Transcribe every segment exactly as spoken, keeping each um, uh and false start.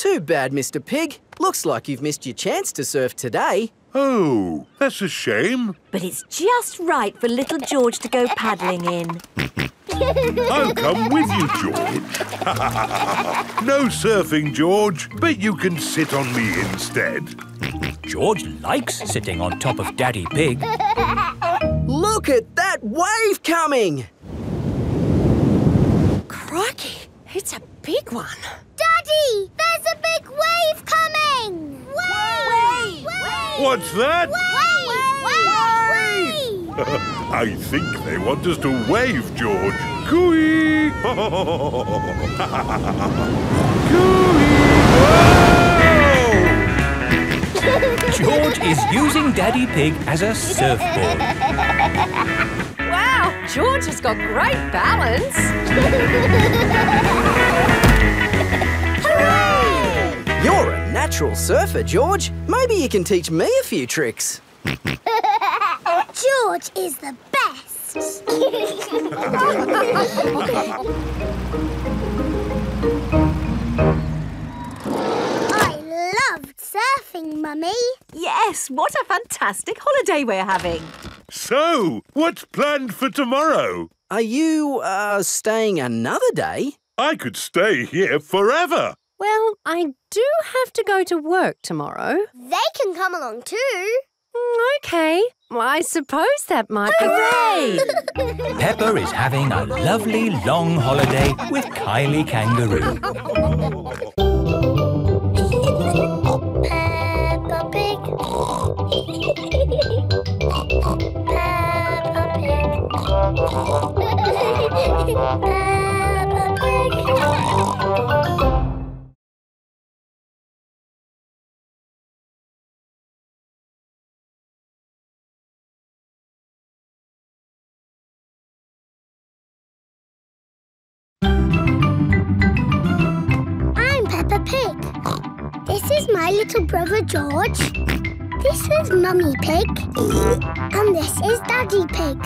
Too bad, Mister Pig. Looks like you've missed your chance to surf today. Oh, that's a shame. But it's just right for little George to go paddling in. I'll come with you, George. No surfing, George. But you can sit on me instead. George likes sitting on top of Daddy Pig. Look at that wave coming! Crikey, it's a big one. Daddy, there's a big wave coming! Wave! Wave! Wave! What's that? Wave! Wave! Wave! Wave! I think they want us to wave, George. Cooey! Cooey! George is using Daddy Pig as a surfboard. Wow, George has got great balance. Hooray! You're a natural surfer, George. Maybe you can teach me a few tricks. George is the best. I loved surfing, Mummy. Yes, what a fantastic holiday we're having. So, what's planned for tomorrow? Are you, uh, staying another day? I could stay here forever. Well, I do have to go to work tomorrow. They can come along too. OK. Well, I suppose that might Hooray! Be... Hooray! Peppa is having a lovely long holiday with Kylie Kangaroo. Peppa Pig. Peppa Pig. I'm Peppa Pig. This is my little brother George. This is Mummy Pig, and this is Daddy Pig.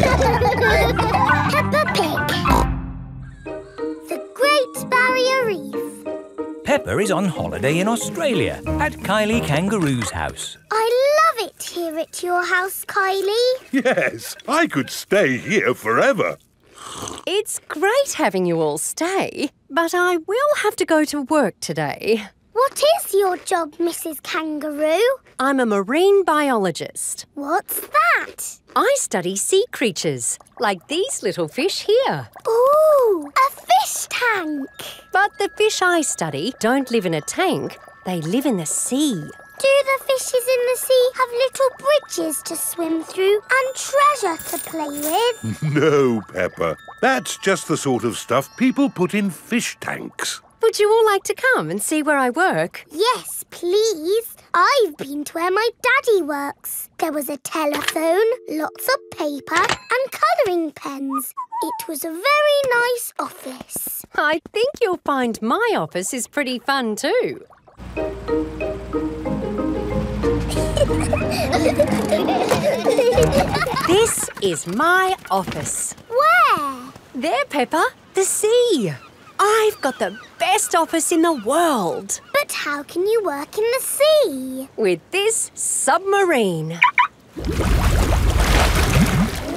Peppa Pig. The Great Barrier Reef. Peppa is on holiday in Australia at Kylie Kangaroo's house. I love it here at your house, Kylie. Yes, I could stay here forever. It's great having you all stay, but I will have to go to work today. What is your job, Missus Kangaroo? I'm a marine biologist. What's that? I study sea creatures, like these little fish here. Ooh, a fish tank! But the fish I study don't live in a tank, they live in the sea. Do the fishes in the sea have little bridges to swim through and treasure to play with? No, Peppa. That's just the sort of stuff people put in fish tanks. Would you all like to come and see where I work? Yes, please. I've been to where my daddy works. There was a telephone, lots of paper and colouring pens. It was a very nice office. I think you'll find my office is pretty fun too. This is my office. Where? There, Peppa. The sea. I've got the best office in the world. But how can you work in the sea? With this submarine.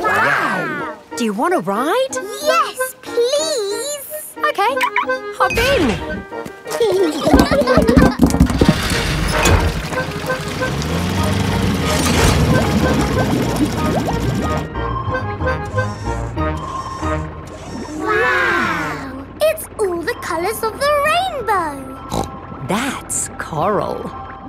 Wow! Do you want to ride? Yes, please. OK, hop in. Wow! It's all the colours of the rainbow. That's coral.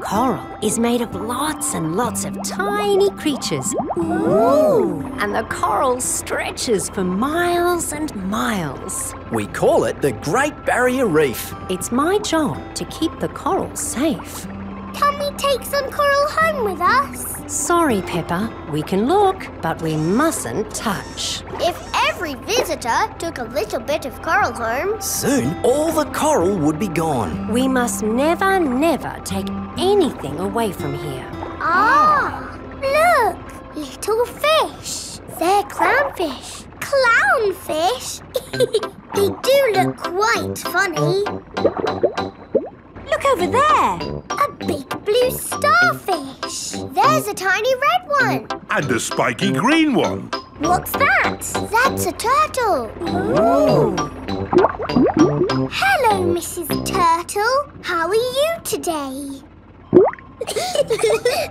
Coral is made of lots and lots of tiny creatures. Ooh! And the coral stretches for miles and miles. We call it the Great Barrier Reef. It's my job to keep the coral safe. Can we take some coral home with us? Sorry, Peppa. We can look, but we mustn't touch. If every visitor took a little bit of coral home... soon, all the coral would be gone. We must never, never take anything away from here. Ah! Look! Little fish. They're clownfish. Clownfish? They do look quite funny. over there. A big blue starfish. There's a tiny red one. And a spiky green one. What's that? That's a turtle. Ooh. Hello, Missus Turtle. How are you today?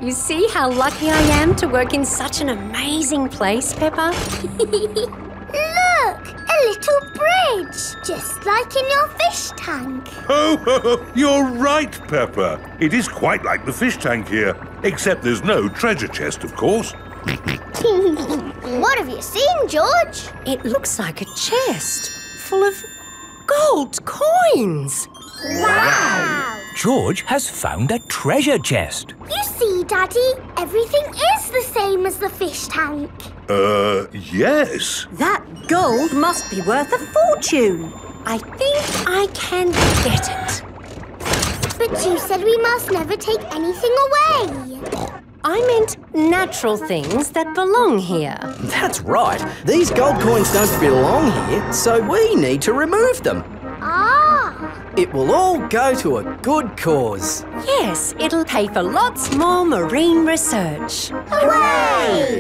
You see how lucky I am to work in such an amazing place, Peppa? Look, a little bridge, just like in your fish tank. Oh, ho, ho. You're right, Peppa. It is quite like the fish tank here, except there's no treasure chest, of course. What have you seen, George? It looks like a chest full of gold coins. Wow! wow. George has found a treasure chest. You see, Daddy, everything is the same as the fish tank. Uh, yes. That gold must be worth a fortune. I think I can get it. But you said we must never take anything away. I meant natural things that belong here. That's right. These gold coins don't belong here, so we need to remove them. Ah! It will all go to a good cause. Yes, it'll pay for lots more marine research. Hooray!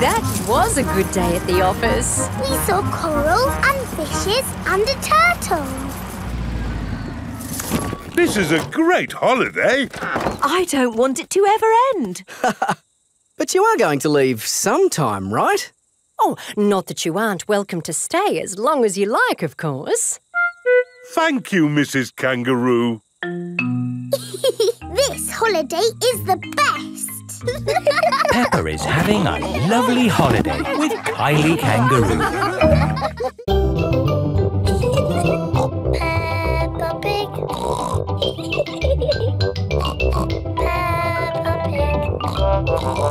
That was a good day at the office. We saw coral and fishes and a turtle. This is a great holiday. I don't want it to ever end. But you are going to leave sometime, right? Oh, not that you aren't welcome to stay as long as you like, of course. Thank you, Missus Kangaroo. This holiday is the best. Peppa is having a lovely holiday with Kylie Kangaroo. Peppa Pig. Peppa Pig. Peppa Pig.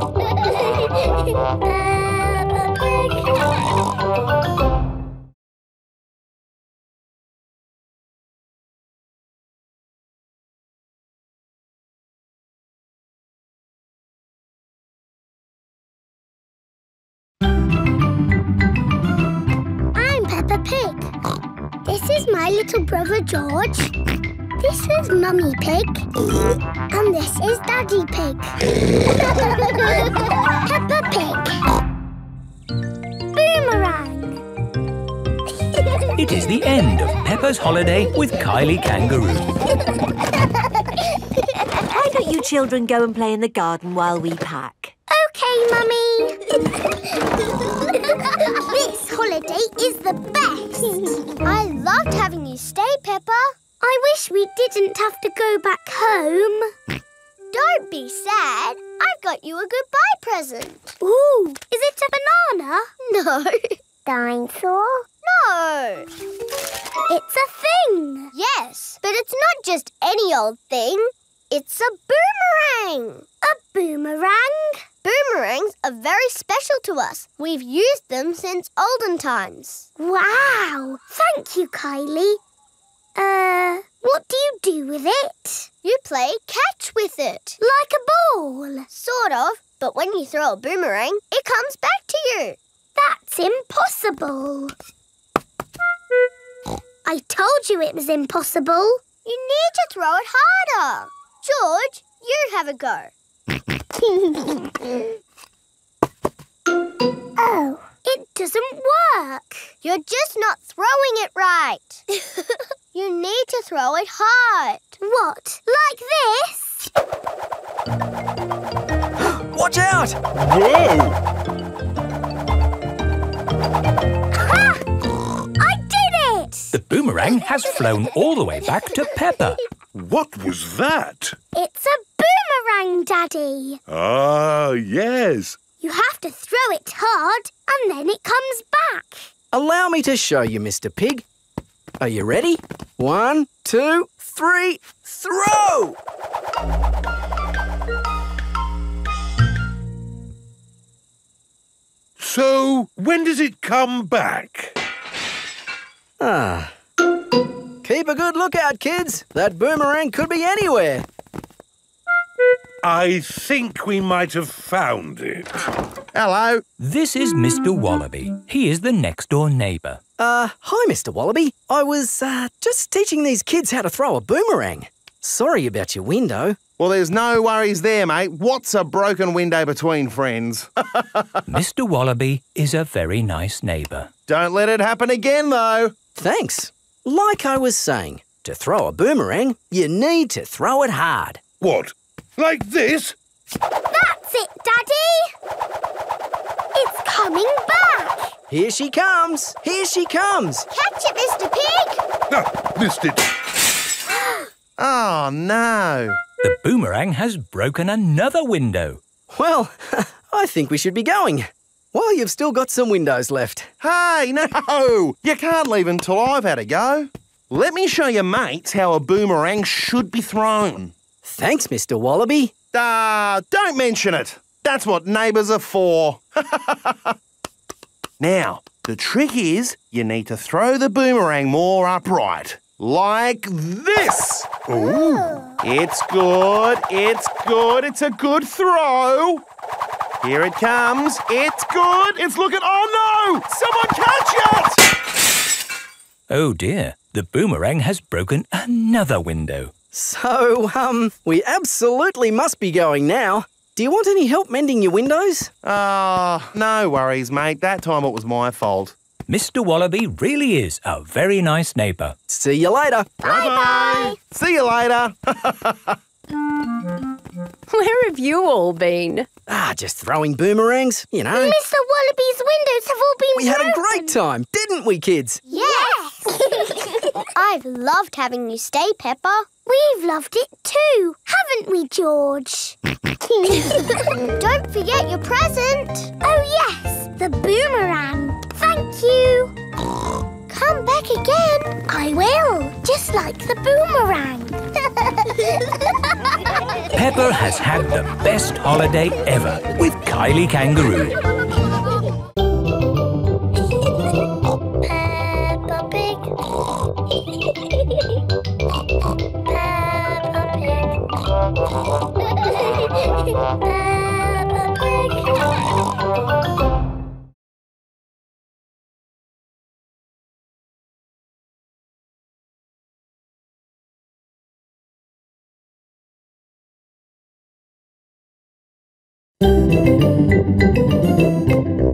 This is my little brother George. This is Mummy Pig. And this is Daddy Pig. Peppa Pig. Boomerang. It is the end of Peppa's holiday with Kylie Kangaroo. Why don't you children go and play in the garden while we pack? OK, Mummy. This holiday is the best. I loved having you stay, Peppa. I wish we didn't have to go back home. Don't be sad. I've got you a goodbye present. Ooh, is it a banana? No. Dinosaur? No. It's a thing. Yes, but it's not just any old thing. It's a boomerang. A boomerang? Boomerangs are very special to us. We've used them since olden times. Wow! Thank you, Kylie. Uh, what do you do with it? You play catch with it. Like a ball? Sort of, but when you throw a boomerang, it comes back to you. That's impossible. I told you it was impossible. You need to throw it harder. George, you have a go. Oh, it doesn't work. You're just not throwing it right. You need to throw it hard. What? Like this? Watch out! Whoa! The boomerang has flown all the way back to Peppa. What was that? It's a boomerang, Daddy. Ah, yes. You have to throw it hard and then it comes back. Allow me to show you, Mister Pig. Are you ready? One, two, three, throw! So, when does it come back? Ah. Keep a good lookout, kids. That boomerang could be anywhere. I think we might have found it. Hello. This is Mister Wallaby. He is the next-door neighbour. Uh, hi, Mister Wallaby. I was, uh, just teaching these kids how to throw a boomerang. Sorry about your window. Well, there's no worries there, mate. What's a broken window between friends? Mister Wallaby is a very nice neighbour. Don't let it happen again, though. Thanks. Like I was saying, to throw a boomerang, you need to throw it hard. What? Like this? That's it, Daddy! It's coming back! Here she comes! Here she comes! Catch it, Mister Pig! No, missed it! Oh, no! The boomerang has broken another window. Well, I think we should be going. Well, you've still got some windows left. Hey, no! You can't leave until I've had a go. Let me show your mates how a boomerang should be thrown. Thanks, Mister Wallaby. Ah, uh, don't mention it. That's what neighbours are for. Now, the trick is you need to throw the boomerang more upright. Like this. Ooh. It's good. It's good. It's a good throw. Here it comes. It's good. It's looking. Oh, no! Someone catch it! Oh, dear. The boomerang has broken another window. So, um, we absolutely must be going now. Do you want any help mending your windows? Ah, uh, no worries, mate. That time it was my fault. Mister Wallaby really is a very nice neighbour. See you later. Bye-bye. See you later. Where have you all been? Ah, just throwing boomerangs, you know. Mister Wallaby's windows have all been broken. We had a great time, didn't we, kids? Yes. I've loved having you stay, Peppa. We've loved it too, haven't we, George? Don't forget your present. Oh, yes, the boomerang. Thank you. Come back again. I will, just like the boomerang. Peppa has had the best holiday ever with Kylie Kangaroo. Peppa Pig. Peppa Pig.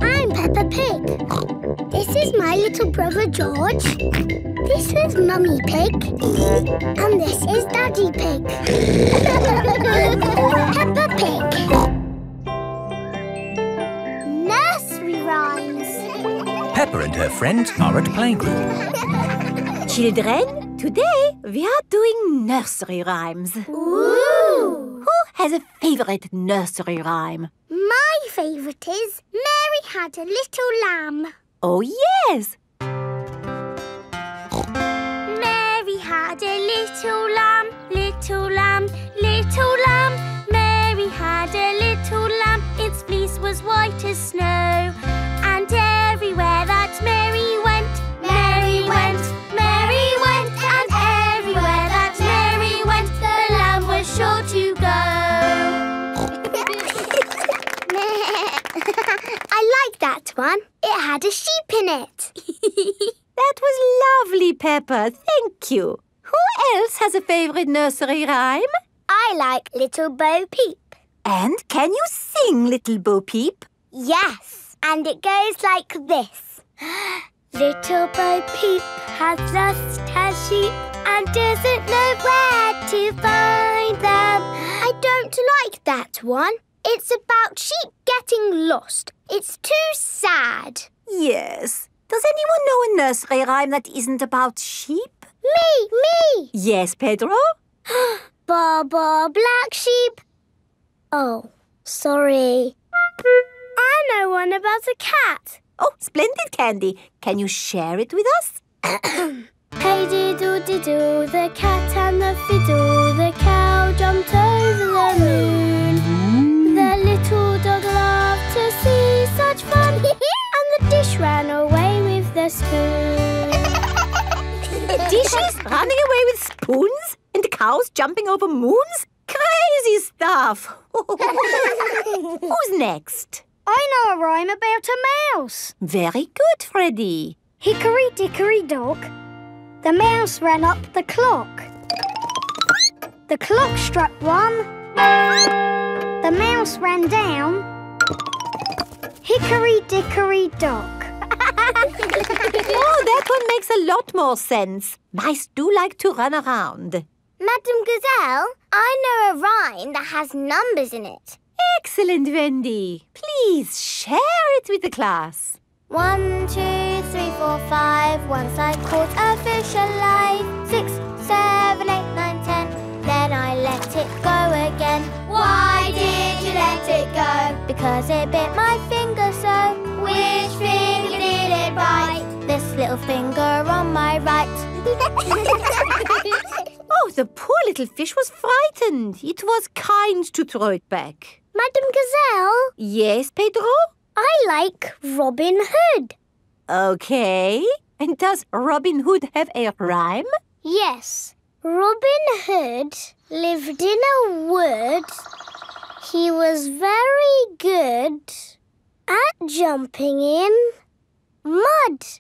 I'm Peppa Pig. This is my little brother George. This is Mummy Pig. And this is Daddy Pig. Peppa Pig. Nursery rhymes. Peppa and her friends are at playgroup. Children, today we are doing nursery rhymes. Ooh! Who has a favourite nursery rhyme? My favourite is Mary Had a Little Lamb. Oh, yes! Mary had a little lamb, little lamb, little lamb. Mary had a little lamb, its fleece was white as snow. And everywhere that Mary went, Mary went, Mary went. And everywhere that Mary went, the lamb was sure to go. I like that one. It had a sheep in it. That was lovely, Peppa. Thank you. Who else has a favourite nursery rhyme? I like Little Bo Peep. And can you sing Little Bo Peep? Yes. And it goes like this. Little Bo Peep has lost her sheep and doesn't know where to find them. I don't like that one. It's about sheep getting lost. It's too sad. Yes. Does anyone know a nursery rhyme that isn't about sheep? Me, me! Yes, Pedro? Ba-ba, black sheep. Oh, sorry. I know one about a cat. Oh, splendid, Candy. Can you share it with us? Hey, diddle-diddle, the cat and the fiddle, the cow jumped over the moon. The little dog loved to see such fun, and the dish ran away with the spoon. Dishes running away with spoons? And cows jumping over moons? Crazy stuff! Who's next? I know a rhyme about a mouse. Very good, Freddy. Hickory dickory dock, the mouse ran up the clock. The clock struck one, the mouse ran down. Hickory dickory dock. Oh, that one makes a lot more sense. Mice do like to run around. Madame Gazelle, I know a rhyme that has numbers in it. Excellent, Wendy. Please share it with the class. One, two, three, four, five. Once I caught a fish alive. Six, seven, eight, nine, ten. Then I let it go again. Why did you let it go? Because it bit my finger so. Which finger did it bite? This little finger on my right. Oh, the poor little fish was frightened. It was kind to throw it back. Madame Gazelle? Yes, Pedro? I like Robin Hood. Okay. And does Robin Hood have a rhyme? Yes. Robin Hood lived in a wood. He was very good at jumping in mud.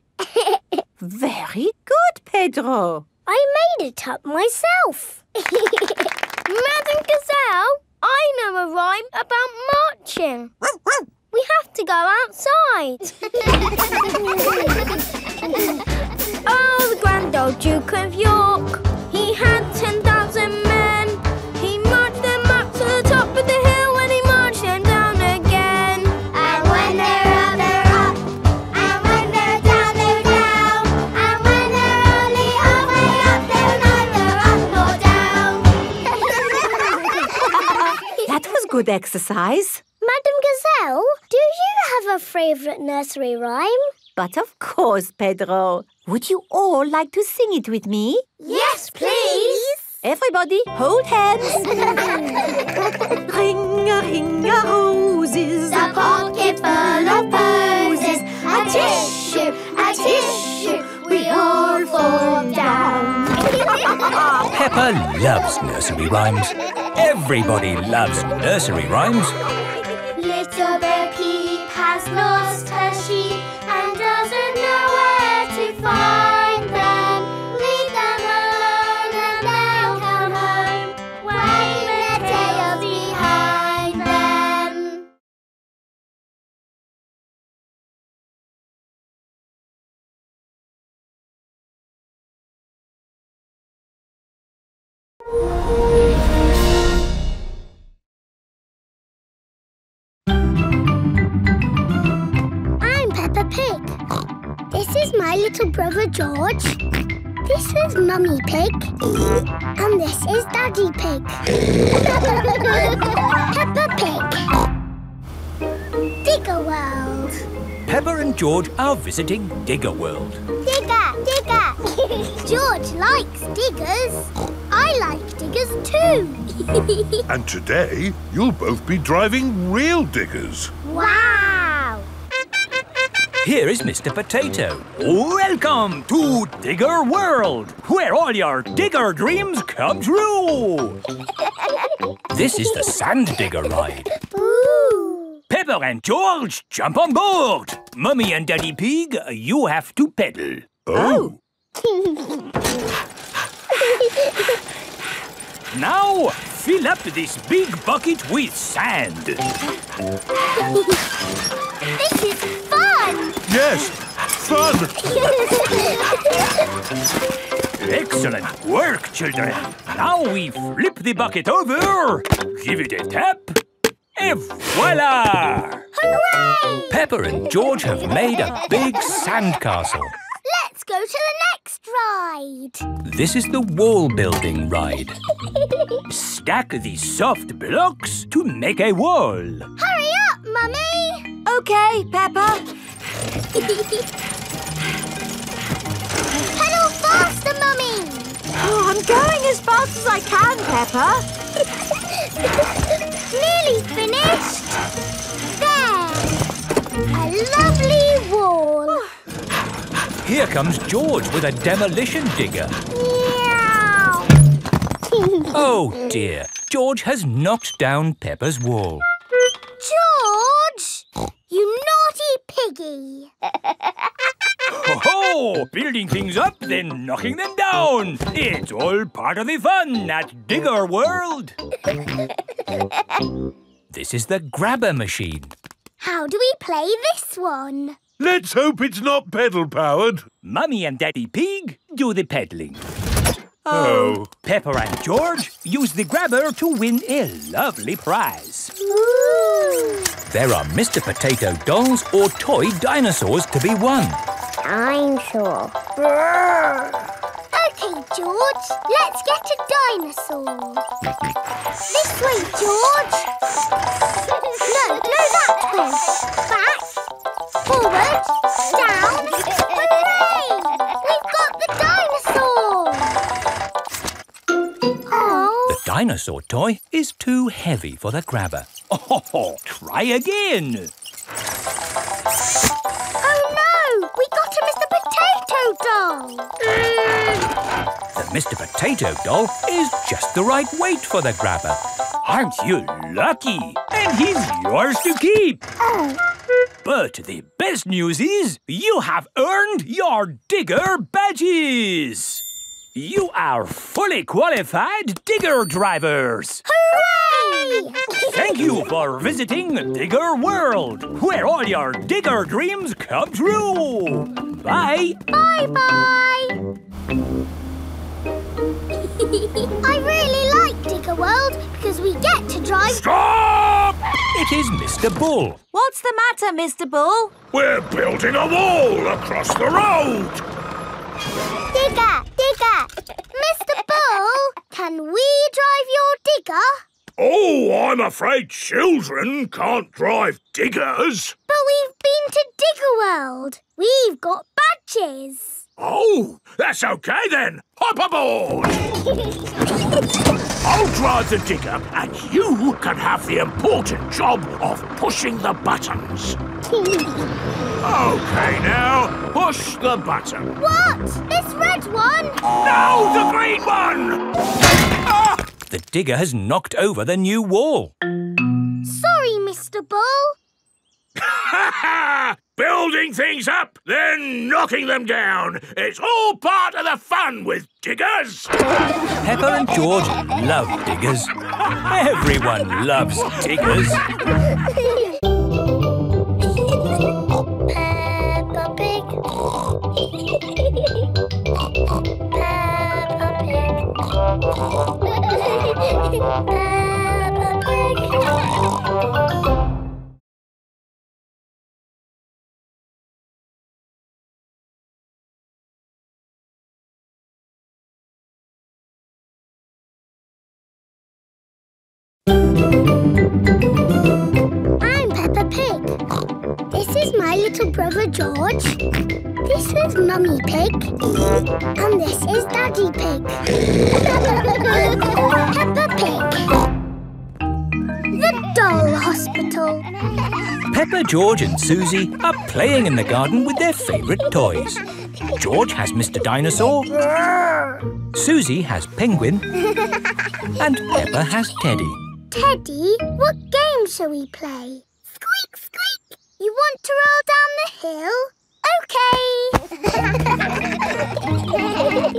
Very good, Pedro. I made it up myself. Madame Gazelle, I know a rhyme about marching. We have to go outside. Oh, the grand old Duke of York. He had ten thousand men. He marched them up to the top of the hill and he marched them down again. And when they're up, they're up. And when they're down, they're down. And when they're only halfway up, they're neither up nor down. That was good exercise. Madame Gazelle, do you have a favourite nursery rhyme? But of course, Pedro. Would you all like to sing it with me? Yes, please. Everybody, hold hands. Ring-a-ring-a-roses, a pocket full of posies. A tissue, a tissue, we all fall down. Peppa loves nursery rhymes. Everybody loves nursery rhymes. Little Bo Peep has lost her sheep and doesn't know where to find them. Leave them alone and they'll come home, waving their tails behind them. This is my little brother George. This is Mummy Pig. And this is Daddy Pig. Peppa Pig. Digger World. Peppa and George are visiting Digger World. Digger, digger. George likes diggers. I like diggers too. And today you'll both be driving real diggers. Wow! Here is Mister Potato. Welcome to Digger World, where all your digger dreams come true. This is the sand digger ride. Ooh. Peppa and George, jump on board. Mummy and Daddy Pig, you have to pedal. Oh. Now, fill up this big bucket with sand. This is fun! Yes, fun! Excellent work, children. Now we flip the bucket over, give it a tap, and voila! Hooray! Peppa and George have made a big sandcastle. Let's go to the next ride. This is the wall building ride. Stack these soft blocks to make a wall. Hurry up, Mummy! Okay, Peppa. Pedal faster, Mummy! Oh, I'm going as fast as I can, Peppa. Nearly finished. There. A lovely wall. Oh. Here comes George with a demolition digger. Meow. Oh dear, George has knocked down Peppa's wall. George! you naughty piggy! Ho-ho! Building things up, then knocking them down. It's all part of the fun at Digger World. This is the grabber machine. How do we play this one? Let's hope it's not pedal-powered. Mummy and Daddy Pig do the peddling. Oh. Peppa and George use the grabber to win a lovely prize. Ooh. There are Mister Potato dolls or toy dinosaurs to be won. I'm sure. Okay, George, let's get a dinosaur. This way, George. No, no, that way. Back, forward, down, hooray! We've got the dinosaur. Oh. The dinosaur toy is too heavy for the grabber. Oh, try again. Oh no, we got a Mister Potato doll. Mm. The Mister Potato doll is just the right weight for the grabber. Aren't you lucky? And he's yours to keep. Oh. But the best news is you have earned your digger badges. You are fully qualified digger drivers. Hooray! Thank you for visiting Digger World, where all your digger dreams come true. Bye. Bye-bye. I really like Digger World because we get to drive... Stop! It is Mister Bull. What's the matter, Mister Bull? We're building a wall across the road. Digger, digger. Mister Bull, can we drive your digger? Oh, I'm afraid children can't drive diggers. But we've been to Digger World. We've got badges. Oh, that's OK then. Hop aboard. I'll drive the digger and you can have the important job of pushing the buttons. OK now, push the button. What? This red one? No, the green one! Ah! The digger has knocked over the new wall. Sorry, Mister Bull. Ha ha! Building things up, then knocking them down. It's all part of the fun with diggers. Peppa and George love diggers. Everyone loves diggers. Peppa Pig. Peppa Pig. Peppa Pig. I'm Peppa Pig. This is my little brother George. This is Mummy Pig. And this is Daddy Pig. Peppa Pig. The doll hospital. Peppa, George and Susie are playing in the garden with their favourite toys. George has Mister Dinosaur. Susie has Penguin. And Peppa has Teddy. Teddy, what game shall we play? Squeak, squeak. You want to roll down the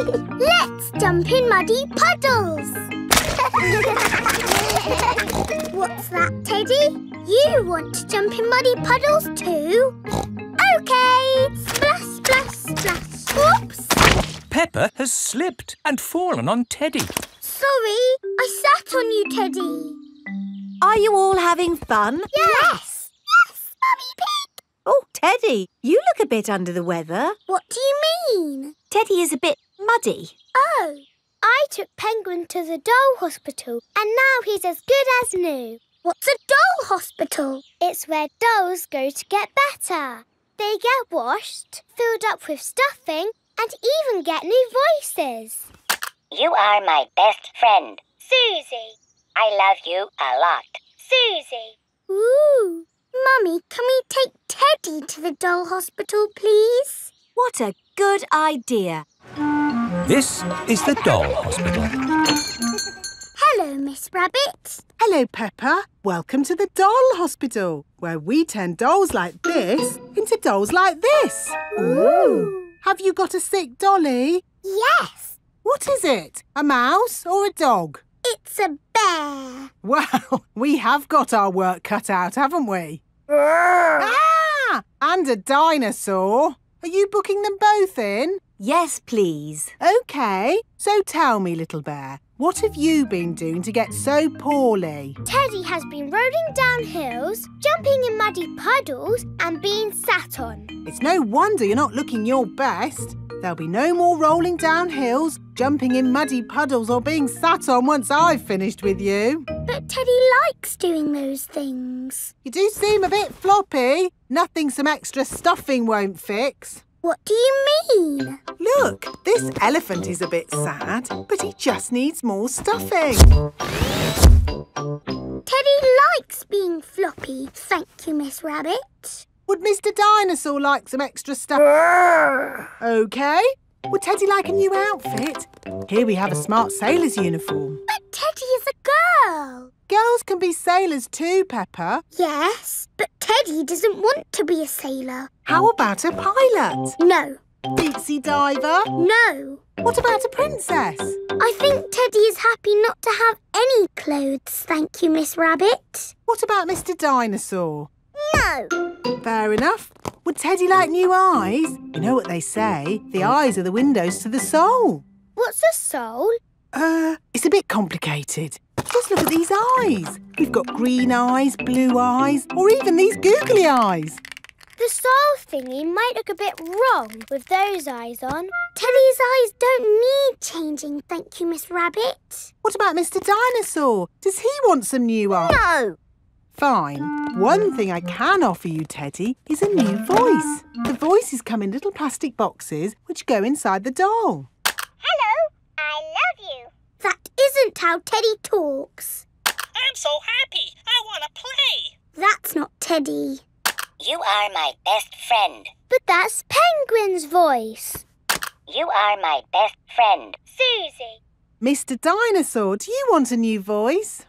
hill? OK. Let's jump in muddy puddles. What's that, Teddy? You want to jump in muddy puddles too? OK. Splash, splash, splash. Oops. Peppa has slipped and fallen on Teddy. Sorry, I sat on you, Teddy. Are you all having fun? Yes. Mummy Pig! Oh, Teddy, you look a bit under the weather. What do you mean? Teddy is a bit muddy. Oh, I took Penguin to the doll hospital and now he's as good as new. What's a doll hospital? It's where dolls go to get better. They get washed, filled up with stuffing and even get new voices. You are my best friend. Susie. I love you a lot. Susie. Ooh. Mummy, can we take Teddy to the doll hospital, please? What a good idea. This is the doll hospital. Hello, Miss Miss Rabbit. Hello, Peppa. Welcome to the doll hospital, where we turn dolls like this into dolls like this. Ooh. Have you got a sick dolly? Yes. What is it? A mouse or a dog? It's a bear. Well, we have got our work cut out, haven't we? Ah! And a dinosaur. Are you booking them both in? Yes, please. OK. So tell me, little bear, what have you been doing to get so poorly? Teddy has been rolling down hills, jumping in muddy puddles and being sat on. It's no wonder you're not looking your best. There'll be no more rolling down hills, jumping in muddy puddles or being sat on once I've finished with you. But Teddy likes doing those things. You do seem a bit floppy. Nothing some extra stuffing won't fix. What do you mean? Look, this elephant is a bit sad, but he just needs more stuffing. Teddy likes being floppy, thank you, Miss Rabbit. Would Mister Dinosaur like some extra stuff? OK. Would Teddy like a new outfit? Here we have a smart sailor's uniform. But Teddy is a girl. Girls can be sailors too, Peppa. Yes, but Teddy doesn't want to be a sailor. How about a pilot? No. Deep-sea diver? No. What about a princess? I think Teddy is happy not to have any clothes, thank you, Miss Rabbit. What about Mister Dinosaur? No. Fair enough. Would Teddy like new eyes? You know what they say, the eyes are the windows to the soul. What's a soul? Uh, it's a bit complicated. Just look at these eyes. We've got green eyes, blue eyes, or even these googly eyes. The soul thingy might look a bit wrong with those eyes on. Teddy's eyes don't need changing, thank you, Miss Rabbit. What about Mister Dinosaur? Does he want some new eyes? No. Fine. One thing I can offer you, Teddy, is a new voice. The voices come in little plastic boxes which go inside the doll. Hello, I love you. That isn't how Teddy talks. I'm so happy. I want to play. That's not Teddy. You are my best friend. But that's Penguin's voice. You are my best friend. Susie. Mister Dinosaur, do you want a new voice?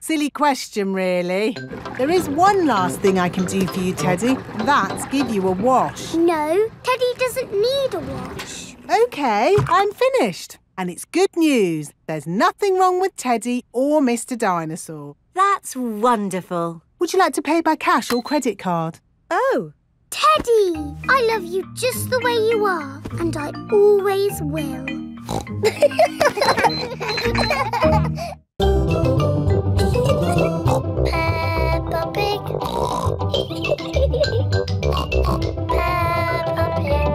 Silly question, really. There is one last thing I can do for you, Teddy. That's give you a wash. No, Teddy doesn't need a wash. OK, I'm finished. And it's good news. There's nothing wrong with Teddy or Mister Dinosaur. That's wonderful. Would you like to pay by cash or credit card? Oh. Teddy, I love you just the way you are, and I always will. Peppa Pig. Peppa Pig.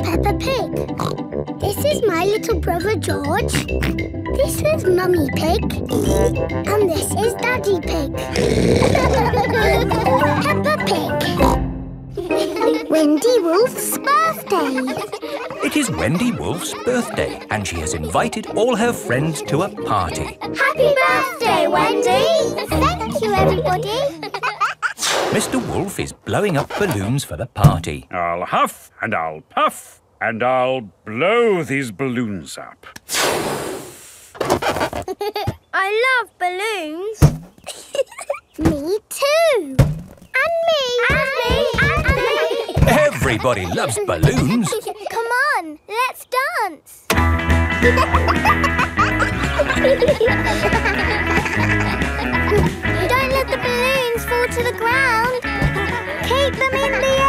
Peppa Pig. This is my little brother George. This is Mummy Pig. And this is Daddy Pig. Peppa Pig. Wendy Wolf's birthday. It is Wendy Wolf's birthday, and she has invited all her friends to a party. Happy birthday, Wendy! Thank you, everybody. Mister Wolf is blowing up balloons for the party. I'll huff and I'll puff. And I'll blow these balloons up. I love balloons. Me too. And me. And me. And me. Everybody loves balloons. Come on, let's dance. Don't let the balloons fall to the ground. Keep them in the air.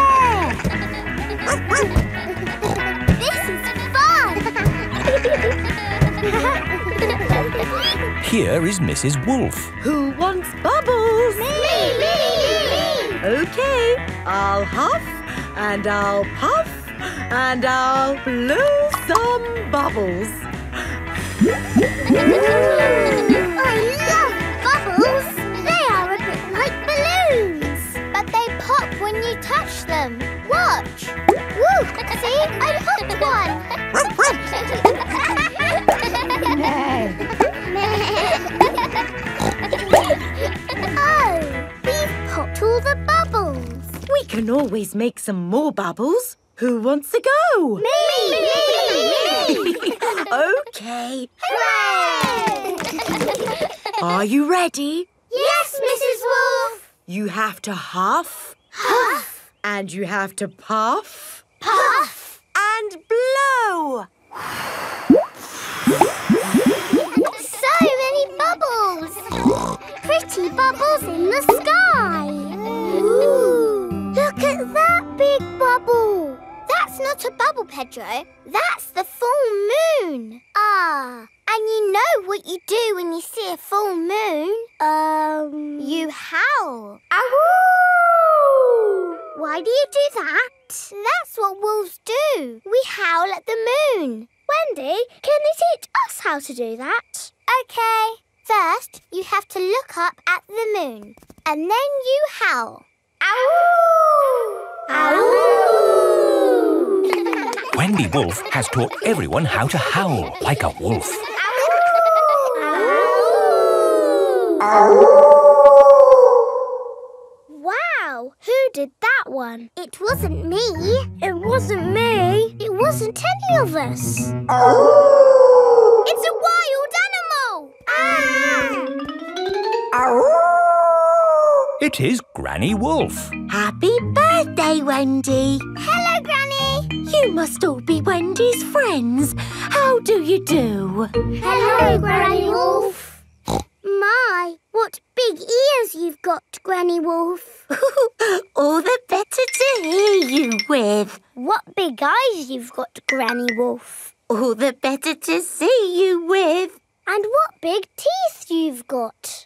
Here is Missus Wolf. Who wants bubbles? Me, me, me, me! OK, I'll huff and I'll puff and I'll blow some bubbles. I love bubbles! They are a bit like balloons, but they pop when you touch them. Watch! Woo! See? Pig, I hooked one! Oh, we've popped all the bubbles. We can always make some more bubbles. Who wants to go? Me! Me! Me! Me! Okay. Hooray! Are you ready? Yes, Missus Wolf. You have to huff. Huff. And you have to puff. Puff. And blow. So many bubbles. Pretty bubbles in the sky. Ooh. Look at that big bubble. That's not a bubble, Pedro. That's the full moon. Ah, and you know what you do when you see a full moon? Um... You howl. Ahoo! Why do you do that? That's what wolves do. We howl at the moon. Wendy, can you teach us how to do that? OK. First, you have to look up at the moon. And then you howl. Ahoo! Ahoo! Wendy Wolf has taught everyone how to howl like a wolf. Wow, who did that one? It wasn't me. It wasn't me. It wasn't any of us. It's a wild animal! Ah! It is Granny Wolf. Happy birthday, Wendy. Hello, Granny. You must all be Wendy's friends. How do you do? Hello, Granny Wolf. My, what big ears you've got, Granny Wolf. All the better to hear you with. What big eyes you've got, Granny Wolf. All the better to see you with. And what big teeth you've got.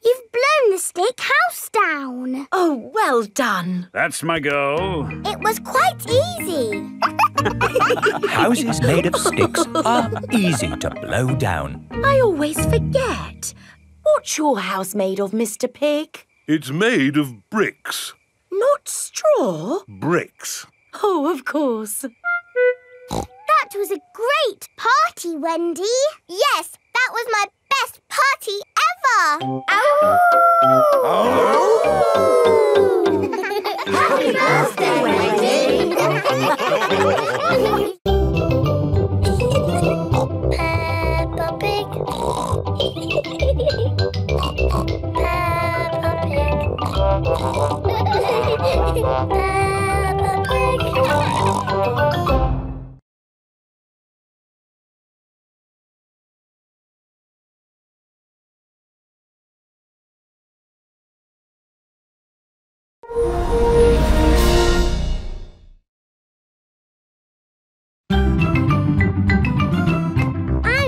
You've blown the stick house down. Oh, well done. That's my goal. It was quite easy. Houses made of sticks are easy to blow down. I always forget. What's your house made of, Mister Pig? It's made of bricks. Not straw? Bricks. Oh, of course. That was a great party, Wendy. Yes, that was my best party ever! Happy birthday, Wendy! Peppa Pig. Peppa Pig. Peppa Pig. I'm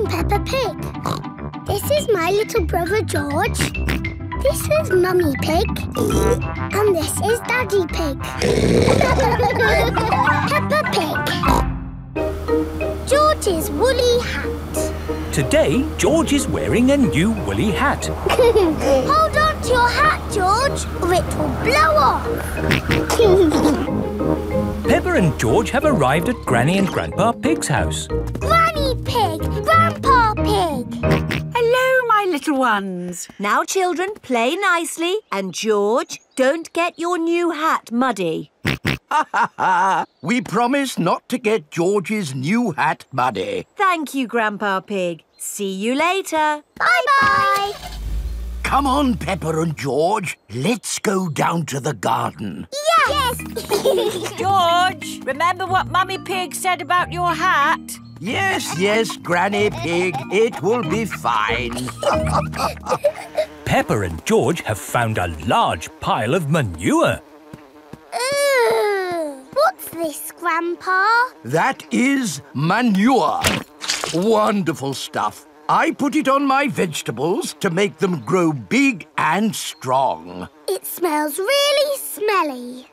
Peppa Pig. This is my little brother George. This is Mummy Pig. And this is Daddy Pig. Peppa Pig. George's woolly hat. Today, George is wearing a new woolly hat. Hold on! Your hat, George, or it will blow off. Peppa and George have arrived at Granny and Grandpa Pig's house. Granny Pig, Grandpa Pig. Hello, my little ones. Now, children, play nicely. And George, don't get your new hat muddy. Ha ha ha! We promise not to get George's new hat muddy. Thank you, Grandpa Pig. See you later. Bye-bye. Come on, Peppa and George. Let's go down to the garden. Yes! yes. George, remember what Mummy Pig said about your hat? Yes, yes, Granny Pig. It will be fine. Peppa and George have found a large pile of manure. Ooh! What's this, Grandpa? That is manure. Wonderful stuff. I put it on my vegetables to make them grow big and strong. It smells really smelly.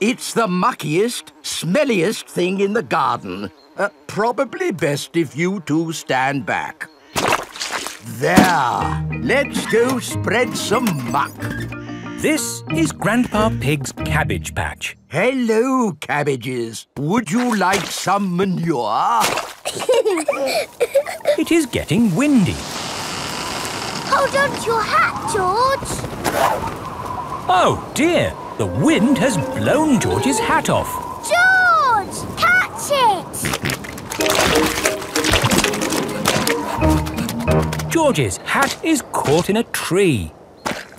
It's the muckiest, smelliest thing in the garden. Uh, probably best if you two stand back. There. Let's go spread some muck. This is Grandpa Pig's cabbage patch. Hello, cabbages. Would you like some manure? It is getting windy. Hold on to your hat, George. Oh, dear. The wind has blown George's hat off. George, catch it! George's hat is caught in a tree.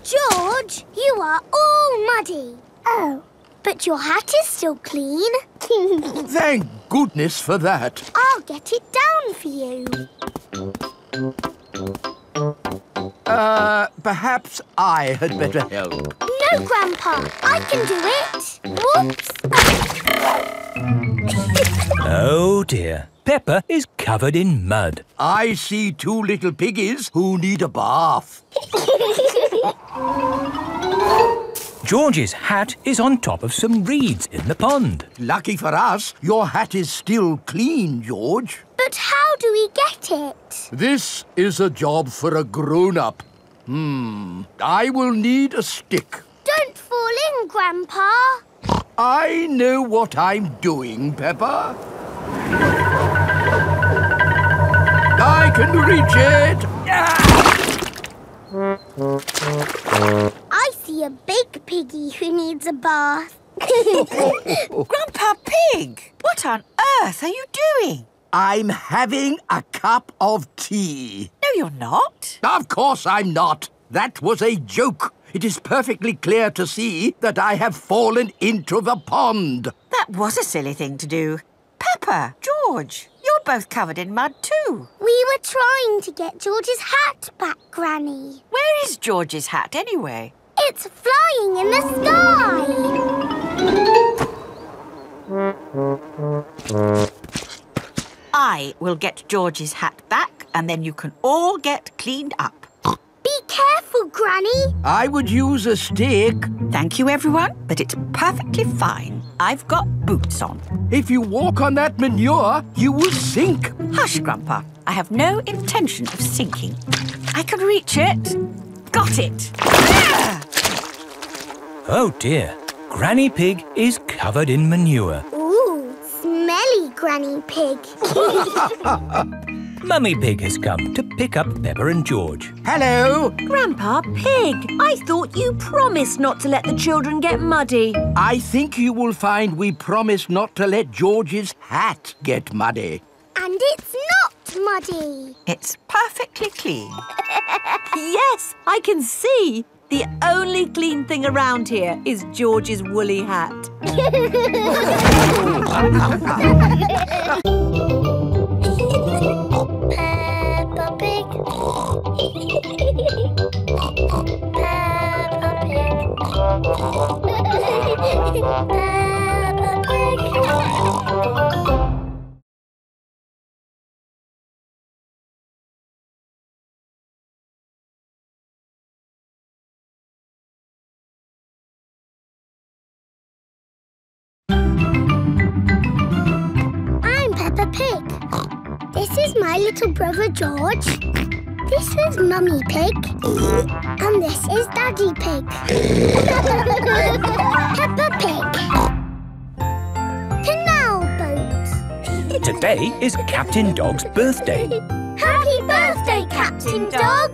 George, you are all muddy. Oh, but your hat is still clean. Thank goodness for that. I'll get it down for you. Uh, perhaps I had better help. No, Grandpa, I can do it. Whoops! Oh dear, Peppa is covered in mud. I see two little piggies who need a bath. George's hat is on top of some reeds in the pond. Lucky for us, your hat is still clean, George. But how do we get it? This is a job for a grown-up. Hmm, I will need a stick. Don't fall in, Grandpa. I know what I'm doing, Peppa. I can reach it. Ah! I see a big piggy who needs a bath. Grandpa Pig, what on earth are you doing? I'm having a cup of tea. No, you're not. Of course I'm not. That was a joke. It is perfectly clear to see that I have fallen into the pond. That was a silly thing to do. Peppa, George, you're both covered in mud too. We were trying to get George's hat back, Granny. Where is George's hat anyway? It's flying in the sky. I will get George's hat back and then you can all get cleaned up. Be careful, Granny. I would use a stick. Thank you, everyone, but it's perfectly fine. I've got boots on. If you walk on that manure, you will sink. Hush, Grandpa. I have no intention of sinking. I can reach it. Got it. Ah! Oh, dear. Granny Pig is covered in manure. Ooh, smelly Granny Pig. Mummy Pig has come to pick up Peppa and George. Hello! Grandpa Pig, I thought you promised not to let the children get muddy. I think you will find we promised not to let George's hat get muddy. And it's not muddy. It's perfectly clean. Yes, I can see. The only clean thing around here is George's woolly hat. Peppa Pig. Peppa Pig. Peppa Pig. I'm Peppa Pig. This is my little brother, George. This is Mummy Pig. And this is Daddy Pig. Peppa Pig. Canal boat. Today is Captain Dog's birthday. Happy birthday, Captain Dog.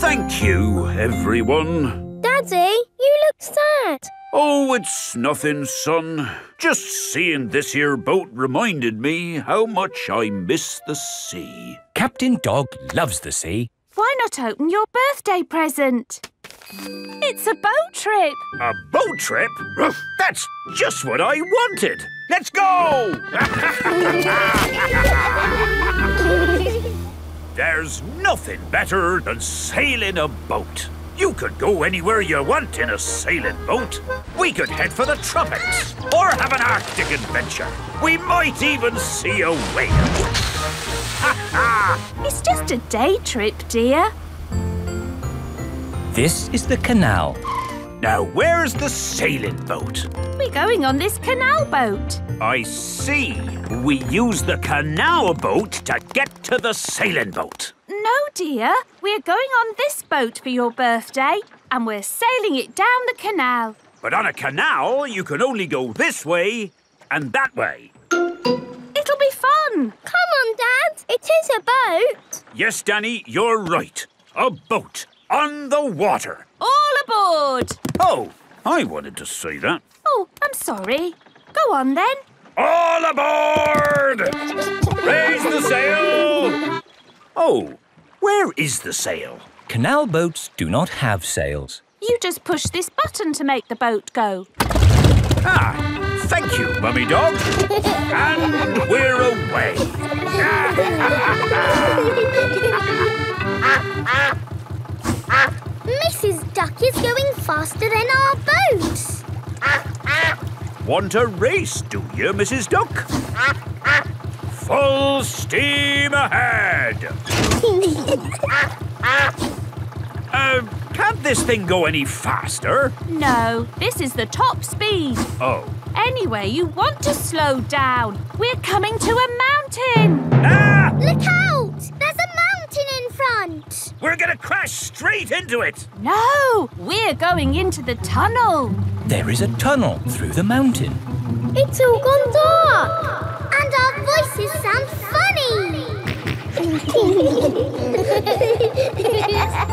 Thank you, everyone. Daddy, you look sad. Oh, it's nothing, son. Just seeing this here boat reminded me how much I miss the sea. Captain Dog loves the sea. Why not open your birthday present? It's a boat trip. A boat trip? That's just what I wanted. Let's go! There's nothing better than sailing a boat. You could go anywhere you want in a sailing boat. We could head for the tropics or have an Arctic adventure. We might even see a whale. It's just a day trip, dear. This is the canal. Now, where's the sailing boat? We're going on this canal boat. I see. We use the canal boat to get to the sailing boat. No, dear. We're going on this boat for your birthday, and we're sailing it down the canal. But on a canal, you can only go this way and that way. It'll be fun. Come on, Dad. It is a boat. Yes, Danny, you're right. A boat on the water. All aboard! Oh, I wanted to say that. Oh, I'm sorry. Go on, then. All aboard! Raise the sail! Oh, where is the sail? Canal boats do not have sails. You just push this button to make the boat go. Ah, thank you, Mummy Dog. And we're away. Missus Duck is going faster than our boats. Want a race, do you, Missus Duck? Full steam ahead! uh, can't this thing go any faster? No, this is the top speed. Oh. Anyway, you want to slow down. We're coming to a mountain. Ah! Look out! There's a mountain in front. We're going to crash straight into it. No, we're going into the tunnel. There is a tunnel through the mountain. It's all gone dark. And our voices sound funny!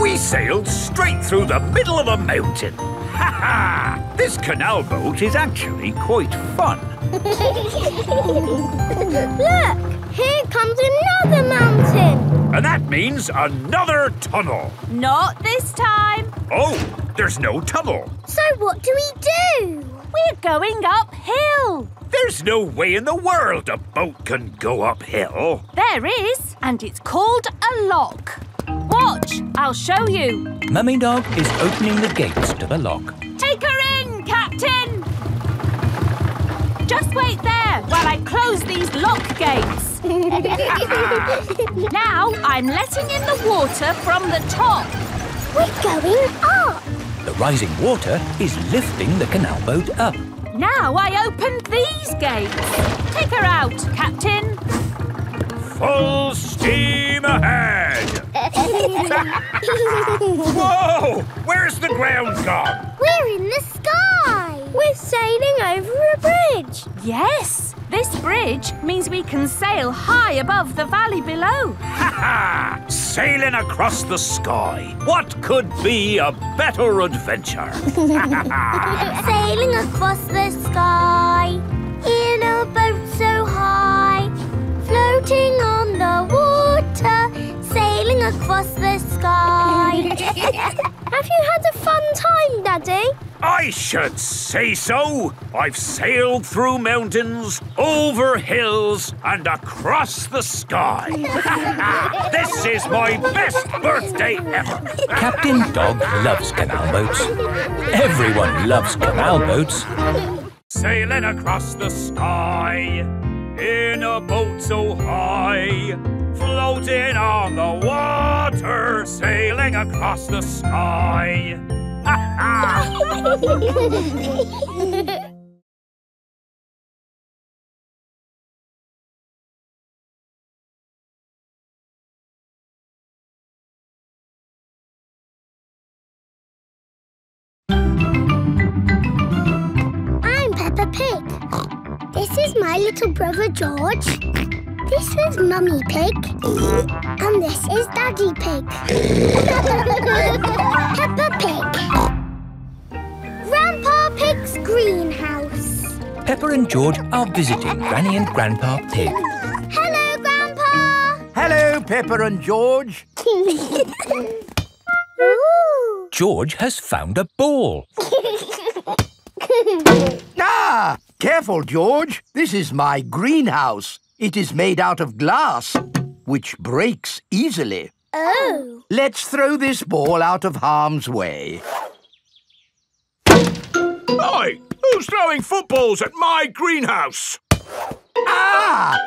We sailed straight through the middle of a mountain! Ha ha! This canal boat is actually quite fun! Look! Here comes another mountain! And that means another tunnel! Not this time! Oh! There's no tunnel! So what do we do? We're going uphill! There's no way in the world a boat can go uphill. There is, and it's called a lock. Watch, I'll show you. Mummy Dog is opening the gates to the lock. Take her in, Captain! Just wait there while I close these lock gates. Now I'm letting in the water from the top. We're going up. The rising water is lifting the canal boat up. Now I opened these gates. Take her out, Captain. Full steam ahead! Whoa! Where's the ground gone? We're in the sky. We're sailing over a bridge. Yes, this bridge means we can sail high above the valley below. Ha ha! Sailing across the sky. What could be a better adventure? Sailing across the sky in a boat so high, floating on the water, sailing across the sky. Have you had a fun time, Daddy? I should say so. I've sailed through mountains, over hills, and across the sky. This is my best birthday ever. Captain Dog loves canal boats. Everyone loves canal boats. Sailing across the sky in a boat so high, floating on the water, sailing across the sky. I'm Peppa Pig. This is my little brother George. This is Mummy Pig. And this is Daddy Pig. Peppa Pig. Grandpa Pig's greenhouse. Peppa and George are visiting Granny and Grandpa Pig. Hello, Grandpa! Hello, Peppa and George. George has found a ball. Ah! Careful, George. This is my greenhouse. It is made out of glass, which breaks easily. Oh! Let's throw this ball out of harm's way. Oi! Who's throwing footballs at my greenhouse? Ah!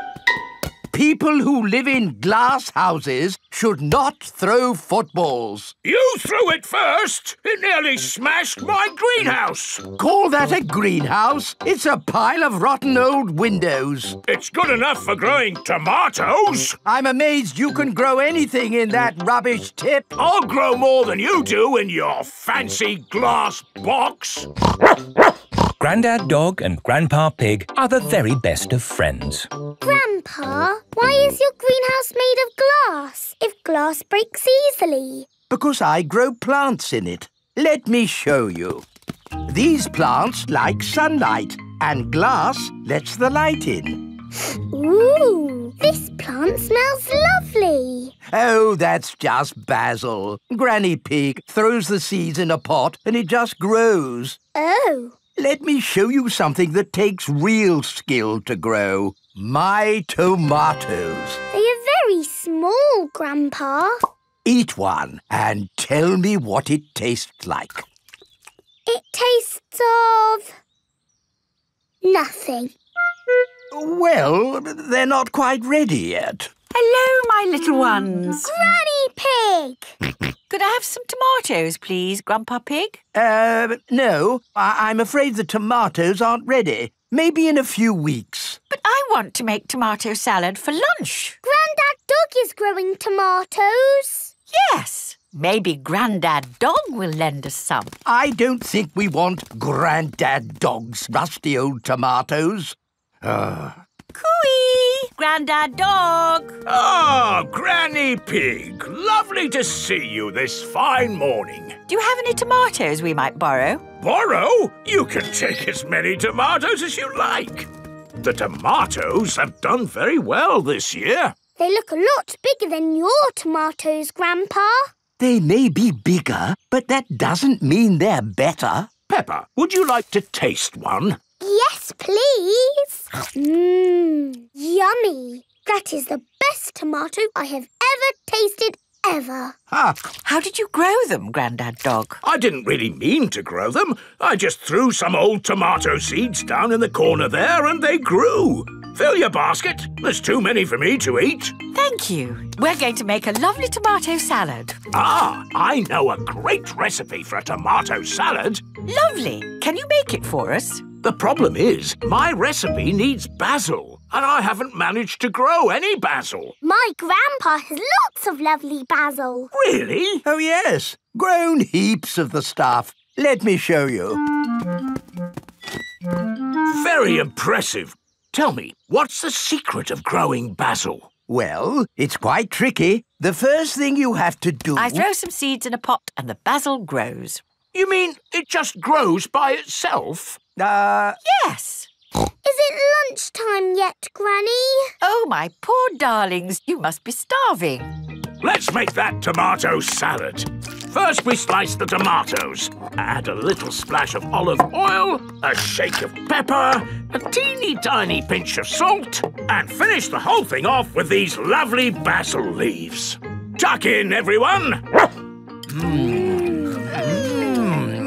People who live in glass houses should not throw footballs. You threw it first! It nearly smashed my greenhouse! Call that a greenhouse? It's a pile of rotten old windows. It's good enough for growing tomatoes! I'm amazed you can grow anything in that rubbish tip. I'll grow more than you do in your fancy glass box. Grandad Dog and Grandpa Pig are the very best of friends. Grandpa, why is your greenhouse made of glass if glass breaks easily? Because I grow plants in it. Let me show you. These plants like sunlight, and glass lets the light in. Ooh, this plant smells lovely. Oh, that's just basil. Granny Pig throws the seeds in a pot and it just grows. Oh. Let me show you something that takes real skill to grow. My tomatoes. They are very small, Grandpa. Eat one and tell me what it tastes like. It tastes of... nothing. Well, they're not quite ready yet. Hello, my little ones. Granny Pig! Could I have some tomatoes, please, Grandpa Pig? Uh, no. I I'm afraid the tomatoes aren't ready. Maybe in a few weeks. But I want to make tomato salad for lunch. Grandad Dog is growing tomatoes. Yes. Maybe Grandad Dog will lend us some. I don't think we want Grandad Dog's rusty old tomatoes. Uh. Cooey! Grandad Dog! Oh, Granny Pig! Lovely to see you this fine morning. Do you have any tomatoes we might borrow? Borrow? You can take as many tomatoes as you like. The tomatoes have done very well this year. They look a lot bigger than your tomatoes, Grandpa. They may be bigger, but that doesn't mean they're better. Peppa, would you like to taste one? Yes, please. Mmm, yummy. That is the best tomato I have ever tasted ever. Ah. How did you grow them, Grandad Dog? I didn't really mean to grow them. I just threw some old tomato seeds down in the corner there and they grew. Fill your basket. There's too many for me to eat. Thank you. We're going to make a lovely tomato salad. Ah, I know a great recipe for a tomato salad. Lovely. Can you make it for us? The problem is, my recipe needs basil, and I haven't managed to grow any basil. My grandpa has lots of lovely basil. Really? Oh, yes. Grown heaps of the stuff. Let me show you. Very impressive. Tell me, what's the secret of growing basil? Well, it's quite tricky. The first thing you have to do... I throw some seeds in a pot and the basil grows. You mean it just grows by itself? Uh... Yes. Is it lunchtime yet, Granny? Oh, my poor darlings, you must be starving. Let's make that tomato salad. First we slice the tomatoes. Add a little splash of olive oil, a shake of pepper, a teeny tiny pinch of salt, and finish the whole thing off with these lovely basil leaves. Tuck in, everyone! Mmm.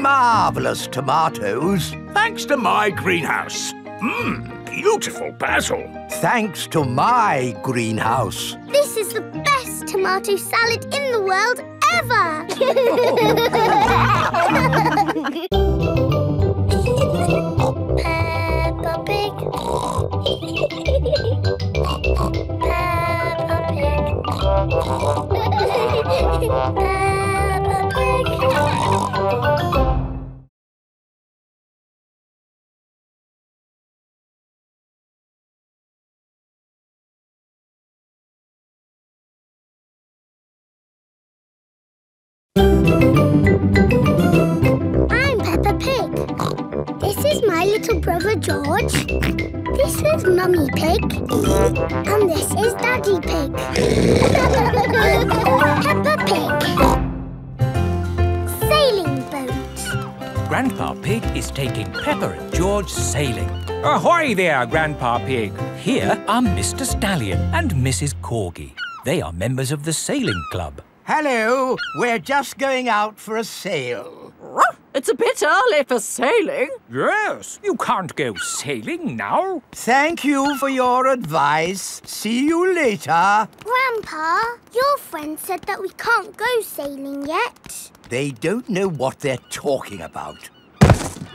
Marvellous tomatoes. Thanks to my greenhouse. Mmm, beautiful basil. Thanks to my greenhouse. This is the best tomato salad in the world ever. Peppa Pig. Peppa Pig. Peppa Pig. I'm Peppa Pig. This is my little brother George. This is Mummy Pig. And this is Daddy Pig. Peppa Pig. Sailing boat. Grandpa Pig is taking Peppa and George sailing. Ahoy there, Grandpa Pig. Here are Mister Stallion and Missus Corgi. They are members of the sailing club. Hello, we're just going out for a sail. It's a bit early for sailing. Yes, you can't go sailing now. Thank you for your advice. See you later. Grandpa, your friend said that we can't go sailing yet. They don't know what they're talking about.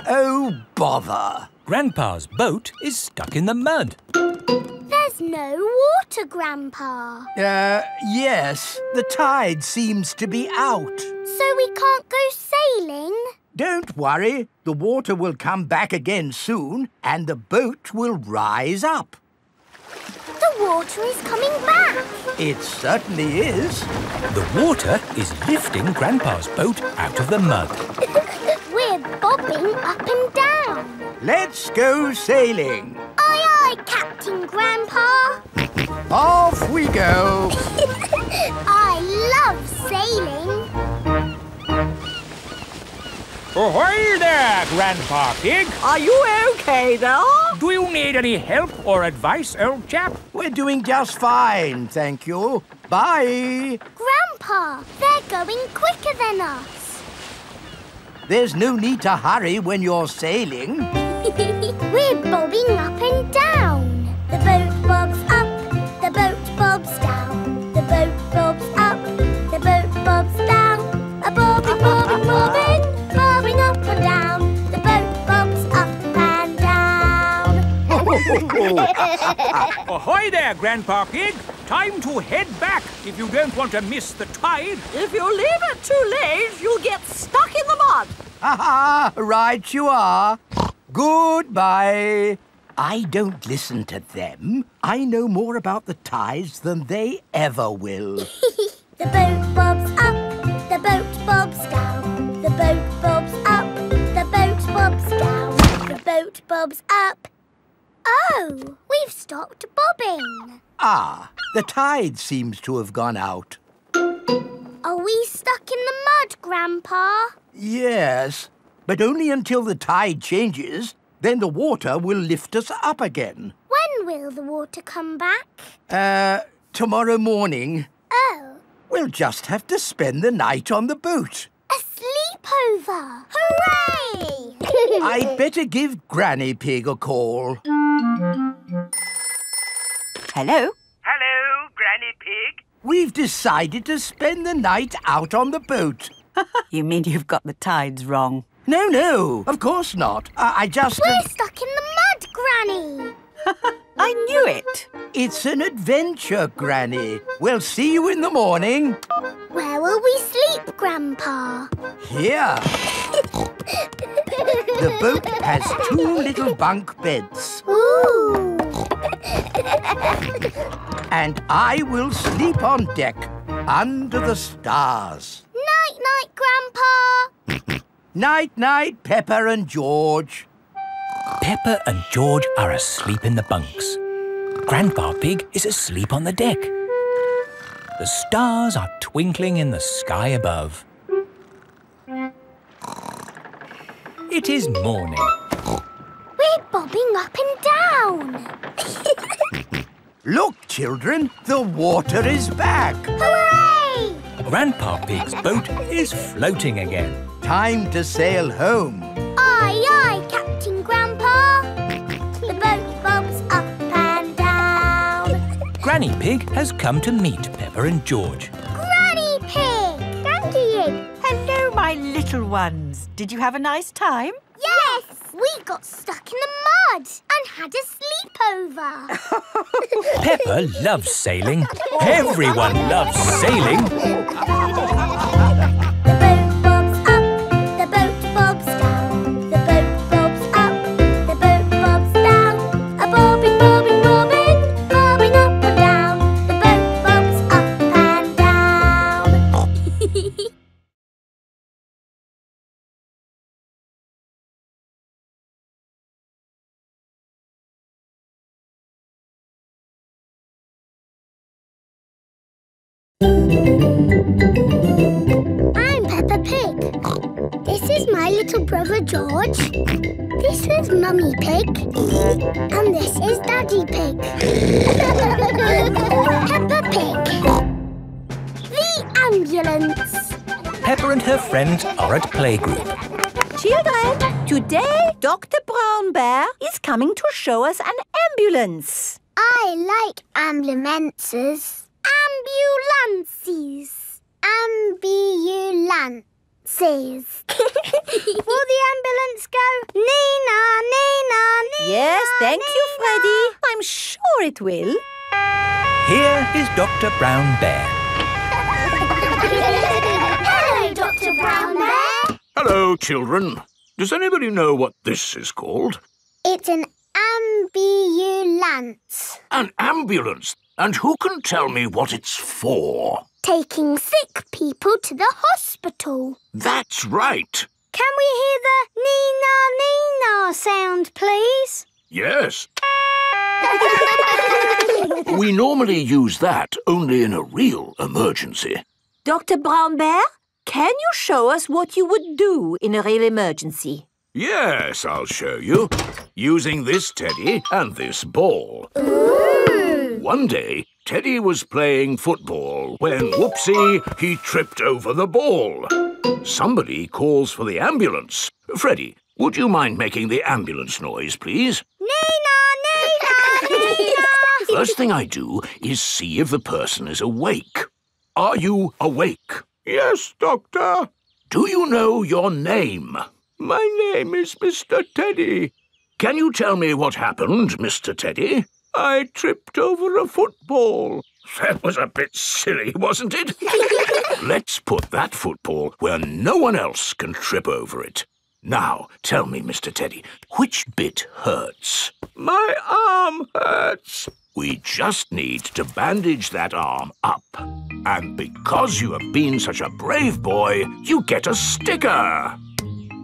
Oh, bother. Grandpa's boat is stuck in the mud. There's no water, Grandpa. Uh, yes. The tide seems to be out. So we can't go sailing? Don't worry. The water will come back again soon and the boat will rise up. The water is coming back. It certainly is. The water is lifting Grandpa's boat out of the mud. We're bobbing up and down. Let's go sailing. Aye, aye, Captain Grandpa. Off we go. I love sailing. Ahoy there, Grandpa Pig. Are you okay there? Do you need any help or advice, old chap? We're doing just fine, thank you. Bye. Grandpa, they're going quicker than us. There's no need to hurry when you're sailing. We're bobbing up and down. The boat bobs up, the boat bobs down. The boat bobs up, the boat bobs down. A bobbing, bobbing, bobbing, bobbing up and down. The boat bobs up and down. Ahoy there, Grandpa Pig. Time to head back if you don't want to miss the tide. If you leave it too late, you'll get stuck in the mud. Ha ha, right you are. Goodbye. I don't listen to them. I know more about the tides than they ever will. The boat bobs up, the boat bobs down. The boat bobs up, the boat bobs down. The boat bobs up. Oh, we've stopped bobbing. Ah, the tide seems to have gone out. Are we stuck in the mud, Grandpa? Yes. But only until the tide changes, then the water will lift us up again. When will the water come back? Uh, tomorrow morning. Oh. We'll just have to spend the night on the boat. A sleepover! Hooray! I'd better give Granny Pig a call. Hello? Hello, Granny Pig. We've decided to spend the night out on the boat. You mean you've got the tides wrong? No, no, of course not. I, I just... We're uh... stuck in the mud, Granny. I knew it. It's an adventure, Granny. We'll see you in the morning. Where will we sleep, Grandpa? Here. The boat has two little bunk beds. Ooh. And I will sleep on deck under the stars. Night-night, Grandpa. Night-night, Peppa and George. Peppa and George are asleep in the bunks. Grandpa Pig is asleep on the deck. The stars are twinkling in the sky above. It is morning. We're bobbing up and down. Look, children, the water is back. Hooray! Grandpa Pig's boat is floating again. Time to sail home. Aye, aye, Captain Grandpa. The boat bobs up and down. Granny Pig has come to meet Peppa and George. Granny Pig! Thank you. Hello, my little ones. Did you have a nice time? Yes! We got stuck in the mud and had a sleepover. Peppa loves sailing. Everyone loves sailing. I'm Peppa Pig. This is my little brother George. This is Mummy Pig. And this is Daddy Pig. Peppa Pig. friends are at playgroup. Children, today Doctor Brown Bear is coming to show us an ambulance. I like ambulances. Ambulances. Ambulances. Will the ambulance go, Nina, Nina, Nina? Yes, thank Nina. you, Freddy. I'm sure it will. Here is Doctor Brown Bear. Hello, Doctor Brown Bear. Hello, children. Does anybody know what this is called? It's an ambulance. An ambulance? And who can tell me what it's for? Taking sick people to the hospital. That's right. Can we hear the Nina, Nina sound, please? Yes. We normally use that only in a real emergency. Doctor Brown Bear, can you show us what you would do in a real emergency? Yes, I'll show you. Using this teddy and this ball. Ooh. One day, Teddy was playing football when, whoopsie, he tripped over the ball. Somebody calls for the ambulance. Freddy, would you mind making the ambulance noise, please? Nina! First thing I do is see if the person is awake. Are you awake? Yes, Doctor. Do you know your name? My name is Mister Teddy. Can you tell me what happened, Mister Teddy? I tripped over a football. That was a bit silly, wasn't it? Let's put that football where no one else can trip over it. Now, tell me, Mister Teddy, which bit hurts? My arm hurts. We just need to bandage that arm up. And because you have been such a brave boy, you get a sticker.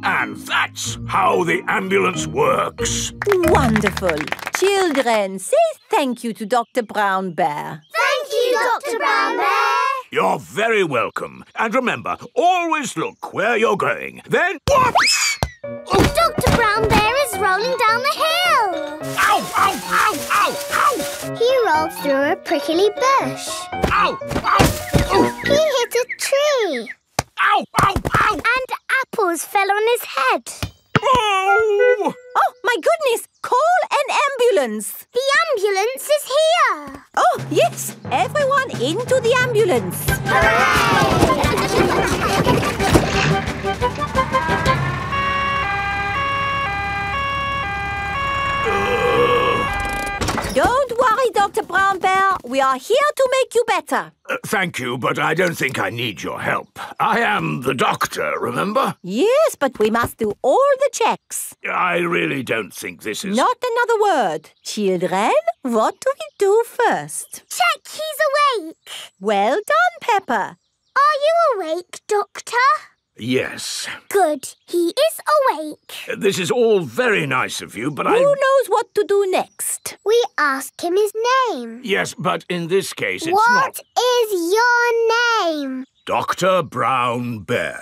And that's how the ambulance works. Wonderful. Children, say thank you to Doctor Brown Bear. Thank you, Doctor Brown Bear. You're very welcome. And remember, always look where you're going. Then... Whoops! Oh. Doctor Brown Bear is rolling down the hill. Ow, ow, ow, ow, ow! He rolled through a prickly bush. Ow, ow, ow! He hit a tree. Ow, ow, ow! And apples fell on his head. Oh! Oh, my goodness! Call an ambulance! The ambulance is here! Oh, yes! Everyone into the ambulance! Hooray! Don't worry, Doctor Brown Bear. We are here to make you better. Uh, thank you, but I don't think I need your help. I am the doctor, remember? Yes, but we must do all the checks. I really don't think this is... Not another word. Children, what do we do first? Check he's awake. Well done, Peppa. Are you awake, Doctor? Yes. Good. He is awake. Uh, this is all very nice of you, but Who I... Who knows what to do next? We ask him his name. Yes, but in this case it's what not... What is your name? Doctor Brown Bear.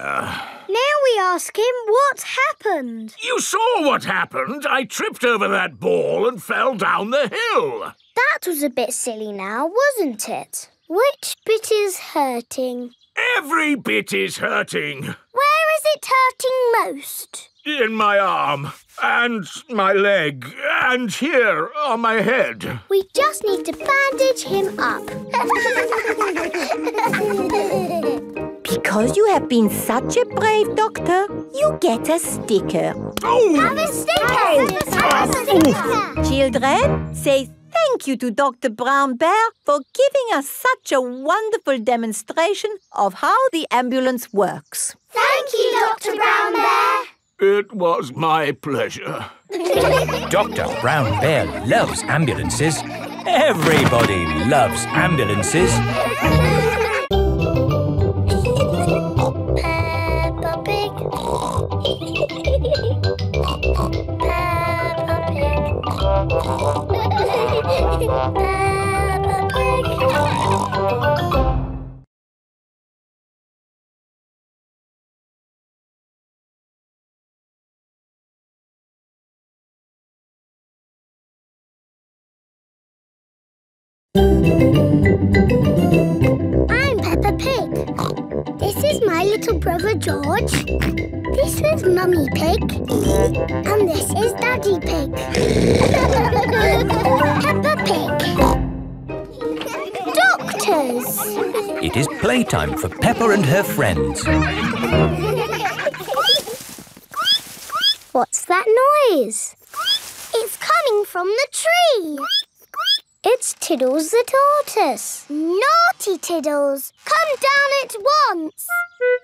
Now we ask him what happened. You saw what happened. I tripped over that ball and fell down the hill. That was a bit silly now, wasn't it? Which bit is hurting? Every bit is hurting. Where is it hurting most? In my arm, and my leg, and here on my head. We just need to bandage him up. Because you have been such a brave doctor, you get a sticker. Oh! Have a sticker! Have a sticker! Have a sticker! Have a sticker! Children, say thank you to Doctor Brown Bear for giving us such a wonderful demonstration of how the ambulance works. Thank you, Doctor Brown Bear. It was my pleasure. Doctor Brown Bear loves ambulances. Everybody loves ambulances. Peppa Pig. Peppa Pig. Peppa Pig. I'm Peppa Pig. This is my little brother George. This is Mummy Pig. And this is Daddy Pig. Peppa Pig. Doctors! It is playtime for Peppa and her friends. What's that noise? It's coming from the tree. It's Tiddles the tortoise. Naughty Tiddles! Come down at once!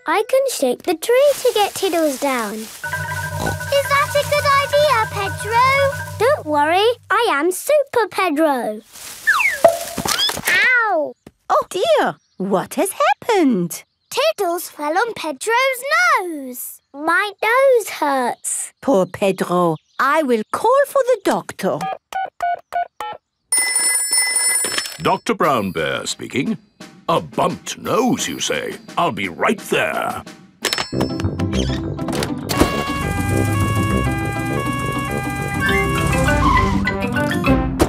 I can shake the tree to get Tiddles down. Is that a good idea, Pedro? Don't worry, I am Super Pedro. Ow! Oh dear, what has happened? Tiddles fell on Pedro's nose. My nose hurts. Poor Pedro, I will call for the doctor. Doctor Brown Bear speaking. A bumped nose, you say? I'll be right there.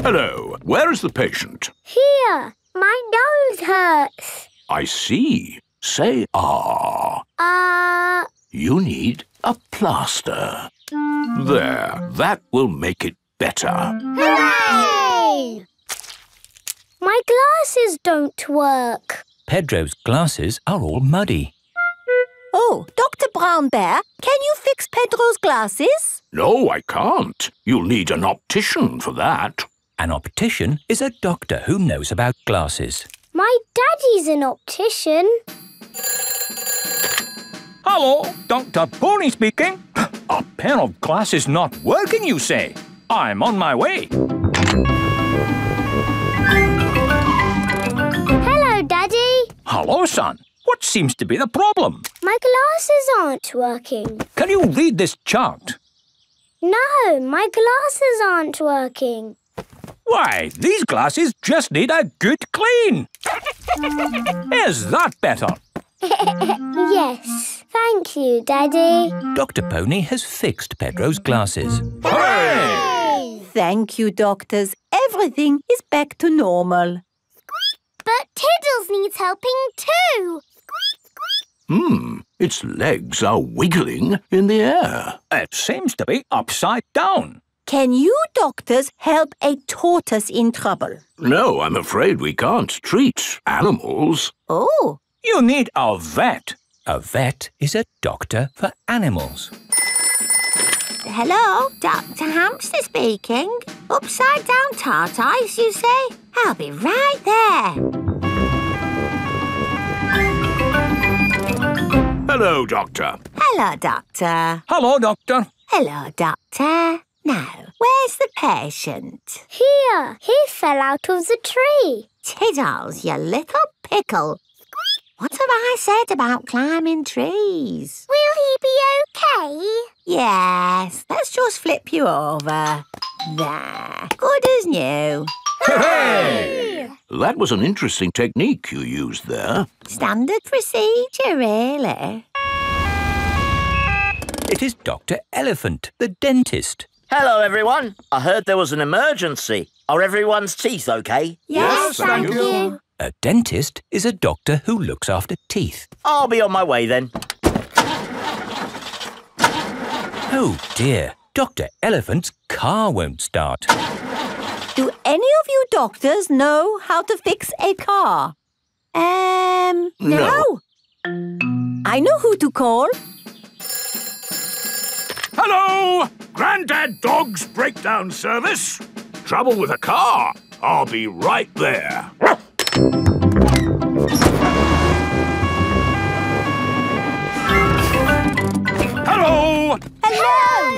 Hello. Where is the patient? Here. My nose hurts. I see. Say ah. Ah. Uh... You need a plaster. There. That will make it better. Hooray! My glasses don't work. Pedro's glasses are all muddy. Oh, Doctor Brown Bear, can you fix Pedro's glasses? No, I can't. You'll need an optician for that. An optician is a doctor who knows about glasses. My daddy's an optician. Hello, Doctor Pony speaking. A pair of glasses not working, you say? I'm on my way. Daddy? Hello, son. What seems to be the problem? My glasses aren't working. Can you read this chart? No, my glasses aren't working. Why, these glasses just need a good clean. Is that better? Yes. Thank you, Daddy. Doctor Pony has fixed Pedro's glasses. Hooray! Thank you, doctors. Everything is back to normal. But Tiddles needs helping too. Hmm, its legs are wiggling in the air. It seems to be upside down. Can you doctors help a tortoise in trouble? No, I'm afraid we can't treat animals. Oh. You need a vet. A vet is a doctor for animals. Hello, Doctor Hamster speaking. Upside down tortoise, you say? I'll be right there. Hello, Doctor. Hello, Doctor. Hello, Doctor. Hello, Doctor. Now, where's the patient? Here. He fell out of the tree. Tiddles, you little pickle. What have I said about climbing trees? Will he be okay? Yes, let's just flip you over. There, good as new. Hooray! That was an interesting technique you used there. Standard procedure, really. It is Doctor Elephant, the dentist. Hello, everyone. I heard there was an emergency. Are everyone's teeth okay? Yes, yes thank, thank you. you. A dentist is a doctor who looks after teeth. I'll be on my way then. Oh dear, Doctor Elephant's car won't start. Do any of you doctors know how to fix a car? Um, no. no. I know who to call. Hello, Grandad Dog's breakdown service. Trouble with a car. I'll be right there. Hello! Hello!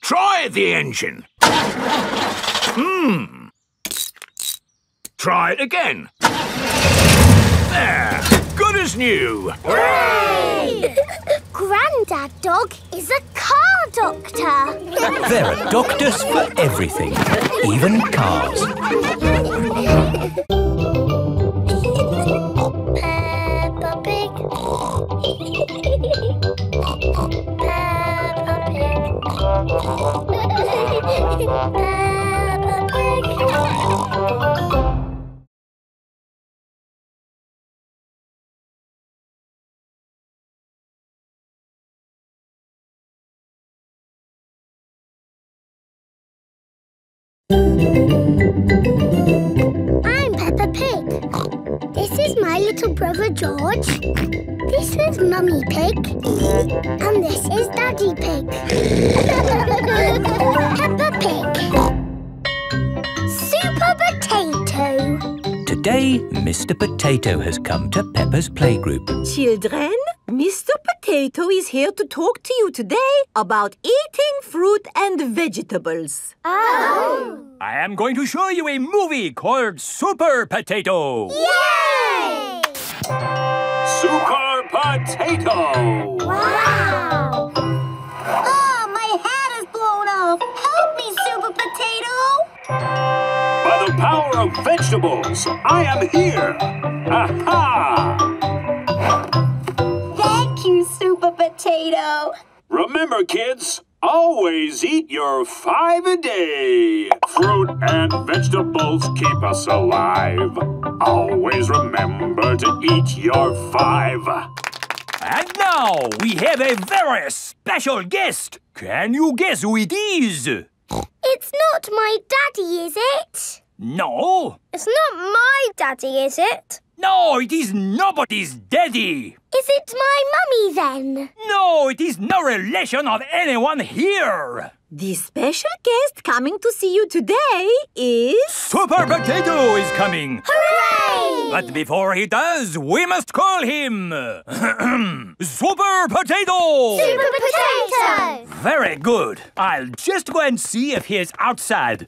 Try the engine. Hmm. Try it again. There. Good as new. Hooray! Grandad Dog is a car doctor. There are doctors for everything, even cars. Peppa Pig. Peppa Pig. Peppa Pig. I'm Peppa Pig. This is my little brother George. This is Mummy Pig. And this is Daddy Pig. Peppa Pig. Super Potato. Today, Mister Potato has come to Peppa's playgroup. Children, Mister Potato is here to talk to you today about eating fruit and vegetables. Oh! I am going to show you a movie called Super Potato. Yay! Super Potato! Wow! Oh, my hat is blown off. Help me, Super Potato! By the power of vegetables, I am here. Aha! You, Super Potato. Remember, kids, always eat your five a day. Fruit and vegetables keep us alive. Always remember to eat your five. And now we have a very special guest. Can you guess who it is? It's not my daddy, is it? No. It's not my daddy, is it? No, it is nobody's daddy. Is it my mummy, then? No, it is no relation of anyone here. The special guest coming to see you today is... Super Potato is coming! Hooray! But before he does, we must call him... Super Potato! Super Potato! Very good. I'll just go and see if he is outside.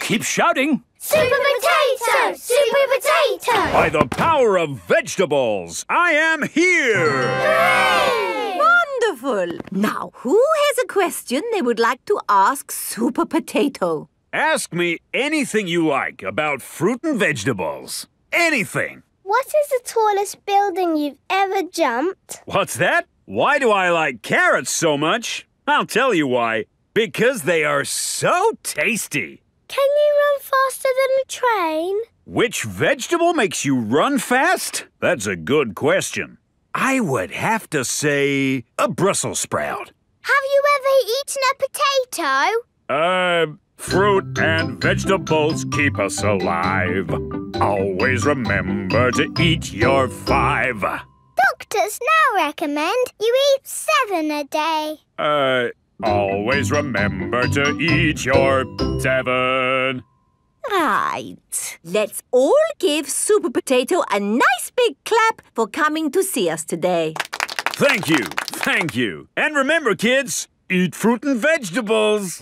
Keep shouting. Super Potato! Super Potato! By the power of vegetables, I am here! Hooray! Wonderful! Now, who has a question they would like to ask Super Potato? Ask me anything you like about fruit and vegetables. Anything! What is the tallest building you've ever jumped? What's that? Why do I like carrots so much? I'll tell you why. Because they are so tasty! Can you run faster than a train? Which vegetable makes you run fast? That's a good question. I would have to say a Brussels sprout. Have you ever eaten a potato? Uh, fruit and vegetables keep us alive. Always remember to eat your five. Doctors now recommend you eat seven a day. Uh... Always remember to eat your seven. Right. Let's all give Super Potato a nice big clap for coming to see us today. Thank you. Thank you. And remember, kids, eat fruit and vegetables.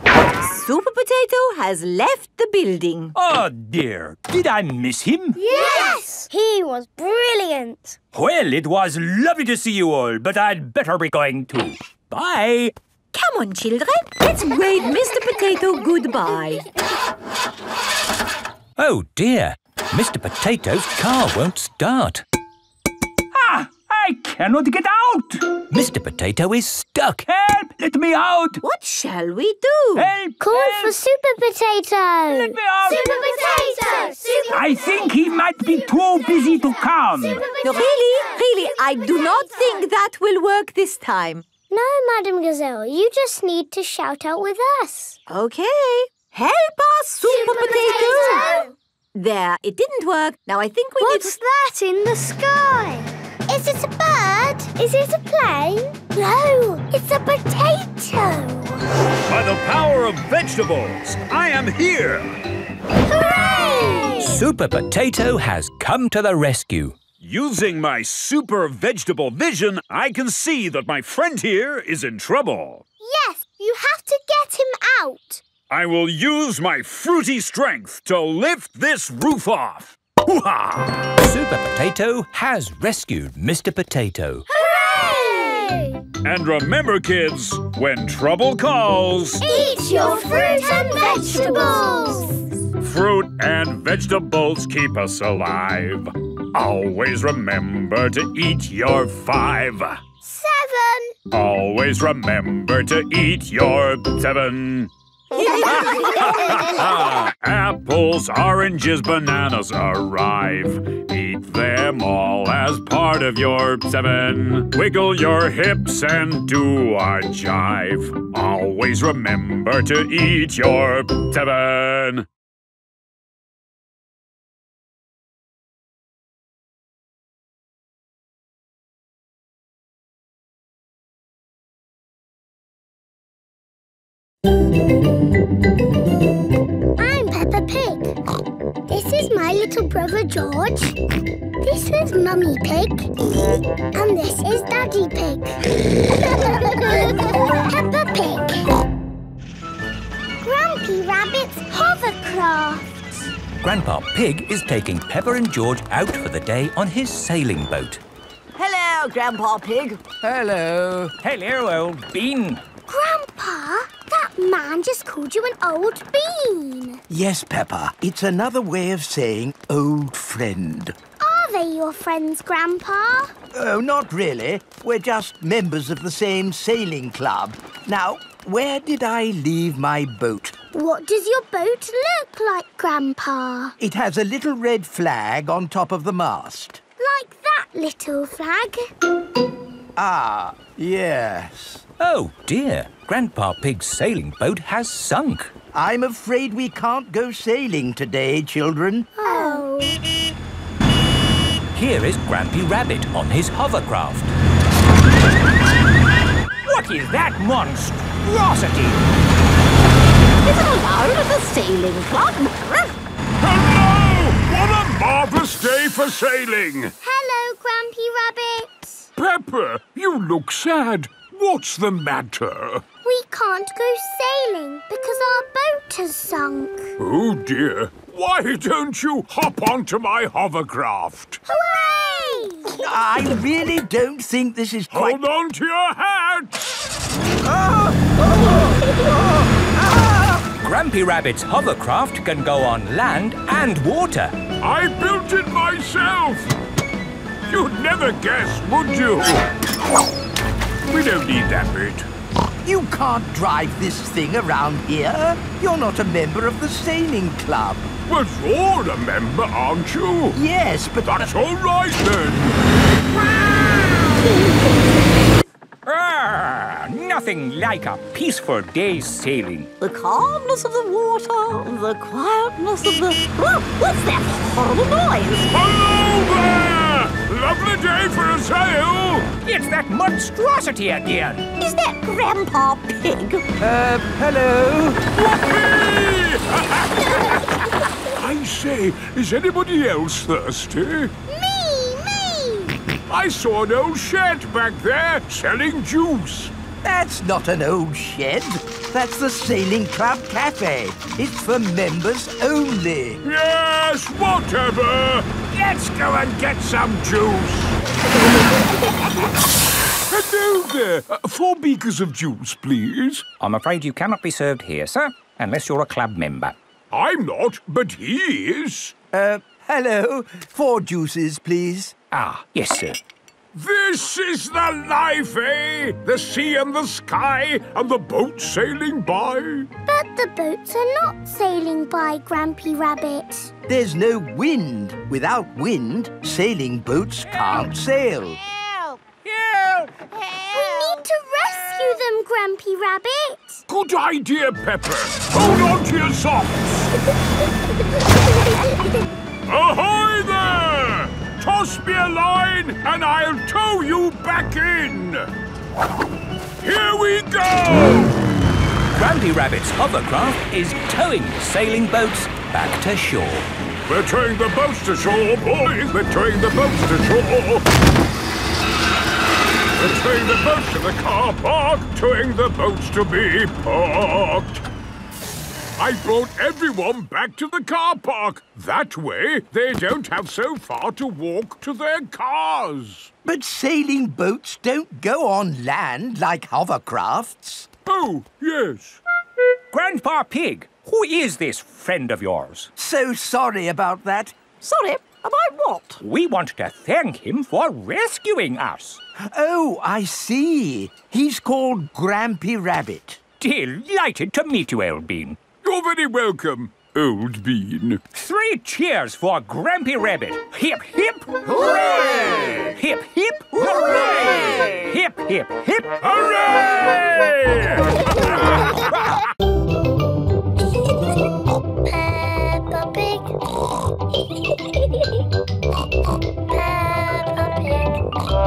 Super Potato has left the building. Oh, dear. Did I miss him? Yes! He was brilliant. Well, it was lovely to see you all, but I'd better be going too. Bye. Come on, children. Let's wave Mister Potato goodbye. Oh, dear. Mister Potato's car won't start. Ah! I cannot get out! Mister Potato is stuck. Help! Let me out! What shall we do? Help! Call help. for Super Potato. Let me out! Super Potato! Super I potato. think he might be Super too potato. busy to come. No, really, really, Super I do potato. not think that will work this time. No, Madame Gazelle, you just need to shout out with us. Okay. Help us, Super, Super Potato. Potato! There, it didn't work. Now I think we What's need to... What's that in the sky? Is it a bird? Is it a plane? No, it's a potato. By the power of vegetables, I am here. Hooray! Super Potato has come to the rescue. Using my super vegetable vision, I can see that my friend here is in trouble. Yes, you have to get him out. I will use my fruity strength to lift this roof off. Hoo-ha! Super Potato has rescued Mister Potato. Hooray! And remember, kids, when trouble calls... Eat your fruit and vegetables! Fruit and vegetables keep us alive. Always remember to eat your five. Seven. Always remember to eat your seven. Apples, oranges, bananas arrive. Eat them all as part of your seven. Wiggle your hips and do a jive. Always remember to eat your seven. I'm Peppa Pig. This is my little brother George. This is Mummy Pig. And this is Daddy Pig. Peppa Pig. Grampy Rabbit's hovercraft. Grandpa Pig is taking Peppa and George out for the day on his sailing boat. Hello, Grandpa Pig. Hello. Hello, old bean. Grandpa, that man just called you an old bean. Yes, Peppa. It's another way of saying old friend. Are they your friends, Grandpa? Oh, not really. We're just members of the same sailing club. Now, where did I leave my boat? What does your boat look like, Grandpa? It has a little red flag on top of the mast. Like that little flag? Ah, yes. Oh, dear. Grandpa Pig's sailing boat has sunk. I'm afraid we can't go sailing today, children. Oh. Here is Grampy Rabbit on his hovercraft. What is that monstrosity? It's a loan of the sailing club. Hello! What a marvellous day for sailing. Hello, Grampy Rabbit. Peppa, you look sad. What's the matter? We can't go sailing because our boat has sunk. Oh, dear. Why don't you hop onto my hovercraft? Hooray! I really don't think this is quite... Hold on to your hat! Ah! Oh! Oh! Ah! Grampy Rabbit's hovercraft can go on land and water. I built it myself! You'd never guess, would you? We don't need that bit. You can't drive this thing around here. You're not a member of the sailing club. Well, you're a member, aren't you? Yes, but... That's all right, then. Ah, nothing like a peaceful day's sailing. The calmness of the water, the quietness of the... Oh, what's that horrible noise? Hello there! Lovely day for a sail! It's that monstrosity again! Is that Grandpa Pig? Uh, hello? Whoopee! I say, is anybody else thirsty? Me, me! I saw an old shed back there selling juice. That's not an old shed. That's the Sailing Club Cafe. It's for members only. Yes, whatever. Let's go and get some juice. Hello there. Uh, four beakers of juice, please. I'm afraid you cannot be served here, sir, unless you're a club member. I'm not, but he is. Uh, hello. Four juices, please. Ah, yes, sir. This is the life, eh? The sea and the sky and the boat sailing by. But the boats are not sailing by, Grampy Rabbit. There's no wind. Without wind, sailing boats Help. can't sail. Help! Help! Help! We need to rescue them, Grampy Rabbit. Good idea, Peppa. Hold on to your socks. Ahoy there! Toss me a line and I'll tow you back in! Here we go! Grampy Rabbit's hovercraft is towing the sailing boats back to shore. We're towing the boats to shore, boys! We're towing the boats to shore! We're towing the boats to the car park, towing the boats to be parked. I brought everyone back to the car park. That way, they don't have so far to walk to their cars. But sailing boats don't go on land like hovercrafts. Oh, yes. Grandpa Pig, who is this friend of yours? So sorry about that. Sorry? About what? We want to thank him for rescuing us. Oh, I see. He's called Grampy Rabbit. Delighted to meet you, old bean. You're very welcome, old bean. Three cheers for Grampy Rabbit. Hip, hip, hooray! Hip, hip, hooray! Hip, hip, hip, hooray! Peppa Pig.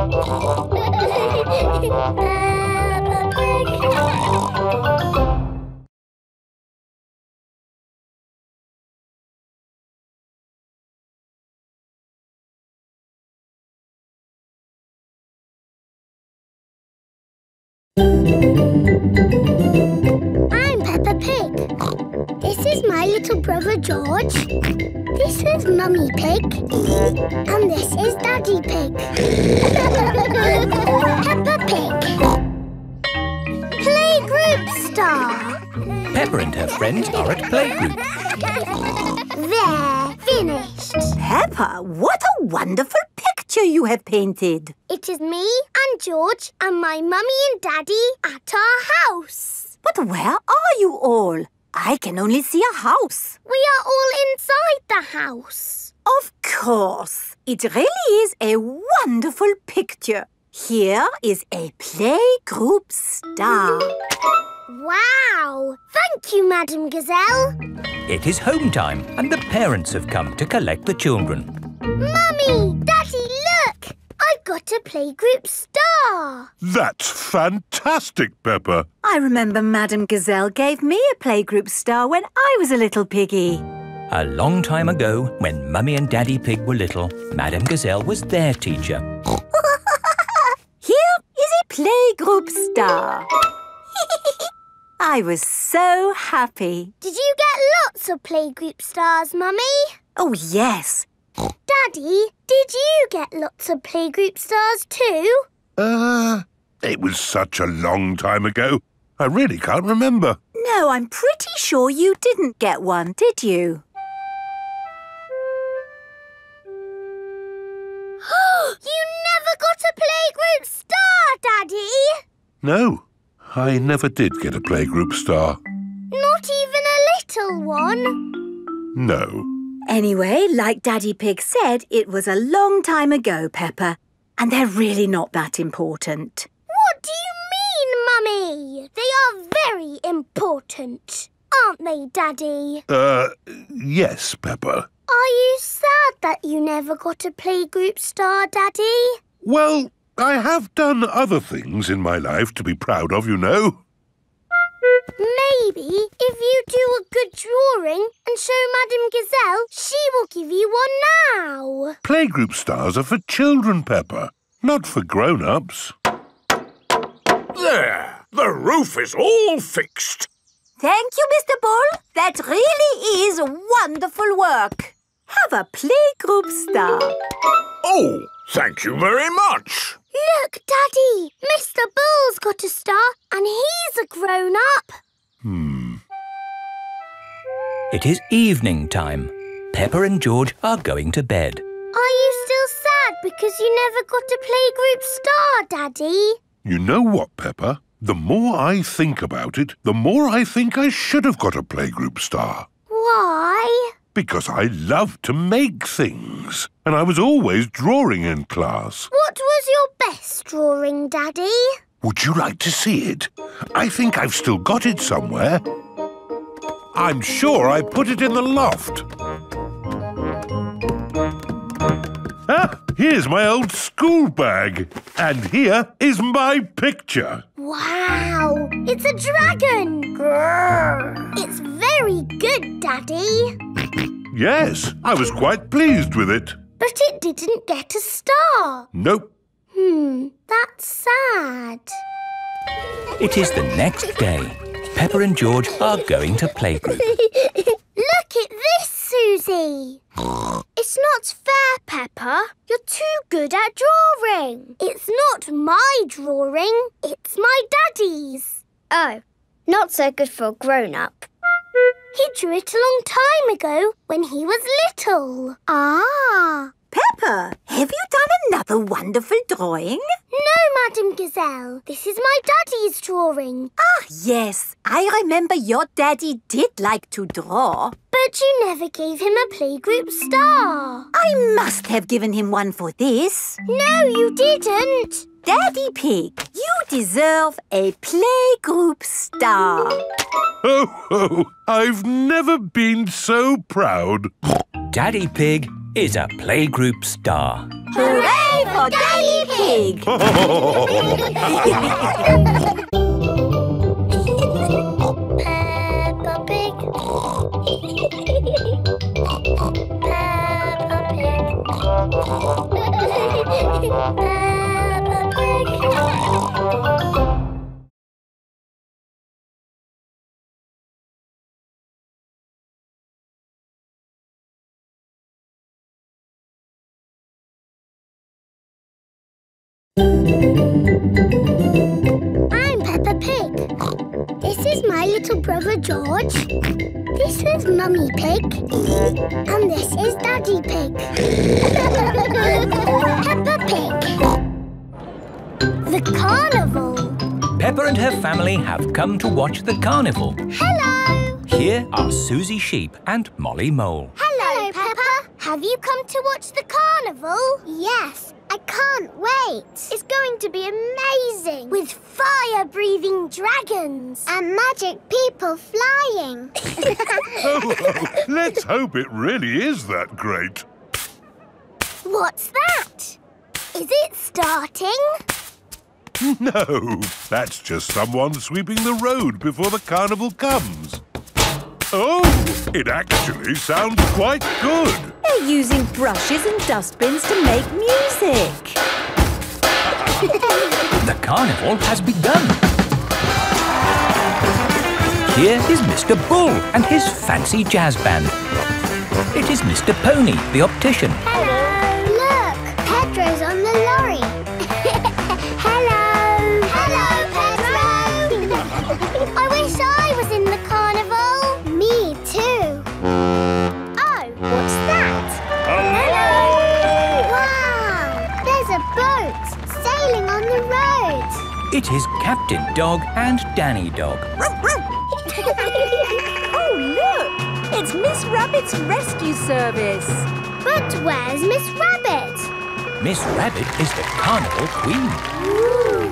Peppa Pig. Peppa Pig. I'm Peppa Pig. This is my little brother George. This is Mummy Pig. And this is Daddy Pig. Peppa Pig. Playgroup star. Peppa and her friends are at playgroup. They're finished. Peppa, what a wonderful picture you have painted. It is me and George and my mummy and daddy at our house. But where are you all? I can only see a house. We are all inside the house. Of course. It really is a wonderful picture. Here is a playgroup star. Wow! Thank you, Madame Gazelle. It is home time and the parents have come to collect the children. Mummy! Daddy, look! I've got a playgroup star. That's fantastic, Peppa. I remember Madame Gazelle gave me a playgroup star when I was a little piggy. A long time ago, when Mummy and Daddy Pig were little, Madame Gazelle was their teacher. Here is a playgroup star. I was so happy. Did you get lots of playgroup stars, Mummy? Oh, yes. Daddy, did you get lots of playgroup stars too? Uh, it was such a long time ago. I really can't remember. No, I'm pretty sure you didn't get one, did you? You never got a playgroup star, Daddy! No. I never did get a playgroup star. Not even a little one? No. Anyway, like Daddy Pig said, it was a long time ago, Peppa. And they're really not that important. What do you mean, Mummy? They are very important, aren't they, Daddy? Uh, yes, Peppa. Are you sad that you never got a playgroup star, Daddy? Well, I have done other things in my life to be proud of, you know. Maybe if you do a good drawing and show Madame Gazelle, she will give you one now. Playgroup stars are for children, Peppa, not for grown-ups. There! The roof is all fixed. Thank you, Mister Bull. That really is wonderful work. Have a playgroup star. Oh, thank you very much. Look, Daddy, Mister Bull's got a star and he's a grown-up. Hmm. It is evening time. Peppa and George are going to bed. Are you still sad because you never got a playgroup star, Daddy? You know what, Peppa? The more I think about it, the more I think I should have got a playgroup star. Why? Because I love to make things, and I was always drawing in class. What was your best drawing, Daddy? Would you like to see it? I think I've still got it somewhere. I'm sure I put it in the loft. Ah, here's my old school bag. And here is my picture. Wow, it's a dragon. Grrr. It's very good, Daddy. Yes, I was quite pleased with it. But it didn't get a star. Nope. Hmm, that's sad. It is the next day. Peppa and George are going to playgroup. Look at this, Susie. It's not fair, Peppa. You're too good at drawing. It's not my drawing. It's my daddy's. Oh, not so good for a grown-up. He drew it a long time ago when he was little. Ah! Peppa, have you done another wonderful drawing? No, Madame Gazelle. This is my daddy's drawing. Ah, yes. I remember your daddy did like to draw. But you never gave him a playgroup star. I must have given him one for this. No, you didn't. Daddy Pig, you deserve a playgroup star. Ho, ho! I've never been so proud. Daddy Pig is a playgroup star. Hooray for Daddy Pig! Peppa Pig. Peppa Pig. Peppa Pig. I'm Peppa Pig. This is my little brother George. This is Mummy Pig. And this is Daddy Pig. Peppa Pig. The carnival. Peppa and her family have come to watch the carnival. Hello. Here are Susie Sheep and Molly Mole. Hello, Hello Peppa. Have you come to watch the carnival? Yes. I can't wait. It's going to be amazing. With fire-breathing dragons. And magic people flying. oh, oh, let's hope it really is that great. What's that? Is it starting? No, that's just someone sweeping the road before the carnival comes. Oh, it actually sounds quite good. They're using brushes and dustbins to make music. The carnival has begun. Here is Mister Bull and his fancy jazz band. It is Mister Pony, the optician. Hello. Look, Pedro's on the lorry. Hello. Hello, Pedro. I wish I was in the carnival. Me too. What's that? Hello! Wow! There's a boat sailing on the road. It is Captain Dog and Danny Dog. Oh, look! It's Miss Rabbit's rescue service. But where's Miss Rabbit? Miss Rabbit is the carnival queen. Ooh.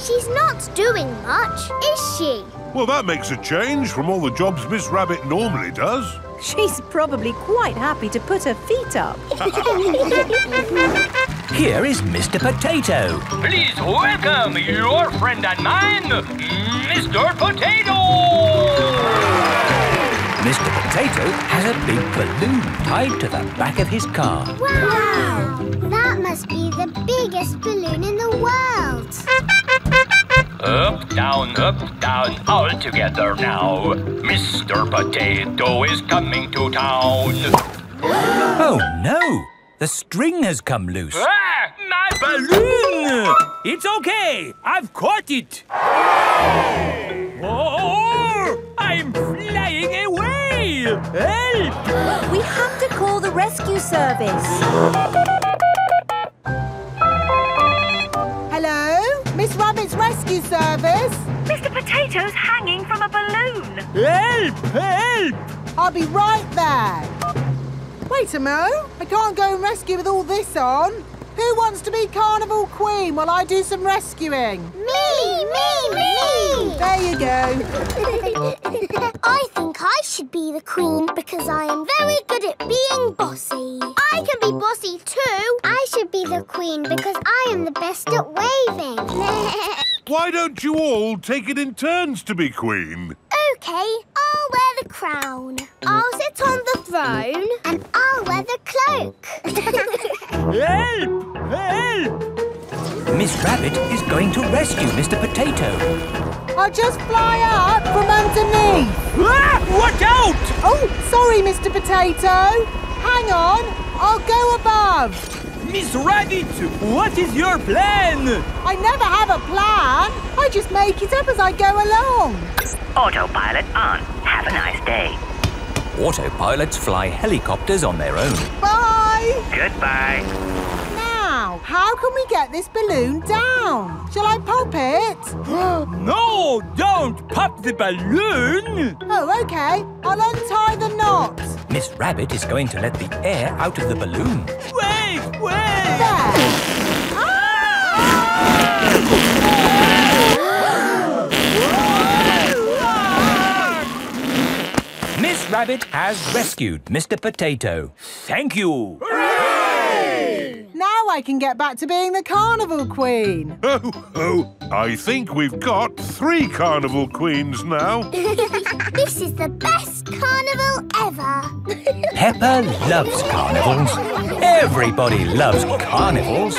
She's not doing much, is she? Well, that makes a change from all the jobs Miss Rabbit normally does. She's probably quite happy to put her feet up. Here is Mister Potato. Please welcome your friend and mine, Mister Potato! Mister Potato has a big balloon tied to the back of his car. Wow! wow. That must be the biggest balloon in the world. Up, down, up, down, all together now. Mister Potato is coming to town. Oh, no! The string has come loose. Ah, my balloon! It's okay. I've caught it. Oh, I'm flying away. Help! We have to call the rescue service. Hello? Miss Rabbit's rescue service. Mister Potato's hanging from a balloon. Help! Help! I'll be right there. Wait a mo. I can't go and rescue with all this on. Who wants to be carnival queen while I do some rescuing? Me! Me! Me! There you go. I think I should be the queen because I am very good at being bossy. I can be bossy too. I should be the queen because I am the best at waving. Why don't you all take it in turns to be queen? OK, I'll wear the crown. I'll sit on the throne. And I'll wear the cloak. Help! Help! Miss Rabbit is going to rescue Mister Potato. I'll just fly up from underneath. Ah! Watch out! Oh, sorry, Mister Potato. Hang on, I'll go above. Miss Rabbit, what is your plan? I never have a plan. I just make it up as I go along. Autopilot on. Have a nice day. Autopilots fly helicopters on their own. Bye. Goodbye. Now, how can we get this balloon down? Shall I pop it? No, don't pop the balloon. Oh, OK. I'll untie the knot. Miss Rabbit is going to let the air out of the balloon. Wait, wait! There! Ah! Miss Rabbit has rescued Mister Potato. Thank you! Hooray! Now I can get back to being the carnival queen. Oh, oh, I think we've got three carnival queens now. This is the best carnival ever. Peppa loves carnivals. Everybody loves carnivals.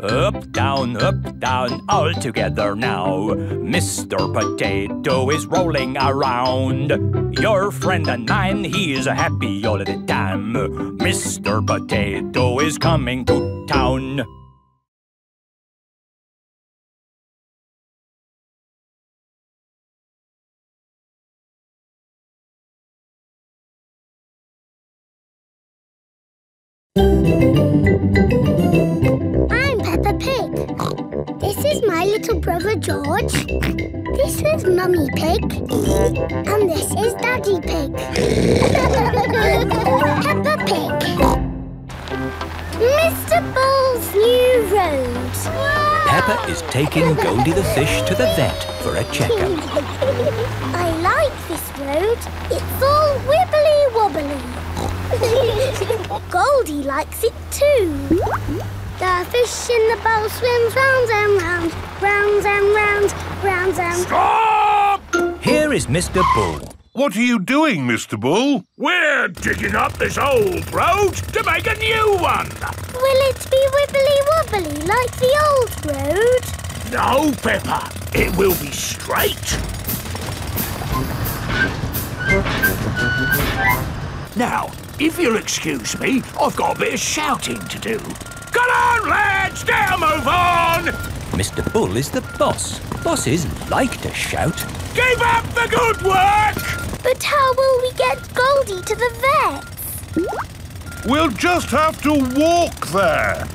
Up, down, up, down, all together now. Mister Potato is rolling around. Your friend and mine, he is happy all the time. Mister Potato is coming to town. I'm Peppa Pig. This is my little brother George. This is Mummy Pig. And this is Daddy Pig. Peppa Pig. Mister Bull's new road. Peppa is taking Goldie the fish to the vet for a checkup. I like this road. It's all wibbly-wobbly. Goldie likes it too. The fish in the bowl swims round and round, round and round, round and... Stop! Here is Mister Bull. What are you doing, Mister Bull? We're digging up this old road to make a new one. Will it be wibbly-wobbly like the old road? No, Peppa. It will be straight. Now, if you'll excuse me, I've got a bit of shouting to do. Come on, lads! Now move on! Mister Bull is the boss. Bosses like to shout. Keep up the good work! But how will we get Goldie to the vets? We'll just have to walk there.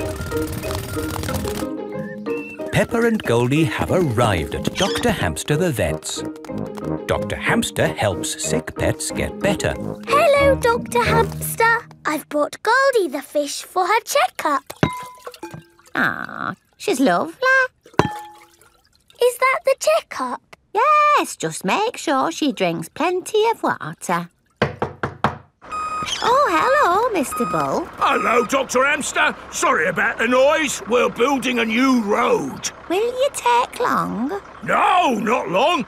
Peppa and Goldie have arrived at Doctor Hamster the vet's. Doctor Hamster helps sick pets get better. Hello, Doctor Hamster. I've brought Goldie the fish for her checkup. Ah, she's lovely. Is that the checkup? Yes, just make sure she drinks plenty of water. Oh, hello, Mister Bull. Hello, Doctor Hamster. Sorry about the noise. We're building a new road. Will you take long? No, not long.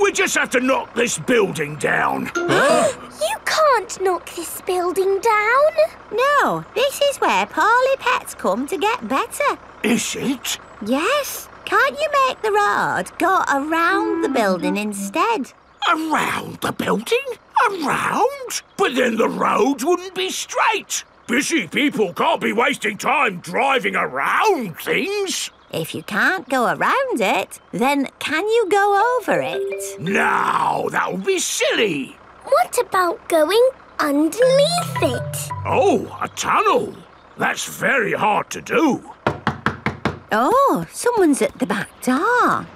We just have to knock this building down. You can't knock this building down. No, this is where poorly pets come to get better. Is it? Yes. Can't you make the road go around the building instead? Around the building? Around? But then the road wouldn't be straight. Busy people can't be wasting time driving around things. If you can't go around it, then can you go over it? No, that would be silly. What about going underneath it? Oh, a tunnel. That's very hard to do. Oh, someone's at the back door.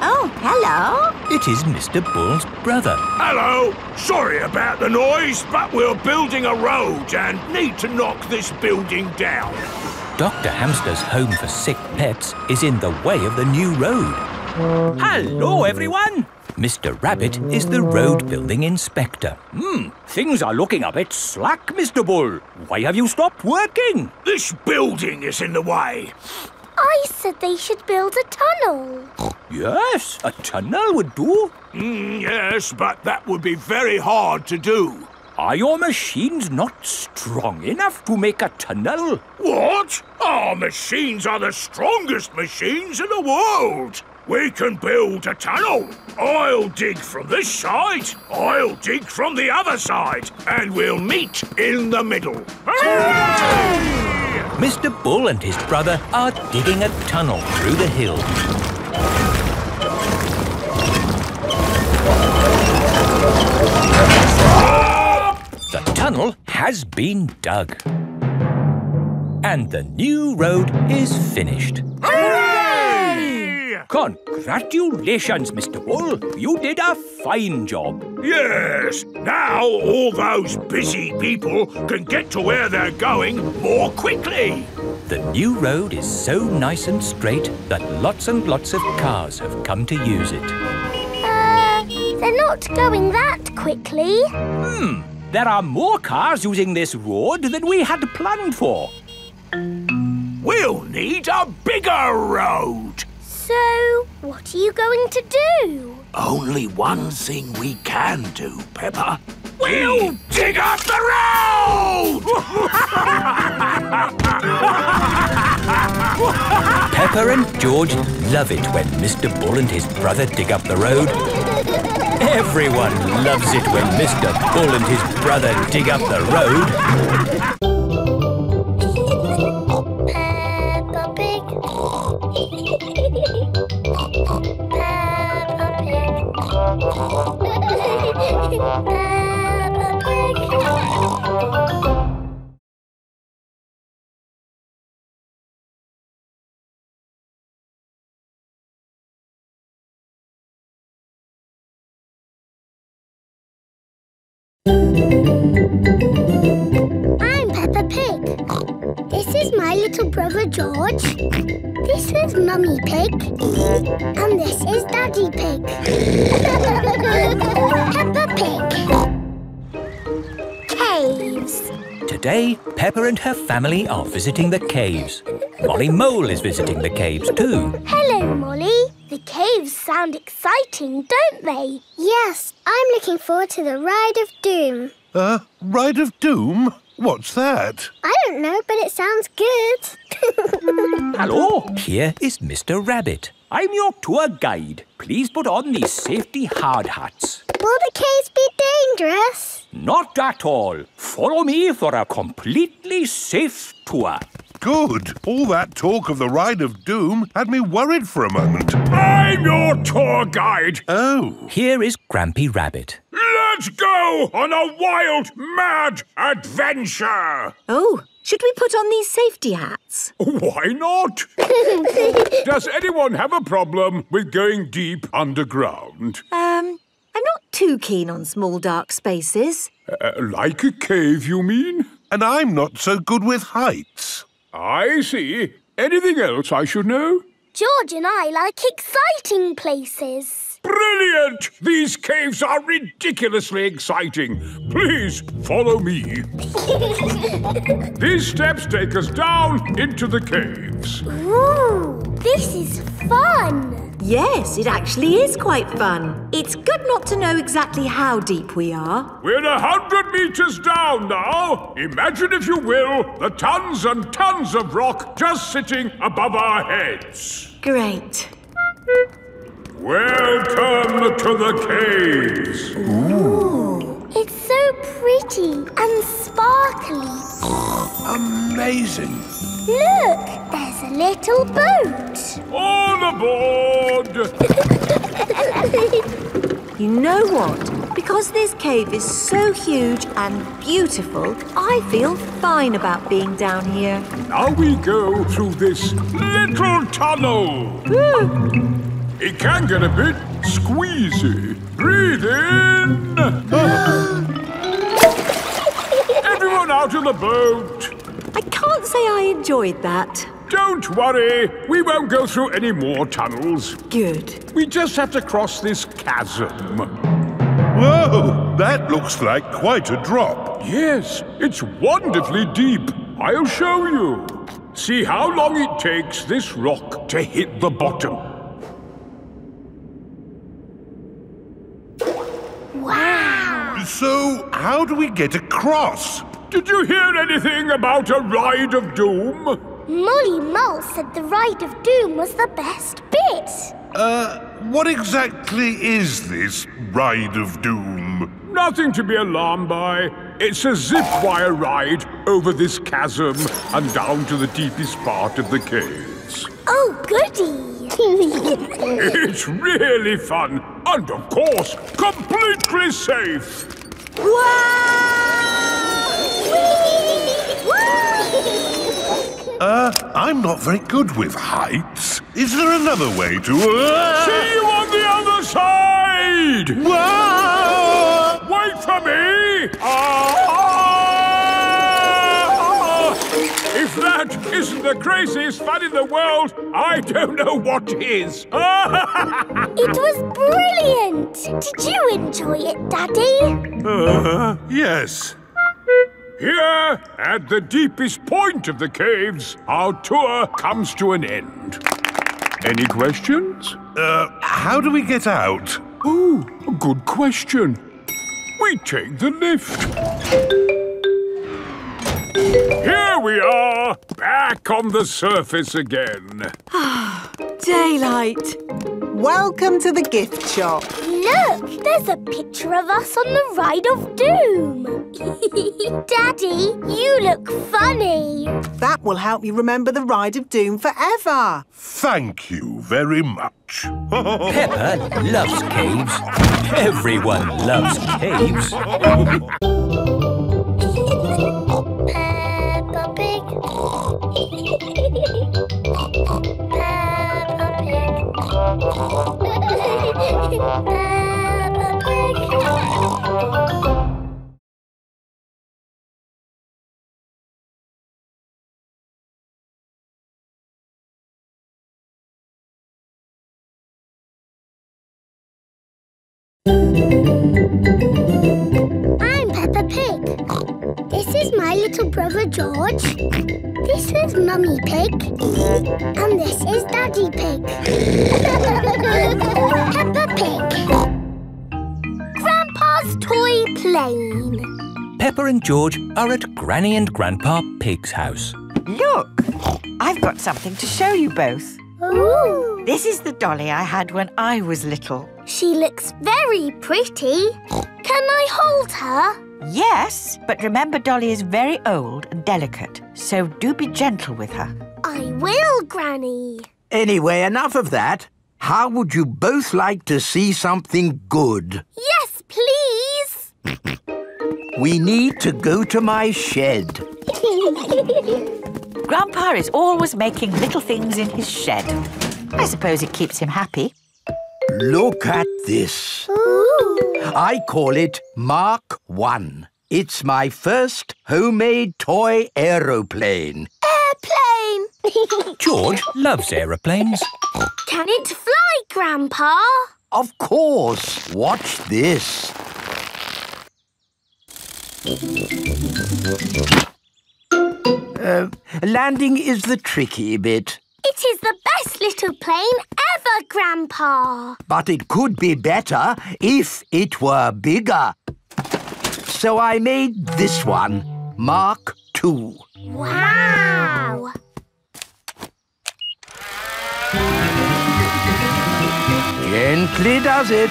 Oh, hello. It is Mister Bull's brother. Hello. Sorry about the noise, but we're building a road and need to knock this building down. Doctor Hamster's home for sick pets is in the way of the new road. Hello, everyone. Mister Rabbit is the road building inspector. Hmm, things are looking a bit slack, Mister Bull. Why have you stopped working? This building is in the way. I said they should build a tunnel. Yes, a tunnel would do. Mm, yes, but that would be very hard to do. Are your machines not strong enough to make a tunnel? What? Our machines are the strongest machines in the world. We can build a tunnel. I'll dig from this side, I'll dig from the other side, and we'll meet in the middle. Hooray! Mister Bull and his brother are digging a tunnel through the hill. The tunnel has been dug. And the new road is finished. Hooray! Congratulations, Mister Bull. You did a fine job. Yes. Now all those busy people can get to where they're going more quickly. The new road is so nice and straight that lots and lots of cars have come to use it. Uh, they're not going that quickly. Hmm. There are more cars using this road than we had planned for. We'll need a bigger road. So, what are you going to do? Only one thing we can do, Peppa. We'll dig up the road! Peppa and George love it when Mister Bull and his brother dig up the road. Everyone loves it when Mister Bull and his brother dig up the road. Peppa Pig. Peppa Pig. Peppa Pig. I'm Peppa Pig. This is my little brother George. This is Mummy Pig. And this is Daddy Pig. Peppa Pig. Caves. Today, Peppa and her family are visiting the caves. Molly Mole is visiting the caves too. Hello, Molly. The caves sound exciting, don't they? Yes, I'm looking forward to the Ride of Doom. Uh, Ride of Doom? What's that? I don't know, but it sounds good. Hello, here is Mister Rabbit. I'm your tour guide. Please put on these safety hard hats. Will the caves be dangerous? Not at all. Follow me for a completely safe tour. Good. All that talk of the Ride of Doom had me worried for a moment. I'm your tour guide. Oh. Here is Grampy Rabbit. Let's go on a wild, mad adventure. Oh, should we put on these safety hats? Why not? Does anyone have a problem with going deep underground? Um, I'm not too keen on small, dark spaces. Uh, like a cave, you mean? And I'm not so good with heights. I see. Anything else I should know? George and I like exciting places. Brilliant! These caves are ridiculously exciting. Please follow me. These steps take us down into the caves. Ooh, this is fun. Yes, it actually is quite fun. It's good not to know exactly how deep we are. We're a hundred metres down now. Imagine, if you will, the tons and tons of rock just sitting above our heads. Great. Welcome to the caves. Ooh. It's so pretty and sparkly. Amazing. Look, there's a little boat. All aboard! You know what? Because this cave is so huge and beautiful, I feel fine about being down here. Now we go through this little tunnel. Ooh. It can get a bit squeezy. Breathe in. Everyone out of the boat. I can't say I enjoyed that. Don't worry, we won't go through any more tunnels. Good. We just have to cross this chasm. Whoa, that looks like quite a drop. Yes, it's wonderfully deep. I'll show you. See how long it takes this rock to hit the bottom. Wow! So, how do we get across? Did you hear anything about a Ride of Doom? Molly Mole said the Ride of Doom was the best bit. Uh, what exactly is this Ride of Doom? Nothing to be alarmed by. It's a zip wire ride over this chasm and down to the deepest part of the caves. Oh, goody! It's really fun and, of course, completely safe. Wow! Uh, I'm not very good with heights. Is there another way to... Uh... See you on the other side! Whoa! Wait for me! Ah! If that isn't the craziest fun in the world, I don't know what is. It was brilliant! Did you enjoy it, Daddy? Uh, yes. Here, at the deepest point of the caves, our tour comes to an end. Any questions? Uh, how do we get out? Ooh, a good question. We take the lift. Here we are, back on the surface again. Ah, daylight. Welcome to the gift shop. Look, there's a picture of us on the Ride of Doom. Daddy, you look funny. That will help you remember the Ride of Doom forever. Thank you very much. Peppa loves caves. Everyone loves caves. Peppa Pig. Peppa Pig. Peppa Pig. I'm Peppa Pig. This is my little brother George. This is Mummy Pig. And this is Daddy Pig. Peppa Pig. Grandpa's toy plane. Peppa and George are at Granny and Grandpa Pig's house. Look, I've got something to show you both. Ooh. This is the dolly I had when I was little. She looks very pretty. Can I hold her? Yes, but remember Dolly is very old and delicate, so do be gentle with her. I will, Granny. Anyway, enough of that. How would you both like to see something good? Yes, please. We need to go to my shed. Grandpa is always making little things in his shed. I suppose it keeps him happy. Look at this. Ooh. I call it Mark One. It's my first homemade toy aeroplane. Airplane! George loves aeroplanes. Can it fly, Grandpa? Of course. Watch this. Uh, landing is the tricky bit. It is the best little plane ever, Grandpa. But it could be better if it were bigger. So I made this one, Mark Two. Wow! Gently does it.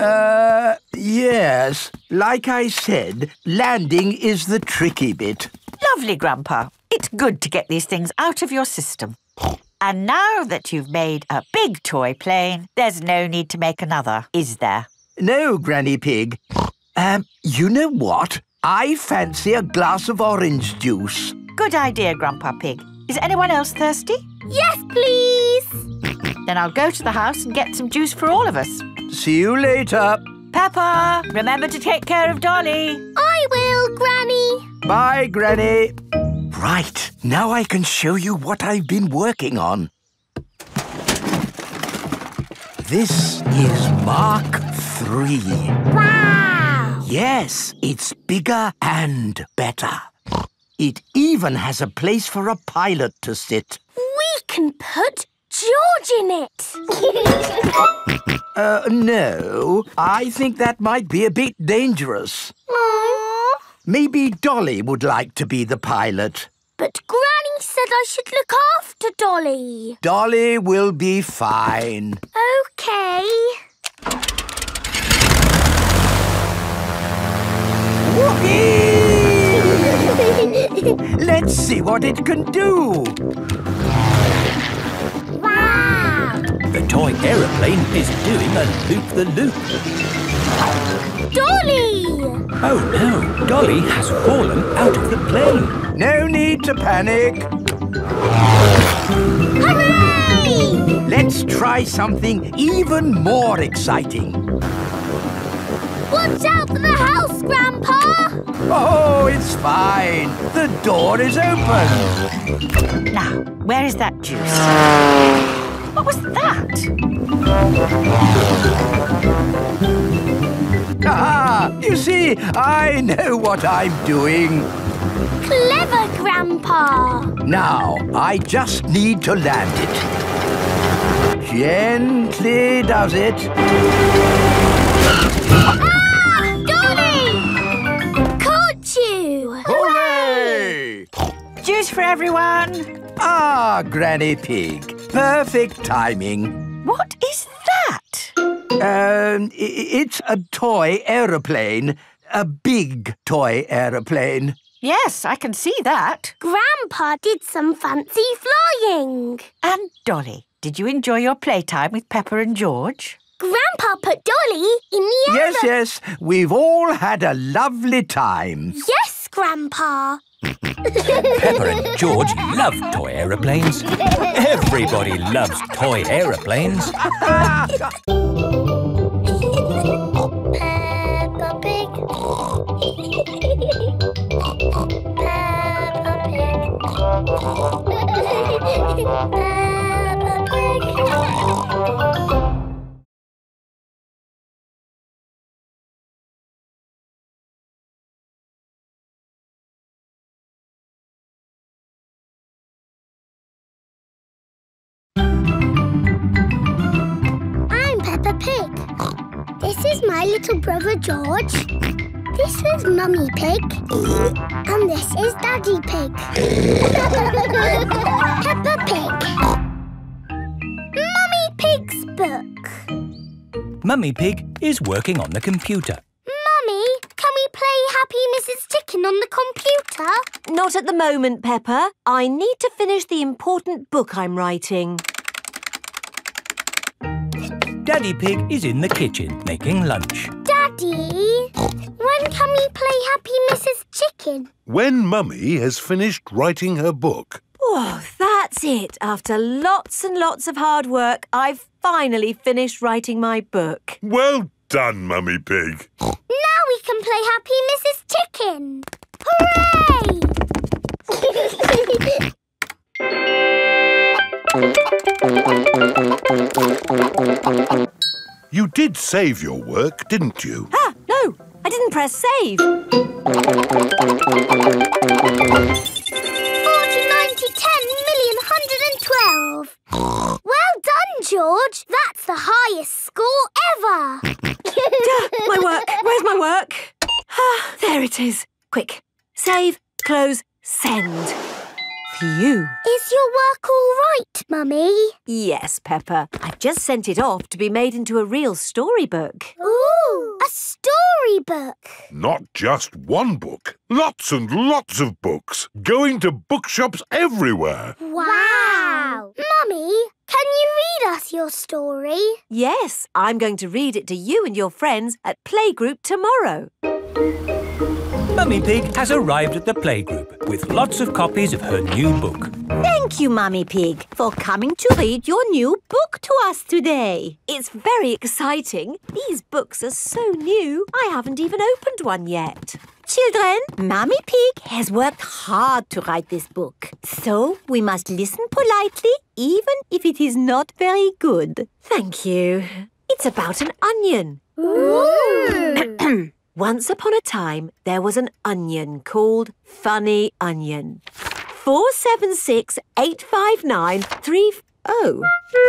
Uh, yes. Like I said, landing is the tricky bit. Lovely, Grandpa. It's good to get these things out of your system. And now that you've made a big toy plane, there's no need to make another, is there? No, Granny Pig. Um, you know what? I fancy a glass of orange juice. Good idea, Grandpa Pig. Is anyone else thirsty? Yes, please. Then I'll go to the house and get some juice for all of us. See you later. Peppa, remember to take care of Dolly. I will, Granny. Bye, Granny. Right, now I can show you what I've been working on. This is Mark Three. Wow! Yes, it's bigger and better. It even has a place for a pilot to sit. We can put George in it. uh, no. I think that might be a bit dangerous. Aww. Maybe Dolly would like to be the pilot. But Granny said I should look after Dolly. Dolly will be fine. OK. Whoopee! Let's see what it can do. Wow! The toy aeroplane is doing a loop-the-loop. Dolly! Oh, no. Dolly has fallen out of the plane. No need to panic. Hooray! Let's try something even more exciting. Watch out for the house, Grandpa! Oh, it's fine. The door is open. Now, where is that juice? What was that? Ah, you see, I know what I'm doing. Clever, Grandpa. Now, I just need to land it. Gently does it. Ah! Dolly! Caught you! Hooray! Juice for everyone! Ah, Granny Pig. Perfect timing. What is that? Um, it's a toy aeroplane. A big toy aeroplane. Yes, I can see that. Grandpa did some fancy flying. And Dolly, did you enjoy your playtime with Peppa and George? Grandpa put Dolly in the air. Yes, yes. We've all had a lovely time. Yes, Grandpa. Peppa and George love toy aeroplanes. Everybody loves toy aeroplanes. Peppa Pig. Peppa Pig. Peppa Pig. my little brother George. This is Mummy Pig. And this is Daddy Pig. Peppa Pig. Mummy Pig's book. Mummy Pig is working on the computer. Mummy, can we play Happy Missus Chicken on the computer? Not at the moment, Peppa. I need to finish the important book I'm writing. Daddy Pig is in the kitchen making lunch. Daddy, when can we play Happy Missus Chicken? When Mummy has finished writing her book. Oh, that's it. After lots and lots of hard work, I've finally finished writing my book. Well done, Mummy Pig. Now we can play Happy Missus Chicken. Hooray! You did save your work, didn't you? Ah, no, I didn't press save. forty, ninety, ten, million, one hundred and twelve. Well done, George. That's the highest score ever. Duh, my work. Where's my work? Ah, there it is. Quick. Save, close, send. You. Is your work all right, Mummy? Yes, Peppa. I've just sent it off to be made into a real storybook. Ooh, a storybook. Not just one book. Lots and lots of books. Going to bookshops everywhere. Wow. wow. Mummy, can you read us your story? Yes, I'm going to read it to you and your friends at playgroup tomorrow. Mummy Pig has arrived at the playgroup with lots of copies of her new book. Thank you, Mummy Pig, for coming to read your new book to us today. It's very exciting. These books are so new, I haven't even opened one yet. Children, Mummy Pig has worked hard to write this book. So we must listen politely, even if it is not very good. Thank you. It's about an onion. Ooh! Once upon a time, there was an onion called Funny Onion. four seven six eight five nine three oh.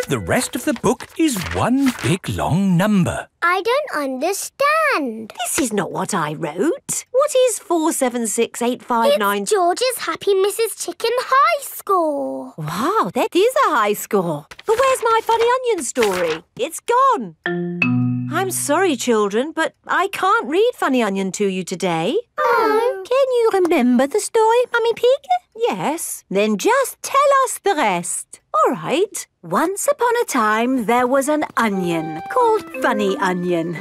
The rest of the book is one big long number. I don't understand. This is not what I wrote. What is four seven six eight five nine? It's George's Happy Missus Chicken high score. Wow, that is a high score. But where's my Funny Onion story? It's gone. I'm sorry, children, but I can't read Funny Onion to you today. Oh. Can you remember the story, Mummy Pig? Yes. Then just tell us the rest. All right. Once upon a time, there was an onion called Funny Onion.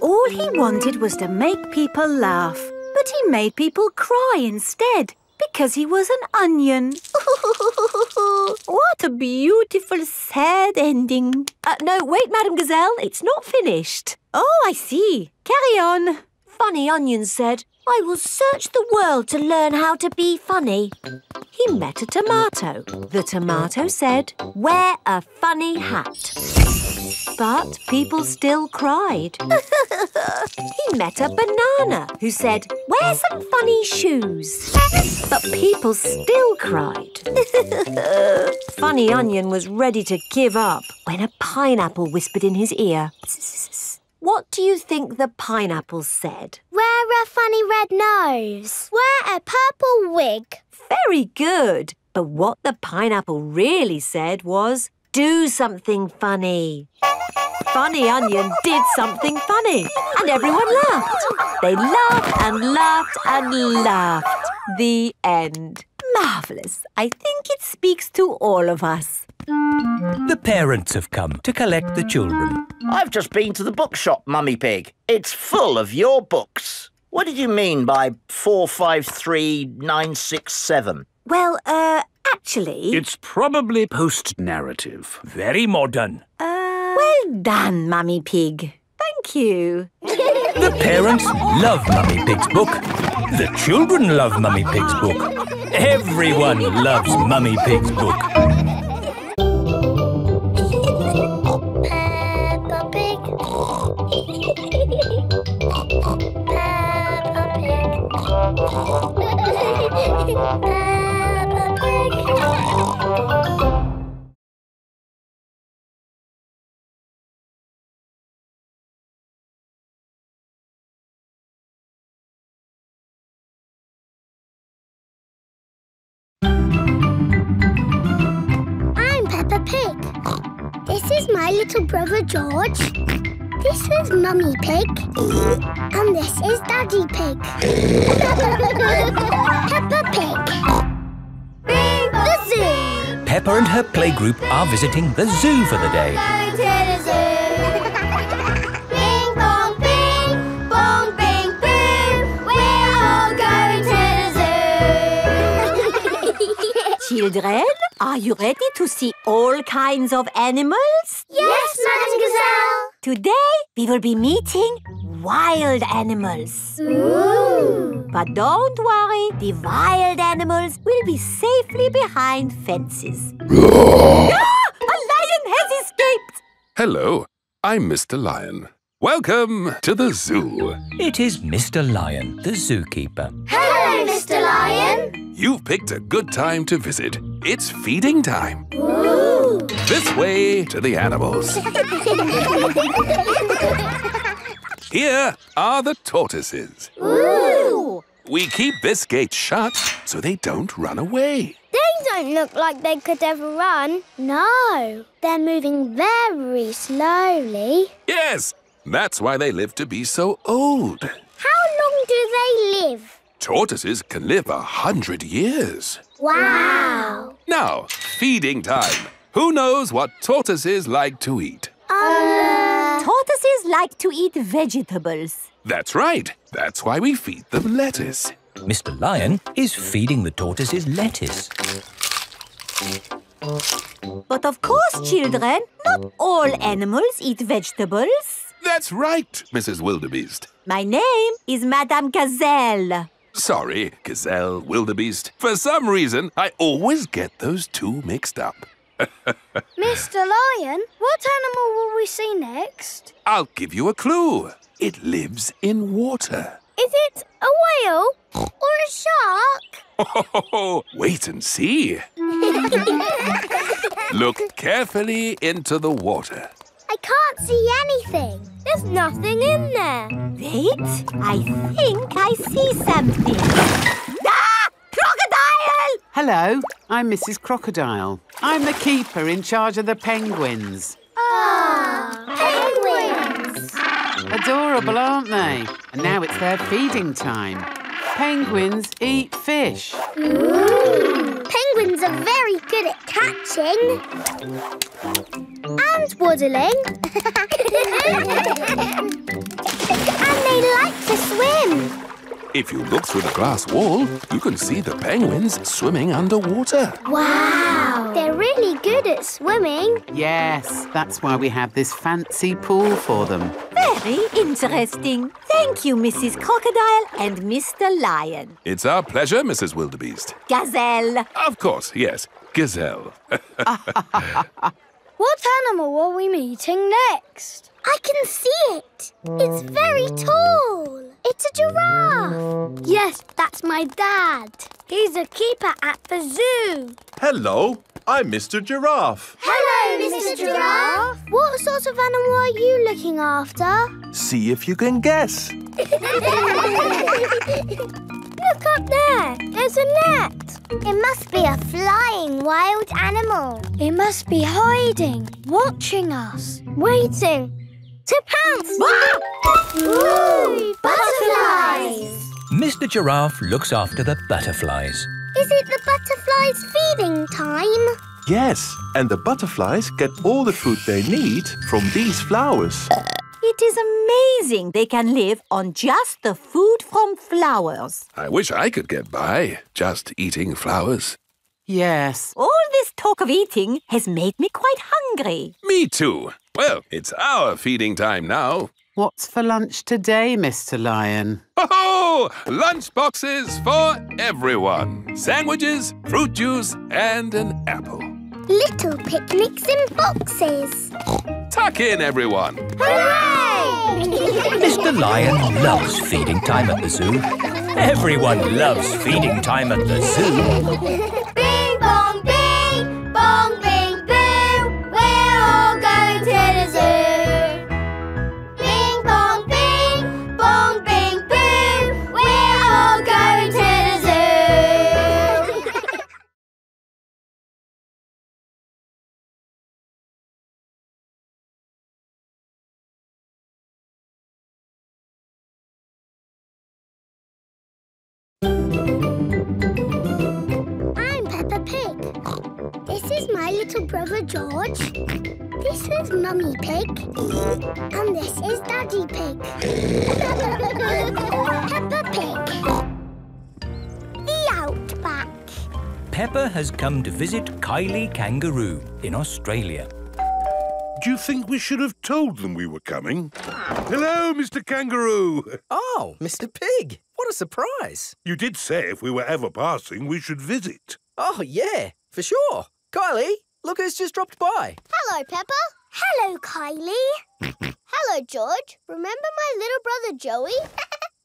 All he wanted was to make people laugh, but he made people cry instead. Because he was an onion. What a beautiful, sad ending. Uh, no, wait, Madame Gazelle, it's not finished. Oh, I see. Carry on. Funny Onion said, I will search the world to learn how to be funny. He met a tomato. The tomato said, wear a funny hat. But people still cried. He met a banana who said, wear some funny shoes. But people still cried. Funny Onion was ready to give up when a pineapple whispered in his ear. What do you think the pineapple said? Wear a funny red nose. Wear a purple wig. Very good. But what the pineapple really said was, do something funny. Funny Onion did something funny and everyone laughed. They laughed and laughed and laughed. The end. Marvellous. I think it speaks to all of us. The parents have come to collect the children. I've just been to the bookshop, Mummy Pig. It's full of your books. What did you mean by four five three nine six seven? Well, uh... actually... It's probably post-narrative. Very modern. Uh, well done, Mummy Pig. Thank you. The parents love Mummy Pig's book. The children love Mummy Pig's book. Everyone loves Mummy Pig's book. Peppa Pig. Peppa Pig. Peppa Pig. my little brother George. This is Mummy Pig. And this is Daddy Pig. Peppa Pig. Bing, the zoo! Peppa and her playgroup are visiting the zoo for the day. Going to the zoo. Bing, bong, bing, bong, bing, boom. We're all going to the zoo. Children? Are you ready to see all kinds of animals? Yes, Madame Gazelle! Today, we will be meeting wild animals. Ooh! But don't worry, the wild animals will be safely behind fences. Ah! A lion has escaped! Hello, I'm Mister Lion. Welcome to the zoo. It is Mister Lion, the zookeeper. Hello, Mister Lion! You've picked a good time to visit. It's feeding time. Ooh. This way to the animals. Here are the tortoises. Ooh. We keep this gate shut so they don't run away. They don't look like they could ever run. No, they're moving very slowly. Yes, that's why they live to be so old. How long do they live? Tortoises can live a hundred years. Wow! Now, feeding time. Who knows what tortoises like to eat? Uh... Tortoises like to eat vegetables. That's right. That's why we feed them lettuce. Mister Lion is feeding the tortoises lettuce. But of course, children, not all animals eat vegetables. That's right, Missus Wildebeest. My name is Madame Gazelle. Sorry, Gazelle, Wildebeest. For some reason, I always get those two mixed up. Mister Lion, what animal will we see next? I'll give you a clue. It lives in water. Is it a whale or a shark? Oh, oh, oh. Wait and see. Look carefully into the water. I can't see anything. There's nothing in there. Wait, I think I see something. Ah! Crocodile! Hello, I'm Missus Crocodile. I'm the keeper in charge of the penguins. Ah, penguins! Adorable, aren't they? And now it's their feeding time. Penguins eat fish. Ooh. Penguins are very good at catching. And waddling. And they like to swim. If you look through the glass wall, you can see the penguins swimming underwater. Wow! They're really good at swimming. Yes, that's why we have this fancy pool for them. Very interesting. Thank you, Missus Crocodile and Mister Lion. It's our pleasure, Missus Wildebeest. Gazelle. Of course, yes. Gazelle. What animal are we meeting next? I can see it. It's very tall. It's a giraffe. Yes, that's my dad. He's a keeper at the zoo. Hello, I'm Mister Giraffe. Hello, Mister Giraffe. What sort of animal are you looking after? See if you can guess. Look up there. There's a net. It must be a flying wild animal. It must be hiding, watching us, waiting to pounce. Ooh, butterflies! Mister Giraffe looks after the butterflies. Is it the butterflies' feeding time? Yes, and the butterflies get all the food they need from these flowers. It is amazing they can live on just the food from flowers. I wish I could get by just eating flowers. Yes. All this talk of eating has made me quite hungry. Me too. Well, it's our feeding time now. What's for lunch today, Mister Lion? Ho-ho! Lunch boxes for everyone. Sandwiches, fruit juice and an apple. Little picnics in boxes. Tuck in, everyone. Hooray! Mister Lion loves feeding time at the zoo. Everyone loves feeding time at the zoo. Bing, bong, bing, bong, bing, boo. We're all going to the zoo. Bing, bong, bing, bong, bing, boo. We're all going to the my little brother George. This is Mummy Pig. And this is Daddy Pig. Peppa Pig. The Outback. Peppa has come to visit Kylie Kangaroo in Australia. Do you think we should have told them we were coming? Hello, Mister Kangaroo. Oh, Mister Pig. What a surprise. You did say if we were ever passing, we should visit. Oh, yeah, for sure. Kylie, look who's just dropped by. Hello, Peppa. Hello, Kylie. Hello, George. Remember my little brother, Joey?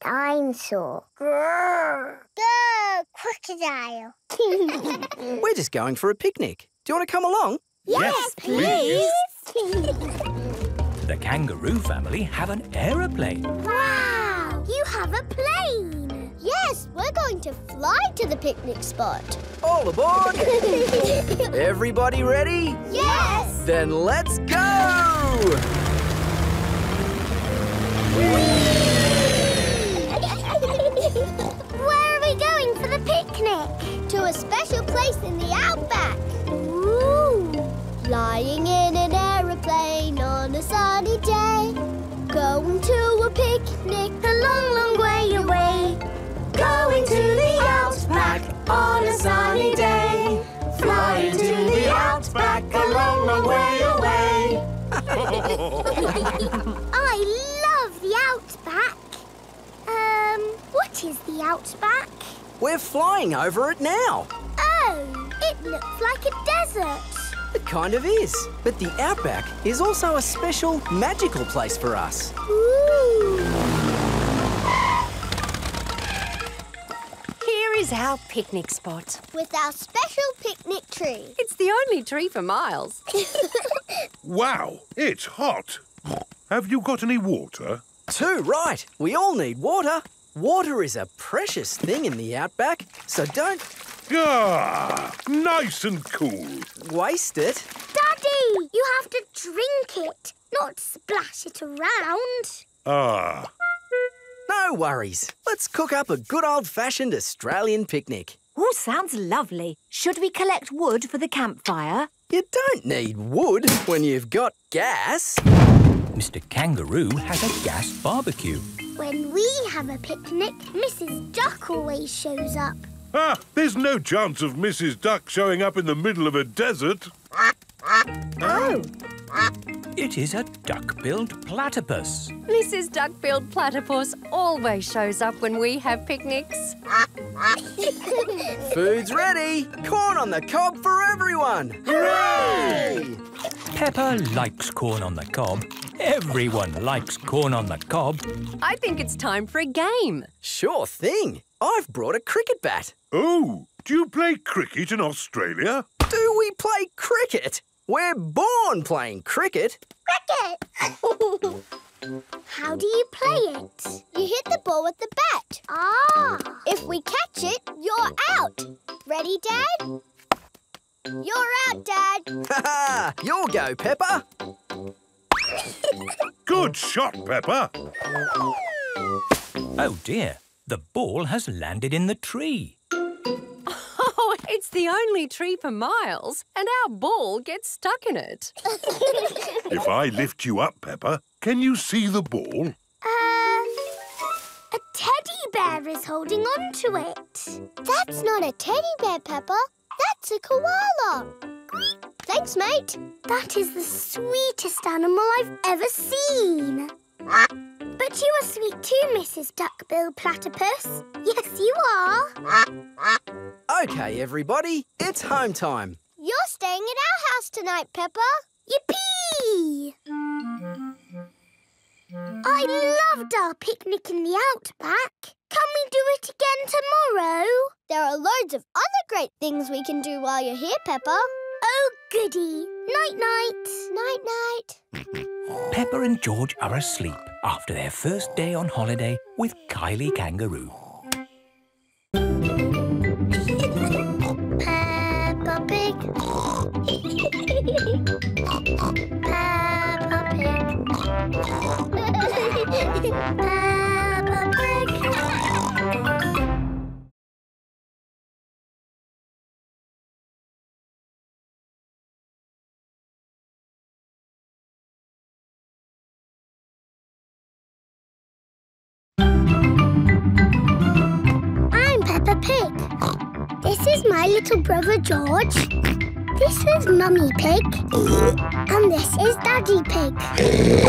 Dinosaur. Grrr. Grrr, crocodile. We're just going for a picnic. Do you want to come along? Yes, yes please. please. The kangaroo family have an aeroplane. Wow, you have a plane. Yes, we're going to fly to the picnic spot. All aboard. Everybody ready? Yes. Then let's go. Where are we going for the picnic? To a special place in the outback. Flying in an aeroplane on a sunny day. Going to a picnic a long, long way away. Going to the outback on a sunny day. Flying to the outback a long, long way away. I love the outback. Um, what is the outback? We're flying over it now. Oh, it looks like a desert. It kind of is, but the outback is also a special magical place for us. Ooh. Here is our picnic spot. With our special picnic tree. It's the only tree for miles. Wow, it's hot. Have you got any water? Too right. We all need water. Water is a precious thing in the outback, so don't... Ah, nice and cool. Waste it. Daddy, you have to drink it, not splash it around. Ah. No worries. Let's cook up a good old-fashioned Australian picnic. Oh, sounds lovely. Should we collect wood for the campfire? You don't need wood when you've got gas. Mister Kangaroo has a gas barbecue. When we have a picnic, Missus Duck always shows up. Ah, there's no chance of Missus Duck showing up in the middle of a desert. Oh! It is a duck-billed platypus. Missus Duck-billed platypus always shows up when we have picnics. Food's ready! Corn on the cob for everyone! Hooray! Peppa likes corn on the cob. Everyone likes corn on the cob. I think it's time for a game. Sure thing. I've brought a cricket bat. Oh, do you play cricket in Australia? Do we play cricket? We're born playing cricket. Cricket! How do you play it? You hit the ball with the bat. Ah! If we catch it, you're out. Ready, Dad? You're out, Dad. Ha-ha! You'll go, Peppa. Good shot, Peppa. Oh, dear. The ball has landed in the tree. Oh, it's the only tree for miles, and our ball gets stuck in it. If I lift you up, Peppa, can you see the ball? Uh, a teddy bear is holding on to it. That's not a teddy bear, Peppa. That's a koala. Thanks, mate. That is the sweetest animal I've ever seen. But you are sweet too, Missus Duckbill Platypus. Yes, you are. OK, everybody, it's home time. You're staying at our house tonight, Peppa. Yippee! I loved our picnic in the outback. Can we do it again tomorrow? There are loads of other great things we can do while you're here, Peppa. Oh, goody. Night-night. Night-night. Peppa and George are asleep after their first day on holiday with Kylie Kangaroo. Peppa Pig. Peppa Pig. Peppa Pig. Peppa Pig. This is my little brother George. This is Mummy Pig. And this is Daddy Pig.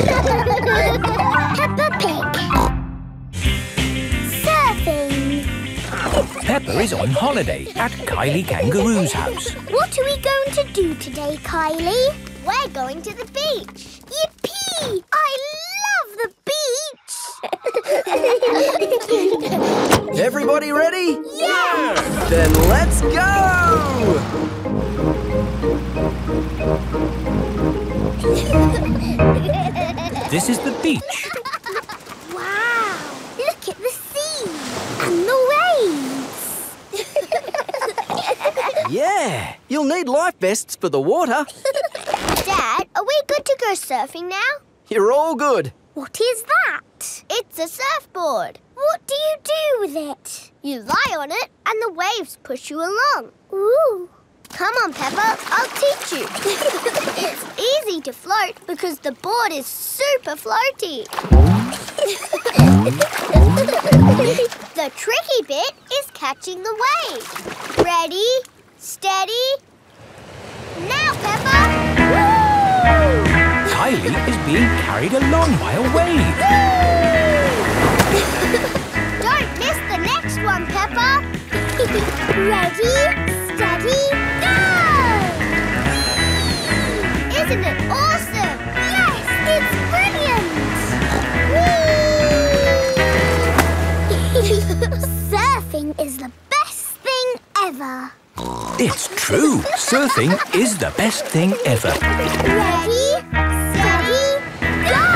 Peppa Pig. Surfing. Peppa is on holiday at Kylie Kangaroo's house. What are we going to do today, Kylie? We're going to the beach. Yippee! I love the beach! Everybody ready? Yeah! Then let's go! This is the beach. Wow! Look at the sea! And the waves! Yeah! You'll need life vests for the water. Dad, are we good to go surfing now? You're all good. What is that? It's a surfboard. What do you do with it? You lie on it and the waves push you along. Ooh. Come on, Peppa, I'll teach you. It's easy to float because the board is super floaty. The tricky bit is catching the wave. Ready, steady, now, Peppa! Kylie is being carried along by a wave. Don't miss the next one, Peppa. Ready, steady, go! Isn't it awesome? Yes, it's brilliant! Surfing is the best thing ever. It's true. Surfing is the best thing ever. Ready, steady, go!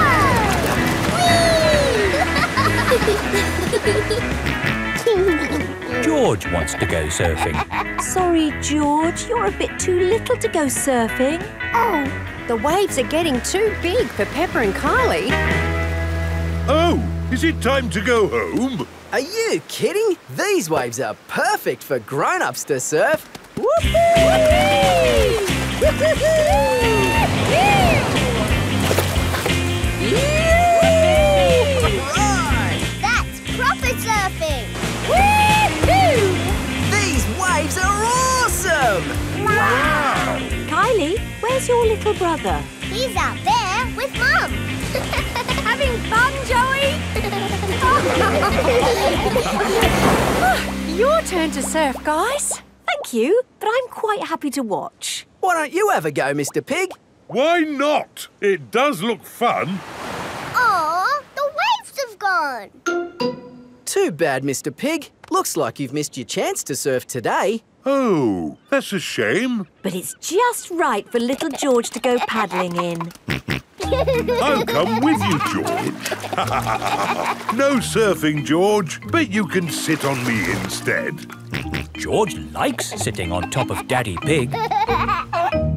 Whee! George wants to go surfing. Sorry, George, you're a bit too little to go surfing. Oh, the waves are getting too big for Peppa and Kylie. Oh, is it time to go home? Are you kidding? These waves are perfect for grown-ups to surf. Whoopee! That's proper surfing! Woohoo! These waves are awesome! Wow! Kylie, where's your little brother? He's out there with Mum. Having fun, Joey? Your turn to surf, guys. Thank you, but I'm quite happy to watch. Why don't you have a go, Mister Pig? Why not? It does look fun. Aw, the waves have gone. Too bad, Mister Pig. Looks like you've missed your chance to surf today. Oh, that's a shame. But it's just right for little George to go paddling in. I'll come with you, George. No surfing, George, but you can sit on me instead. George likes sitting on top of Daddy Pig.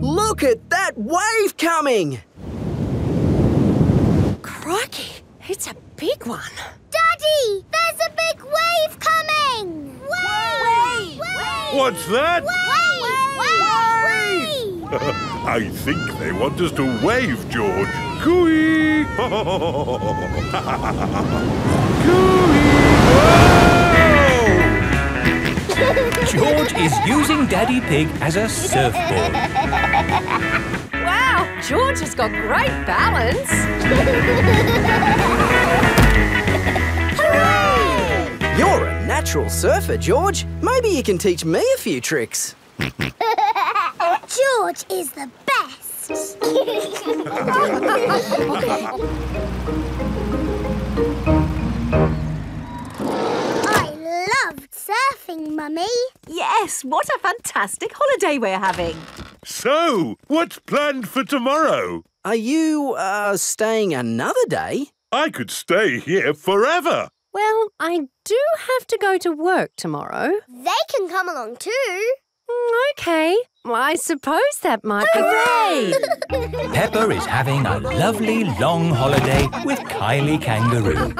Look at that wave coming! Crikey, it's a big one. Daddy, there's a big wave coming! Wave! Wave! Wave! What's that? Wave! Wave! Wave! Wave! I think they want us to wave, George. Cooey! Cooey! George is using Daddy Pig as a surfboard. Wow, George has got great balance. Hooray! You're a natural surfer, George. Maybe you can teach me a few tricks. George is the best. I loved surfing, Mummy. Yes, what a fantastic holiday we're having. So, what's planned for tomorrow? Are you, uh, staying another day? I could stay here forever. Well, I do have to go to work tomorrow. They can come along too. OK. Well, I suppose that might be... Hooray! Peppa is having a lovely long holiday with Kylie Kangaroo.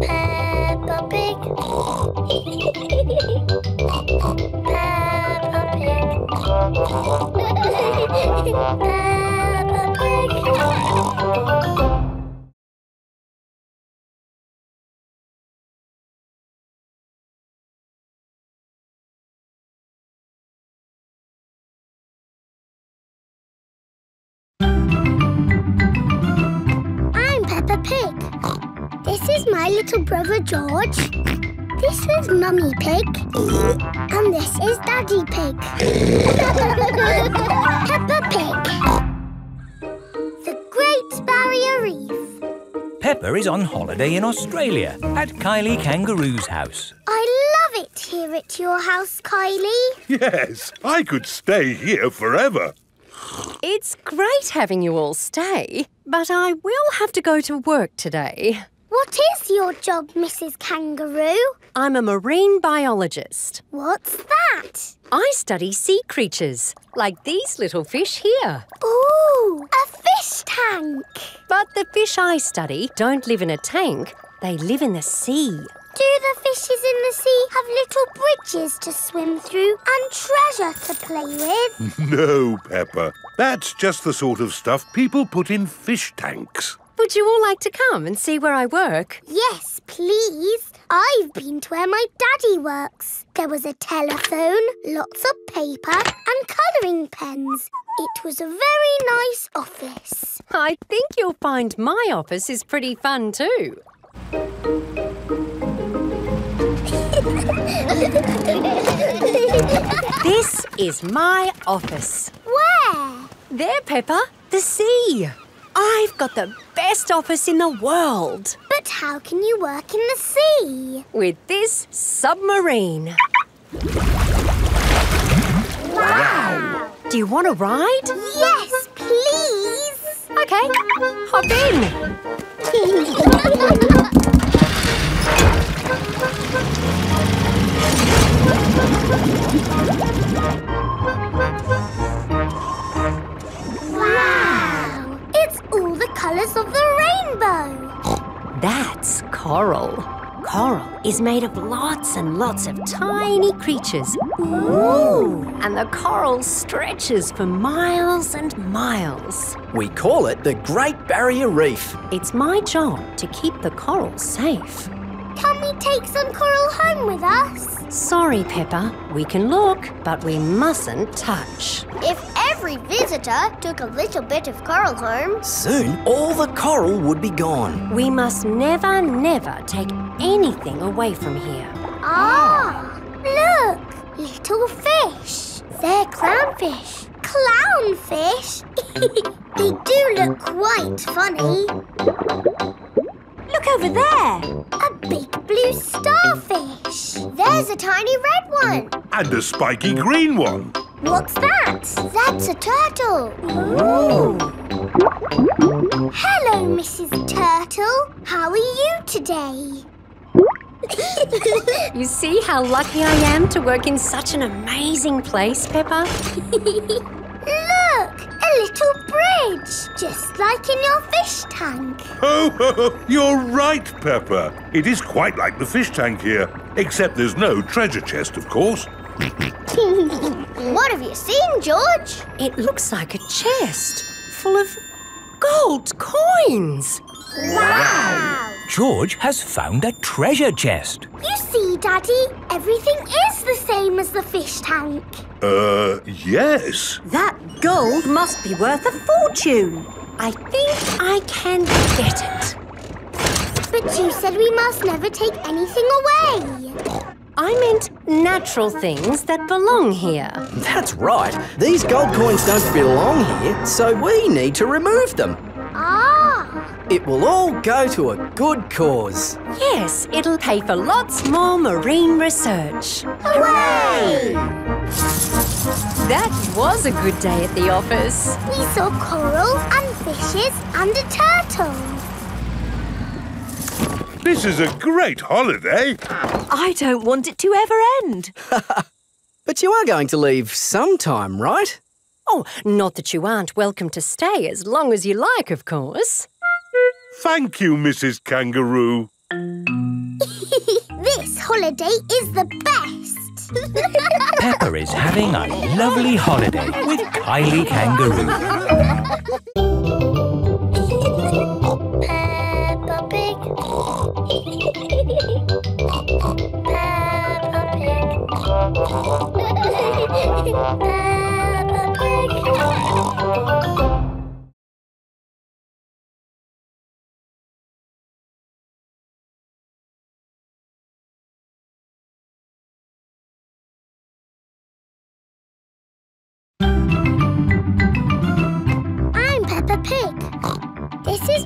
Peppa Pig. Peppa Pig. Peppa Pig. my little brother George. This is Mummy Pig. And this is Daddy Pig. Peppa Pig. The Great Barrier Reef. Peppa is on holiday in Australia at Kylie Kangaroo's house. I love it here at your house, Kylie. Yes, I could stay here forever. It's great having you all stay, but I will have to go to work today. What is your job, Missus Kangaroo? I'm a marine biologist. What's that? I study sea creatures, like these little fish here. Ooh, a fish tank! But the fish I study don't live in a tank, they live in the sea. Do the fishes in the sea have little bridges to swim through and treasure to play with? No, Peppa. That's just the sort of stuff people put in fish tanks. Would you all like to come and see where I work? Yes, please. I've been to where my daddy works. There was a telephone, lots of paper and colouring pens. It was a very nice office. I think you'll find my office is pretty fun too. This is my office. Where? There, Peppa. The sea. I've got the best office in the world. But how can you work in the sea? With this submarine. Wow! Do you want to ride? Yes, please. OK, hop in. Wow! It's all the colours of the rainbow! That's coral. Coral is made of lots and lots of tiny creatures. Ooh! And the coral stretches for miles and miles. We call it the Great Barrier Reef. It's my job to keep the coral safe. Can we take some coral home with us? Sorry, Peppa. We can look, but we mustn't touch. If every visitor took a little bit of coral home... soon, all the coral would be gone. We must never, never take anything away from here. Ah! Look! Little fish. They're clownfish. Clownfish? They do look quite funny. Look over there! A big blue starfish! There's a tiny red one! And a spiky green one! What's that? That's a turtle! Ooh! Hello, Missus Turtle! How are you today? You see how lucky I am to work in such an amazing place, Peppa? Look! A little bridge, just like in your fish tank. Oh, ho, ho. You're right, Peppa. It is quite like the fish tank here, except there's no treasure chest, of course. What have you seen, George? It looks like a chest full of gold coins. Wow! Wow. George has found a treasure chest. You see, Daddy, everything is the same as the fish tank. Uh, yes. That gold must be worth a fortune. I think I can get it. But you said we must never take anything away. I meant natural things that belong here. That's right. These gold coins don't belong here, so we need to remove them. Ah! It will all go to a good cause. Yes, it'll pay for lots more marine research. Hooray! That was a good day at the office. We saw coral and fishes and a turtle. This is a great holiday. I don't want it to ever end. But you are going to leave sometime, right? Oh, not that you aren't welcome to stay as long as you like, of course. Thank you, Missus Kangaroo. This holiday is the best. Peppa is having a lovely holiday with Kylie Kangaroo. Peppa Pig. Peppa Pig. Peppa Pig.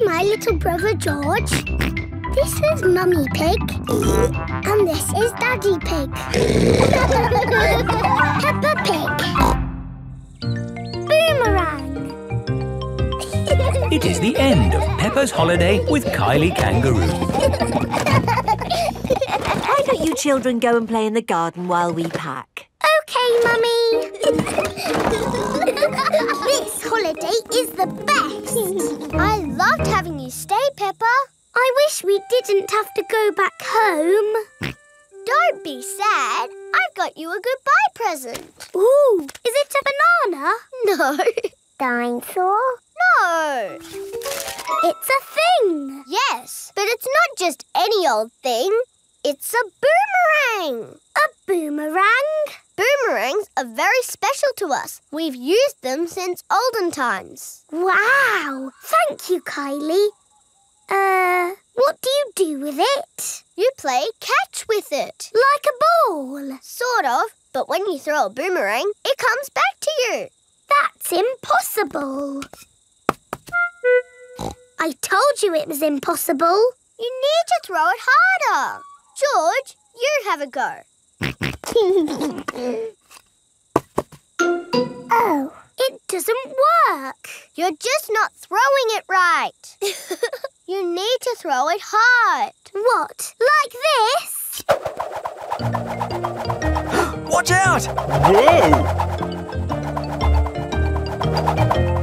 is my little brother George. This is Mummy Pig. And this is Daddy Pig. Peppa Pig. Boomerang. It is the end of Peppa's holiday with Kylie Kangaroo. Why don't you children go and play in the garden while we pack? OK, Mummy. This holiday is the best. I loved having you stay, Peppa. I wish we didn't have to go back home. Don't be sad. I've got you a goodbye present. Ooh, is it a banana? No. Dinosaur? No. It's a thing. Yes, but it's not just any old thing. It's a boomerang. A boomerang? Boomerangs are very special to us. We've used them since olden times. Wow! Thank you, Kylie. Uh, what do you do with it? You play catch with it. Like a ball? Sort of, but when you throw a boomerang, it comes back to you. That's impossible. I told you it was impossible. You need to throw it harder. George, you have a go. Oh, it doesn't work. You're just not throwing it right. You need to throw it hard. What? Like this? Watch out! Whoa!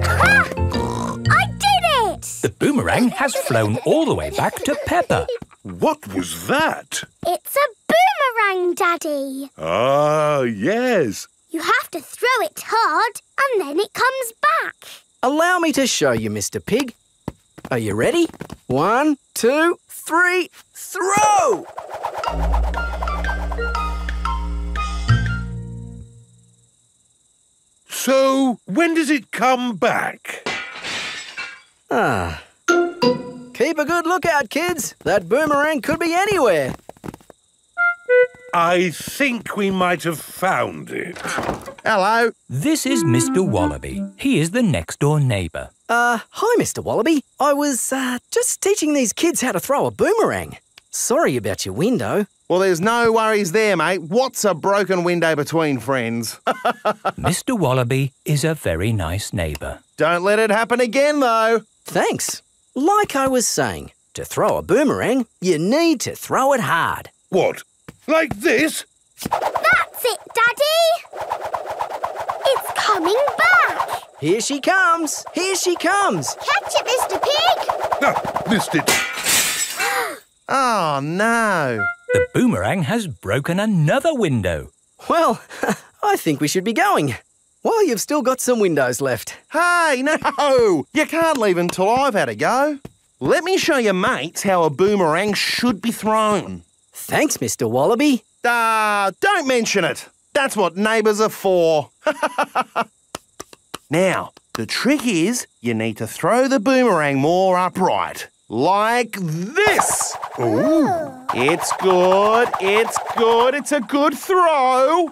Ha! I did it! The boomerang has flown all the way back to Peppa. What was that? It's a boomerang, Daddy. Ah, yes. You have to throw it hard and then it comes back. Allow me to show you, Mister Pig. Are you ready? One, two, three, throw! So, when does it come back? Ah... Keep a good lookout, kids. That boomerang could be anywhere. I think we might have found it. Hello. This is Mister Wallaby. He is the next-door neighbour. Uh, hi, Mister Wallaby. I was, uh, just teaching these kids how to throw a boomerang. Sorry about your window. Well, there's no worries there, mate. What's a broken window between friends? Mister Wallaby is a very nice neighbour. Don't let it happen again, though. Thanks. Like I was saying, to throw a boomerang, you need to throw it hard. What? Like this? That's it, Daddy! It's coming back! Here she comes! Here she comes! Catch it, Mister Pig! Ah, missed it! Oh, no! The boomerang has broken another window. Well, I think we should be going. Well, you've still got some windows left. Hey, no! You can't leave until I've had a go. Let me show your mates how a boomerang should be thrown. Thanks, Mister Wallaby. Ah, uh, don't mention it. That's what neighbours are for. Now, the trick is you need to throw the boomerang more upright. Like this. Ooh. It's good, it's good, it's a good throw.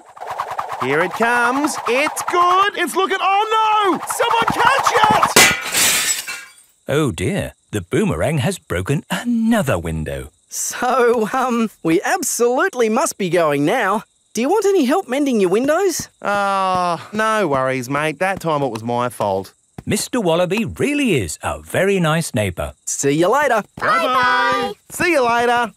Here it comes. It's good. It's looking... Oh, no! Someone catch it! Oh, dear. The boomerang has broken another window. So, um, we absolutely must be going now. Do you want any help mending your windows? Ah, uh, no worries, mate. That time it was my fault. Mister Wallaby really is a very nice neighbour. See you later. Bye-bye. See you later.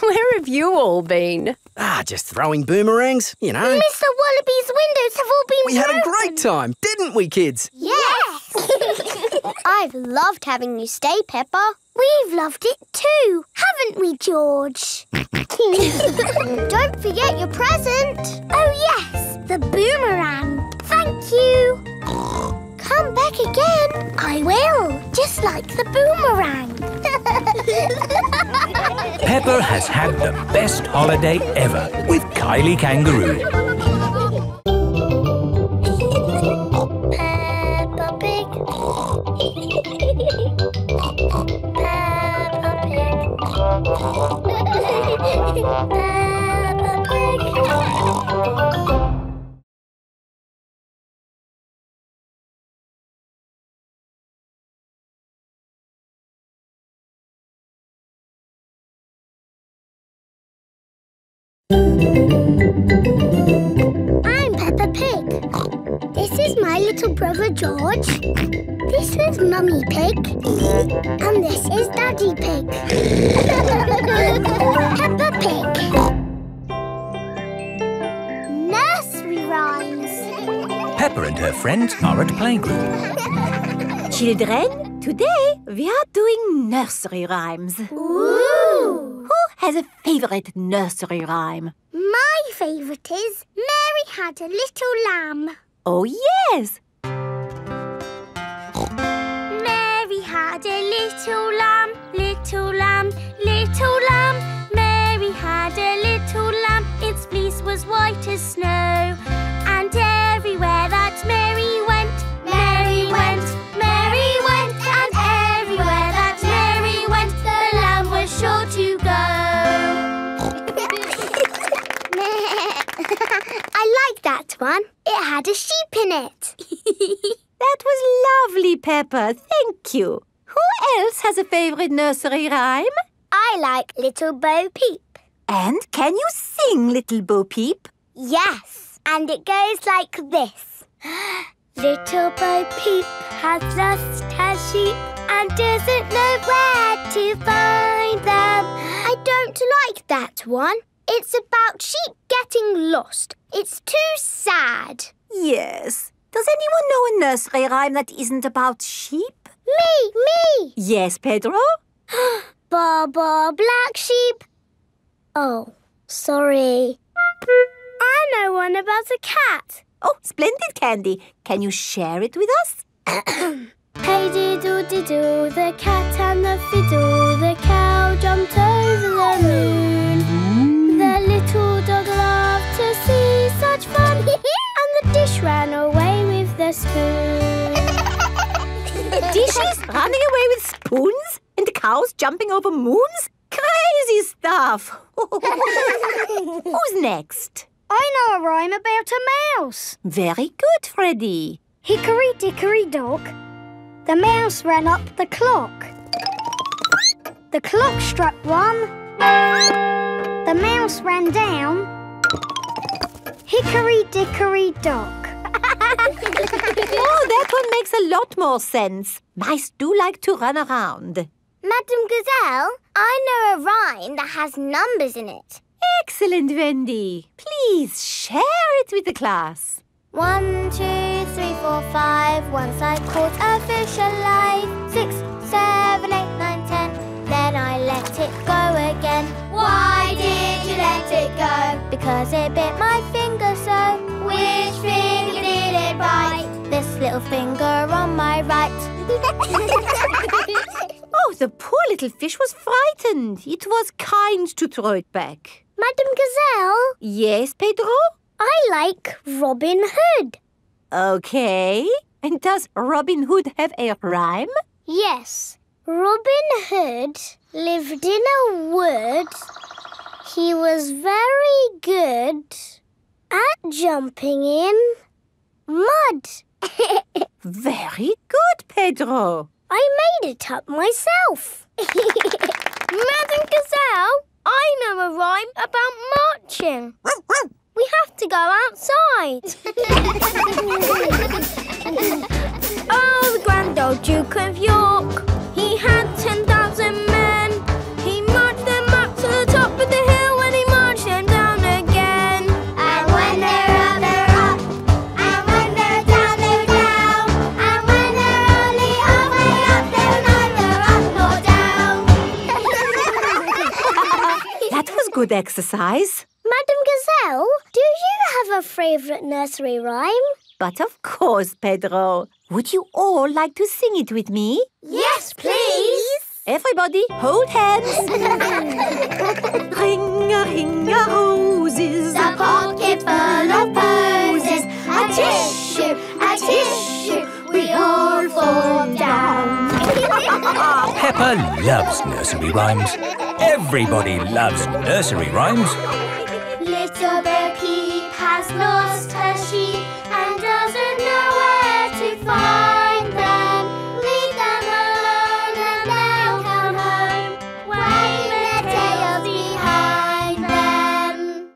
Where have you all been? Ah, just throwing boomerangs, you know. Mister Wallaby's windows have all been broken. We had a great time, didn't we, kids? Yes! I've loved having you stay, Peppa. We've loved it too, haven't we, George? Don't forget your present. Oh, yes, the boomerang. Thank you. Come back again. I will, just like the boomerang. Peppa has had the best holiday ever with Kylie Kangaroo. Peppa Pig. Peppa Pig. Peppa Pig. I'm Peppa Pig. This is my little brother George. This is Mummy Pig. And this is Daddy Pig. Peppa Pig. Nursery rhymes. Peppa and her friends are at playgroup. Children, today we are doing nursery rhymes. Ooh! Has a favourite nursery rhyme? My favourite is Mary Had a Little Lamb. Oh, yes! Mary had a little lamb, little lamb, little lamb. Mary had a little lamb, its fleece was white as snow. And everywhere that Mary went, Mary went, Mary went. And everywhere that Mary went, the lamb was sure to go. I like that one. It had a sheep in it. That was lovely, Peppa. Thank you. Who else has a favourite nursery rhyme? I like Little Bo Peep. And can you sing Little Bo Peep? Yes. And it goes like this. Little Bo Peep has lost her sheep and doesn't know where to find them. I don't like that one. It's about sheep getting lost. It's too sad. Yes. Does anyone know a nursery rhyme that isn't about sheep? Me, me! Yes, Pedro? Ba, ba, black sheep. Oh, sorry. I know one about a cat. Oh, splendid, Candy. Can you share it with us? Hey, diddle-diddle, the cat and the fiddle. The cow jumped over the moon. The little dog loved to see such fun. And the dish ran away with the spoon. Dishes running away with spoons? And cows jumping over moons? Crazy stuff! Who's next? I know a rhyme about a mouse. Very good, Freddy. Hickory dickory dock, the mouse ran up the clock. The clock struck one. The mouse ran down. Hickory dickory dock. Oh, that one makes a lot more sense. Mice do like to run around. Madame Gazelle, I know a rhyme that has numbers in it. Excellent, Wendy. Please share it with the class. One, two, three, four, five. Once I caught a fish alive. Six, seven, eight, nine, ten. Then I let it go again. Why did you let it go? Because it bit my finger so. Which finger did it bite? This little finger on my right. Oh, the poor little fish was frightened. It was kind to throw it back. Madame Gazelle? Yes, Pedro? I like Robin Hood. Okay. And does Robin Hood have a rhyme? Yes. Robin Hood lived in a wood. He was very good at jumping in mud. Very good, Pedro. I made it up myself. Madame Gazelle, I know a rhyme about marching. We have to go outside. Oh, the grand old Duke of York. He had ten thousand men. He marched them up to the top of the hill and he marched them down again. And when they're up, they're up. And when they're down, they're down. And when they're only halfway up, they're neither up nor down. That was good exercise. Madame Gazelle, do you have a favourite nursery rhyme? But of course, Pedro. Would you all like to sing it with me? Yes, please! Everybody, hold hands! Ring-a-ring-a-roses, a pocket full of posies. A tissue, a tissue, we all fall down. Peppa loves nursery rhymes. Everybody loves nursery rhymes. Little Bo Peep has lost her sheep and doesn't know where to find them. Leave them alone and they'll come home, waving their tails behind them.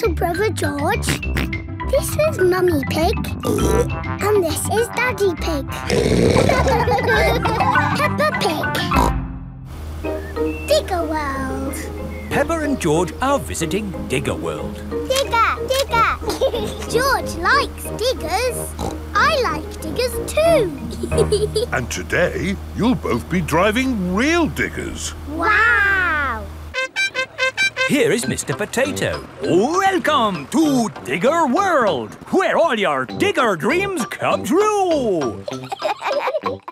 little brother George. This is Mummy Pig. And this is Daddy Pig. Peppa Pig. Digger World. Peppa and George are visiting Digger World. Digger, digger. George likes diggers. I like diggers too. And today you'll both be driving real diggers. Wow! Here is Mister Potato. Welcome to Digger World, where all your digger dreams come true.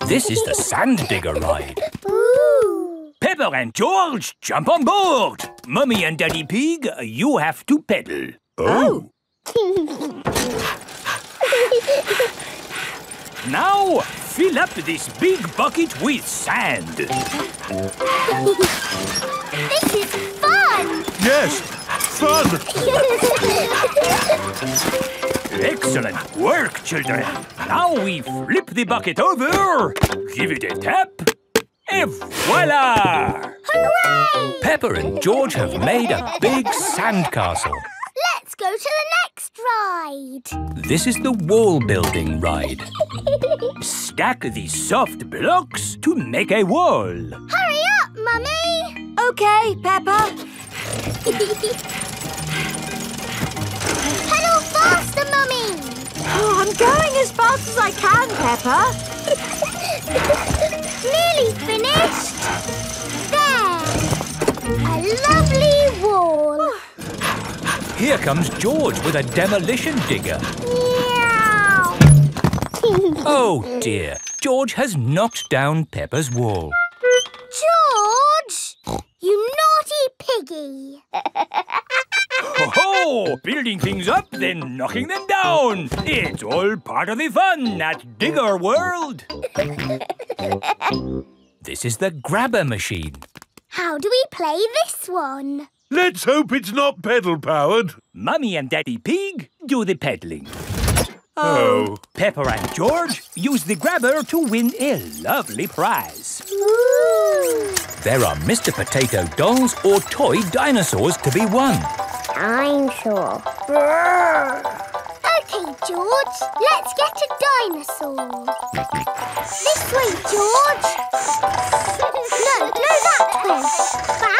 This is the sand digger ride. Ooh. Peppa and George, jump on board. Mummy and Daddy Pig, you have to pedal. Oh. Now, fill up this big bucket with sand. This is fun! Yes, fun! Excellent work, children. Now we flip the bucket over, give it a tap, and voila! Hooray! Peppa and George have made a big sandcastle. Let's go to the next ride. This is the wall building ride. Stack these soft blocks to make a wall. Hurry up, Mummy! Okay, Peppa. Pedal faster, Mummy! Oh, I'm going as fast as I can, Peppa. Nearly finished. There. A lovely wall. Here comes George with a demolition digger. Meow. Oh dear, George has knocked down Peppa's wall. George! You naughty piggy! Ho ho! Building things up, then knocking them down. It's all part of the fun at Digger World. This is the grabber machine. How do we play this one? Let's hope it's not pedal-powered. Mummy and Daddy Pig do the peddling. Oh. Peppa and George use the grabber to win a lovely prize. Ooh. There are Mister Potato dolls or toy dinosaurs to be won. I'm sure. OK, George, let's get a dinosaur. This way, George. No, no, that way. Back.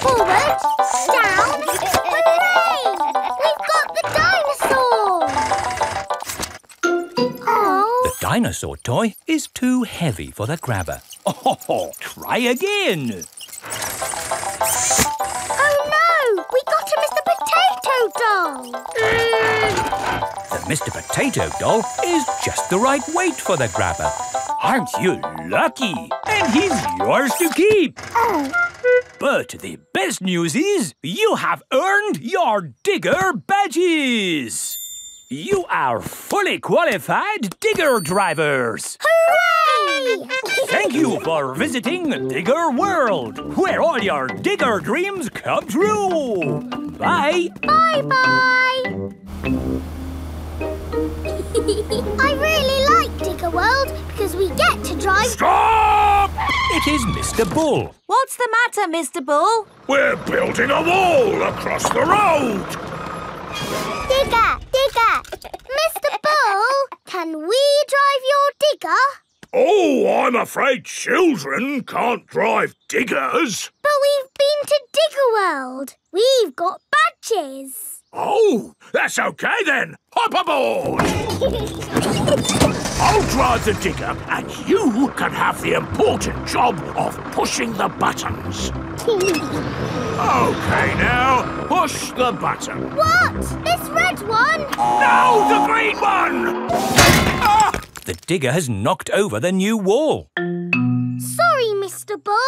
Forward, down, hooray! We've got the dinosaur! Oh. The dinosaur toy is too heavy for the grabber. Oh, try again! Oh no! We got a Mister Potato doll! Mm. The Mister Potato doll is just the right weight for the grabber. Aren't you lucky? And he's yours to keep! Oh. But the best news is you have earned your digger badges. You are fully qualified digger drivers. Hooray! Thank you for visiting Digger World, where all your digger dreams come true. Bye. Bye-bye. I really like Digger World because we get to drive... Stop! It is Mister Bull. What's the matter, Mister Bull? We're building a wall across the road. Digger, digger. Mister Bull, can we drive your digger? Oh, I'm afraid children can't drive diggers. But we've been to Digger World. We've got badges. Oh, that's OK then. Hop aboard. I'll drive the digger and you can have the important job of pushing the buttons. OK, now, push the button. What? This red one? No, the green one! Ah! The digger has knocked over the new wall. Sorry, Mister Bull.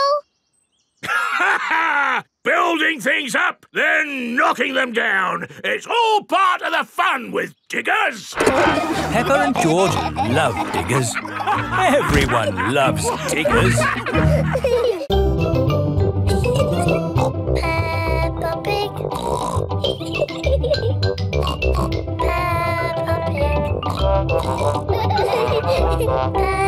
Ha ha! Building things up, then knocking them down. It's all part of the fun with diggers. Peppa and George love diggers. Everyone loves diggers. Peppa Pig. Peppa Pig. Peppa Pig.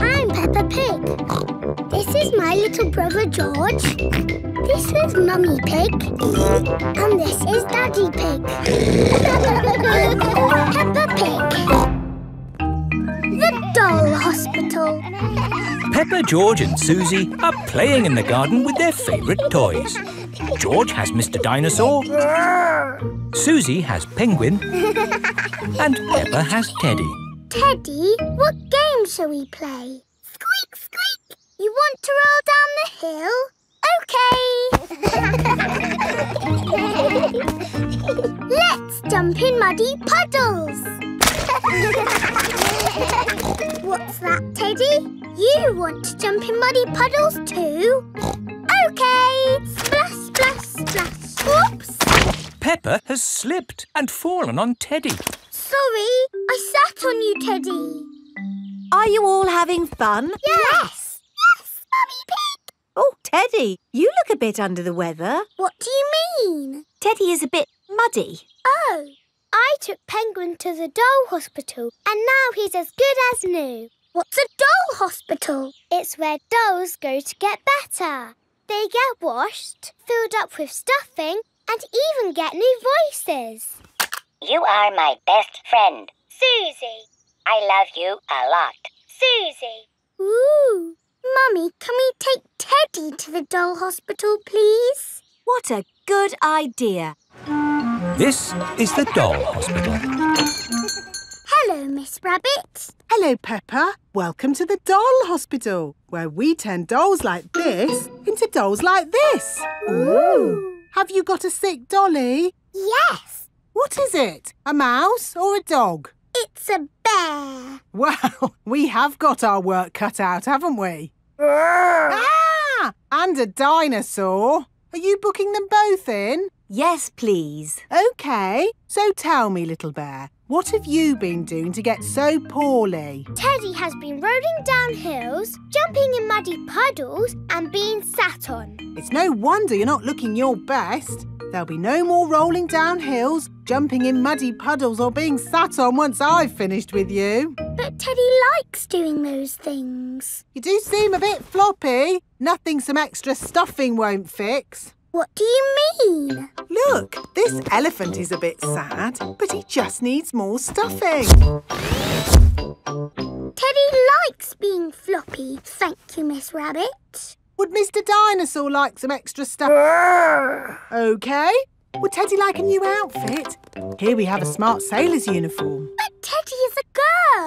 I'm Peppa Pig. This is my little brother George. This is Mummy Pig. And this is Daddy Pig. Peppa Pig. The Doll Hospital. Peppa, George and Susie are playing in the garden with their favourite toys. George has Mister Dinosaur, Susie has Penguin, and Peppa has Teddy. Teddy, what game shall we play? Squeak, squeak! You want to roll down the hill? OK! Let's jump in muddy puddles! What's that, Teddy? You want to jump in muddy puddles too? OK! Splash, splash, splash! Oops! Peppa has slipped and fallen on Teddy. Sorry, I sat on you, Teddy. Are you all having fun? Yes! Yes, Mummy Pig! Oh, Teddy, you look a bit under the weather. What do you mean? Teddy is a bit muddy. Oh, I took Penguin to the doll hospital and now he's as good as new. What's a doll hospital? It's where dolls go to get better. They get washed, filled up with stuffing and even get new voices. You are my best friend. Susie. I love you a lot. Susie. Ooh. Mummy, can we take Teddy to the doll hospital, please? What a good idea. This is the doll hospital. Hello, Miss Rabbit. Hello, Peppa. Welcome to the doll hospital, where we turn dolls like this into dolls like this. Ooh. Have you got a sick dolly? Yes. What is it? A mouse or a dog? It's a bear. Well, we have got our work cut out, haven't we? Ah! And a dinosaur. Are you booking them both in? Yes, please. OK. So tell me, little bear, what have you been doing to get so poorly? Teddy has been rolling down hills, jumping in muddy puddles and being sat on. It's no wonder you're not looking your best. There'll be no more rolling down hills, jumping in muddy puddles or being sat on once I've finished with you. But Teddy likes doing those things. You do seem a bit floppy. Nothing some extra stuffing won't fix. What do you mean? Look, this elephant is a bit sad, but he just needs more stuffing. Teddy likes being floppy, thank you, Miss Rabbit. Would Mister Dinosaur like some extra stuff? OK. Would Teddy like a new outfit? Here we have a smart sailor's uniform. But Teddy is a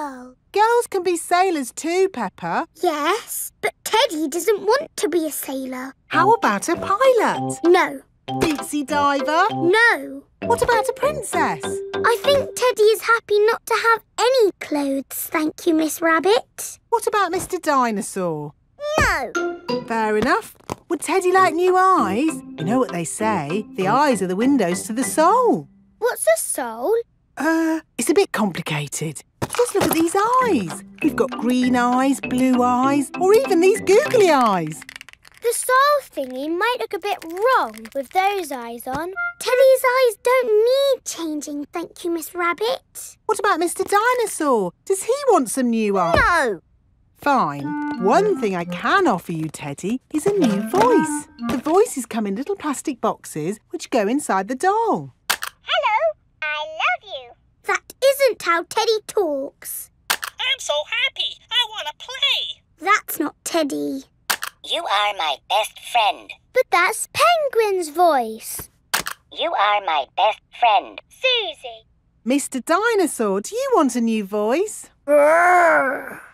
girl. Girls can be sailors too, Peppa. Yes, but Teddy doesn't want to be a sailor. How about a pilot? No. Deep sea diver? No. What about a princess? I think Teddy is happy not to have any clothes, thank you, Miss Rabbit. What about Mister Dinosaur? No. Fair enough. Would Teddy like new eyes? You know what they say, the eyes are the windows to the soul. What's a soul? Uh, it's a bit complicated. Just look at these eyes. We've got green eyes, blue eyes, or even these googly eyes. The soul thingy might look a bit wrong with those eyes on. Teddy's eyes don't need changing, thank you, Miss Rabbit. What about Mister Dinosaur? Does he want some new eyes? No. Fine. One thing I can offer you, Teddy, is a new voice. The voices come in little plastic boxes which go inside the doll. Hello, I love you. That isn't how Teddy talks. I'm so happy. I want to play. That's not Teddy. You are my best friend. But that's Penguin's voice. You are my best friend. Susie. Mister Dinosaur, do you want a new voice?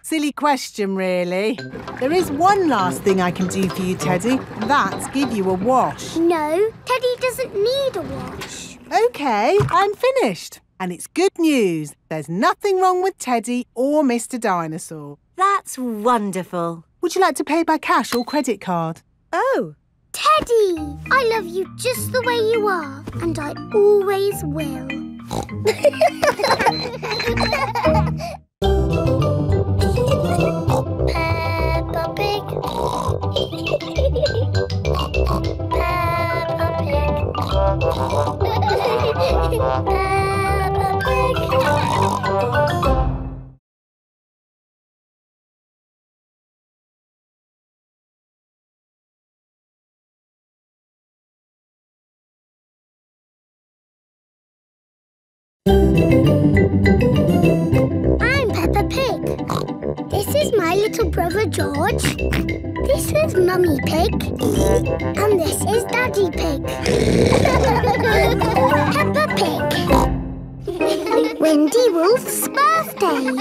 Silly question, really. There is one last thing I can do for you, Teddy. That's give you a wash. No, Teddy doesn't need a wash. OK, I'm finished. And it's good news. There's nothing wrong with Teddy or Mister Dinosaur. That's wonderful. Would you like to pay by cash or credit card? Oh. Teddy, I love you just the way you are, and I always will. Peppa Pig. Peppa Pig. Peppa Pig. I'm Peppa Pig. This is my little brother George. This is Mummy Pig. And this is Daddy Pig. Peppa Pig. Wendy Wolf's birthday.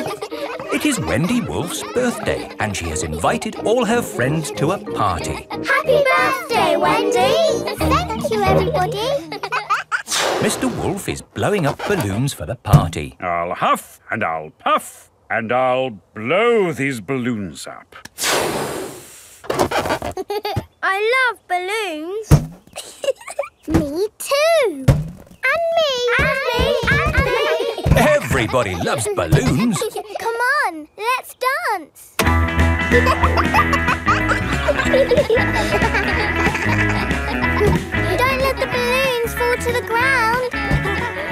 It is Wendy Wolf's birthday, and she has invited all her friends to a party. Happy birthday, Wendy! Thank you, everybody. Mister Wolf is blowing up balloons for the party. I'll huff and I'll puff and I'll blow these balloons up. I love balloons. Me too. And me. And me. And me. And me. Everybody loves balloons. Come on. Let's dance! Don't let the balloons fall to the ground.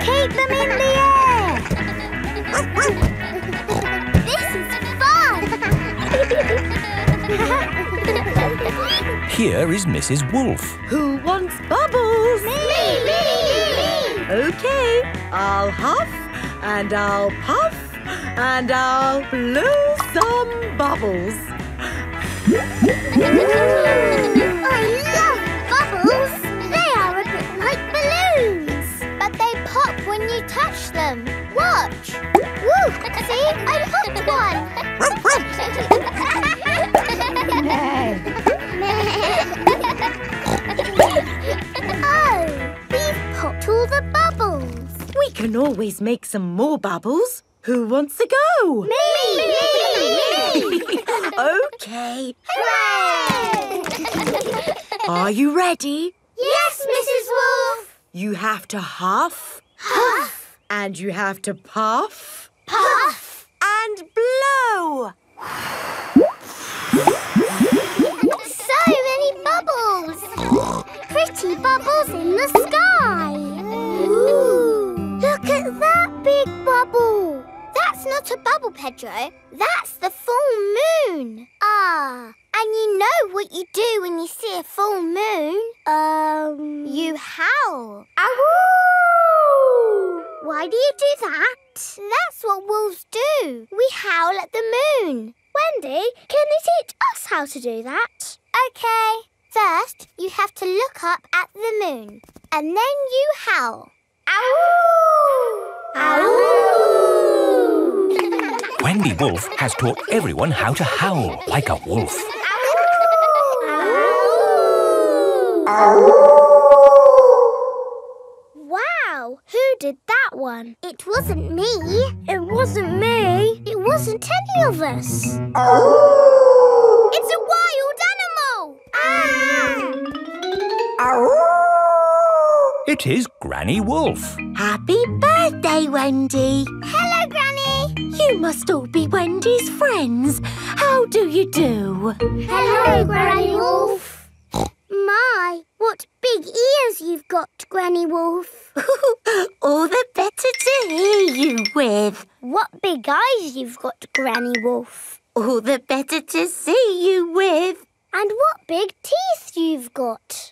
Keep them in the air. This is fun! Here is Missus Wolf. Who wants bubbles? Me! Me! Me! Me! Okay, I'll huff and I'll puff. And I'll blow some bubbles. I love bubbles. They are a bit like balloons. But they pop when you touch them. Watch. Woo! See? I popped one. Oh, we've popped all the bubbles. We can always make some more bubbles. Who wants to go? Me! Me! Me! Me. Okay. Hooray! Are you ready? Yes, Missus Wolf. You have to huff. Huff. And you have to puff. Puff. And blow. So many bubbles. Pretty bubbles in the sky. Ooh. Look at that big bubble. That's not a bubble, Pedro. That's the full moon. Ah, and you know what you do when you see a full moon? Um... You howl. Ahoo! Why do you do that? That's what wolves do. We howl at the moon. Wendy, can you teach us how to do that? OK. First, you have to look up at the moon. And then you howl. Ahoo! Ow! Wendy Wolf has taught everyone how to howl like a wolf. Ow! Ow! Ow! Wow! Who did that one? It wasn't me. It wasn't me. It wasn't any of us. Ow! It's a wild animal! Ah! Ow! It is Granny Wolf. Happy birthday, Wendy. Hello, Granny. You must all be Wendy's friends. How do you do? Hello, Granny Wolf. My, what big ears you've got, Granny Wolf. All the better to hear you with. What big eyes you've got, Granny Wolf. All the better to see you with. And what big teeth you've got.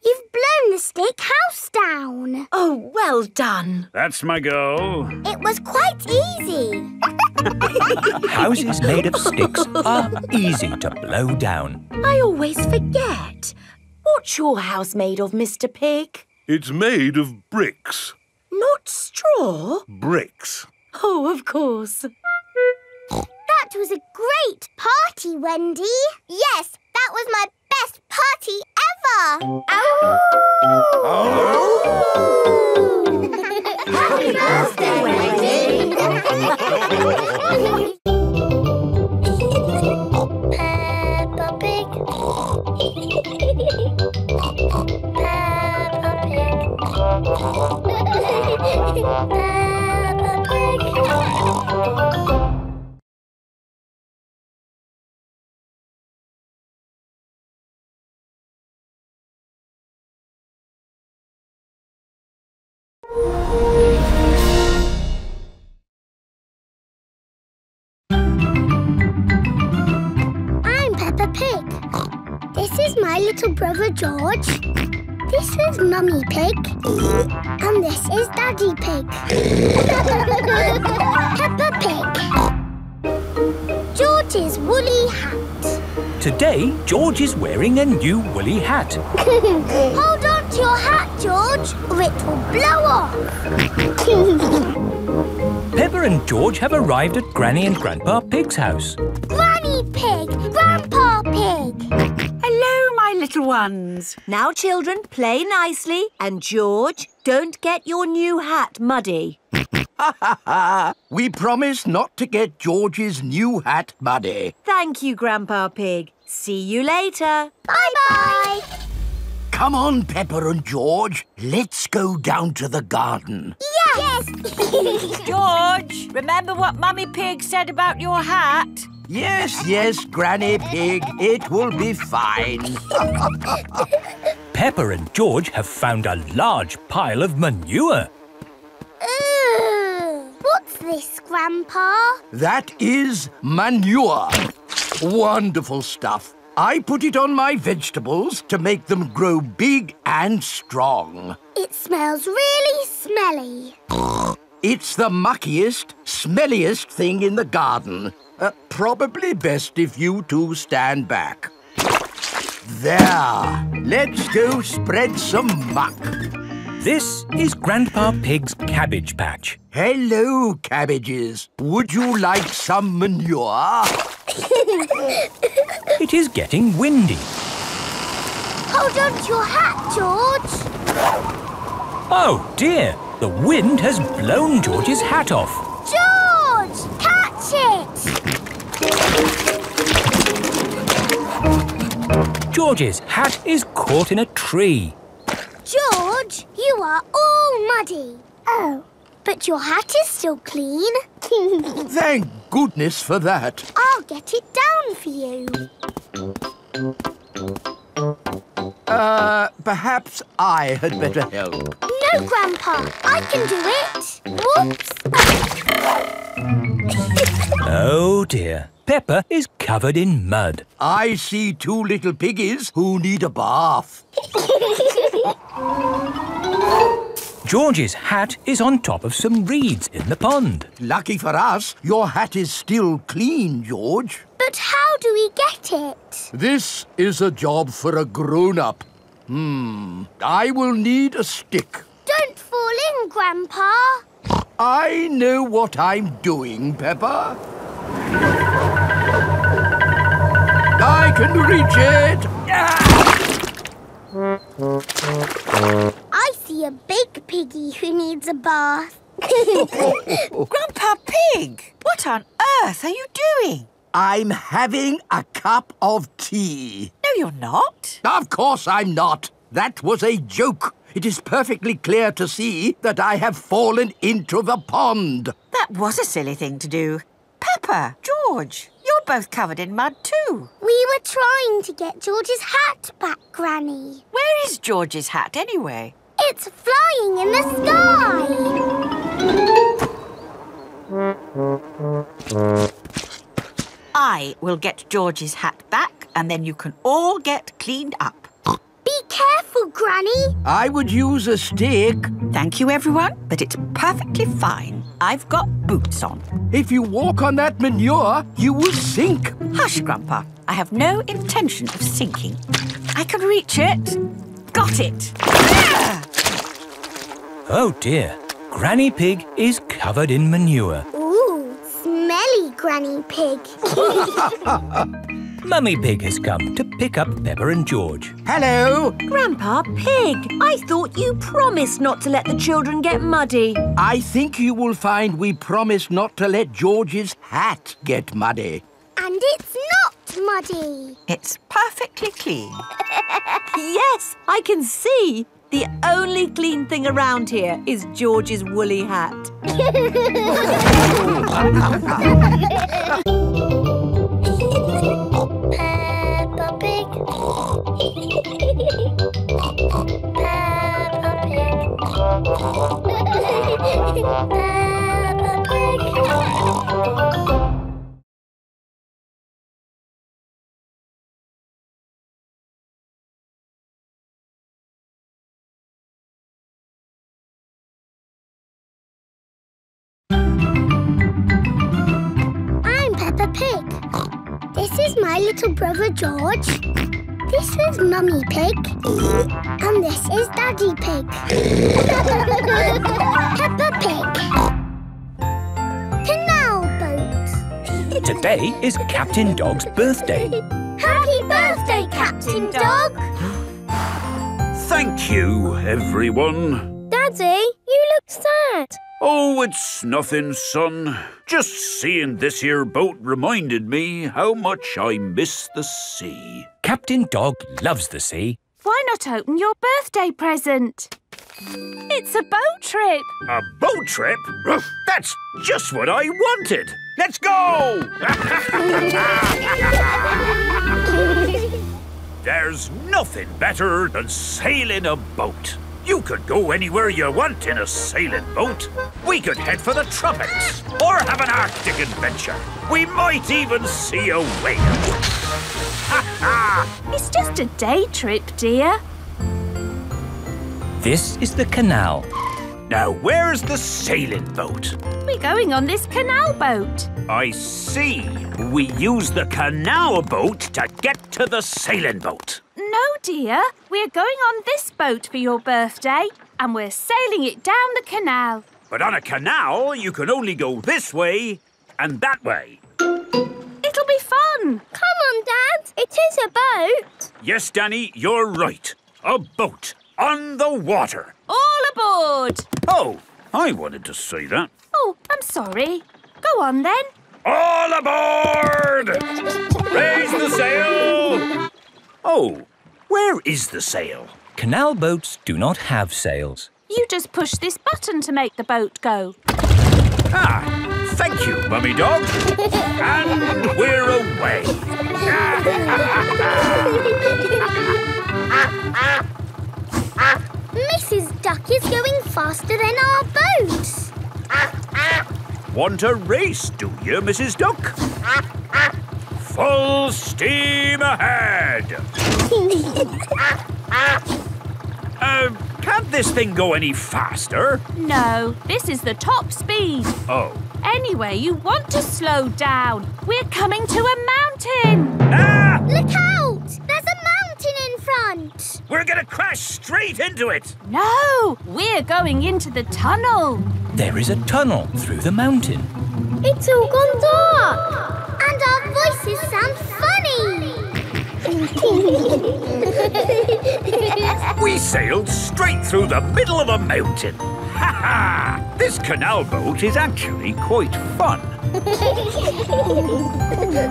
You've blown the stick house down. Oh, well done. That's my goal. It was quite easy. Houses made of sticks are easy to blow down. I always forget. What's your house made of, Mister Pig? It's made of bricks. Not straw? Bricks. Oh, of course. That was a great party, Wendy. Yes, that was my best party ever! Ow! Ow! Happy birthday, Wendy! Peppa Pig. Peppa Pig. Peppa Pig. I'm Peppa Pig. This is my little brother George. This is Mummy Pig. And this is Daddy Pig. Peppa Pig. George's woolly hat. Today, George is wearing a new woolly hat. Hold on to your hat, George, or it will blow off. Peppa and George have arrived at Granny and Grandpa Pig's house. Granny Pig! Grandpa Pig! Hello, my little ones. Now, children, play nicely. And, George, don't get your new hat muddy. Ha ha ha! We promise not to get George's new hat muddy. Thank you, Grandpa Pig. See you later. Bye-bye. Come on, Peppa and George. Let's go down to the garden. Yes! yes. George, remember what Mummy Pig said about your hat? Yes, yes, Granny Pig. It will be fine. Peppa and George have found a large pile of manure. Ooh, what's this, Grandpa? That is manure. Wonderful stuff. I put it on my vegetables to make them grow big and strong. It smells really smelly. It's the muckiest, smelliest thing in the garden. Uh, probably best if you two stand back. There. Let's go spread some muck. This is Grandpa Pig's cabbage patch. Hello, cabbages. Would you like some manure? It is getting windy. Hold on to your hat, George. Oh, dear. The wind has blown George's hat off. George, catch it. George's hat is caught in a tree. George, you are all muddy. Oh, but your hat is still clean. Thank goodness for that. I'll get it down for you. Uh, perhaps I had better help. No, Grandpa, I can do it. Whoops. Oh, dear. Peppa is covered in mud. I see two little piggies who need a bath. George's hat is on top of some reeds in the pond. Lucky for us, your hat is still clean, George. But how do we get it? This is a job for a grown-up. Hmm, I will need a stick. Don't fall in, Grandpa. I know what I'm doing, Peppa. I can reach it! Ah! I see a big piggy who needs a bath. Grandpa Pig, what on earth are you doing? I'm having a cup of tea. No, you're not. Of course I'm not. That was a joke. It is perfectly clear to see that I have fallen into the pond. That was a silly thing to do. Peppa, George, you're both covered in mud too. We were trying to get George's hat back, Granny. Where is George's hat anyway? It's flying in the sky. I will get George's hat back and then you can all get cleaned up. Be careful, Granny. I would use a stick. Thank you, everyone, but it's perfectly fine. I've got boots on. If you walk on that manure, you will sink. Hush, Grandpa. I have no intention of sinking. I can reach it. Got it. Yeah! Oh, dear. Granny Pig is covered in manure. Ooh, smelly Granny Pig. Mummy Pig has come to pick up Peppa and George. Hello! Grandpa Pig, I thought you promised not to let the children get muddy. I think you will find we promised not to let George's hat get muddy. And it's not muddy. It's perfectly clean. Yes, I can see. The only clean thing around here is George's woolly hat. Peppa Pig. Peppa Pig. Peppa Pig. This is my little brother George. This is Mummy Pig. And this is Daddy Pig. Peppa Pig. Canal boat. Today is Captain Dog's birthday. Happy birthday, Captain Dog. Thank you, everyone. Daddy, you look sad. Oh, it's nothing, son. Just seeing this here boat reminded me how much I miss the sea. Captain Dog loves the sea. Why not open your birthday present? It's a boat trip. A boat trip? That's just what I wanted. Let's go! There's nothing better than sailing a boat. You could go anywhere you want in a sailing boat. We could head for the tropics or have an Arctic adventure. We might even see a whale. It's just a day trip, dear. This is the canal. Now, where's the sailing boat? We're going on this canal boat. I see. We use the canal boat to get to the sailing boat. No, dear. We're going on this boat for your birthday and we're sailing it down the canal. But on a canal, you can only go this way and that way. It'll be fun. Come on, Dad. It is a boat. Yes, Danny, you're right. A boat on the water. All aboard. Oh, I wanted to say that. Oh, I'm sorry. Go on, then. All aboard! Raise the sail! Oh, where is the sail? Canal boats do not have sails. You just push this button to make the boat go. Ah, thank you, Mummy Dog. And we're away. Missus Duck is going faster than our boats. Want a race, do you, Missus Duck? Full steam ahead! uh, can't this thing go any faster? No, this is the top speed. Oh. Anyway, you want to slow down. We're coming to a mountain. Ah! Look out! There's a mountain in front. We're going to crash straight into it. No, we're going into the tunnel. There is a tunnel through the mountain. It's all gone dark. And our voices sound funny. We sailed straight through the middle of a mountain. Ha ha! This canal boat is actually quite fun.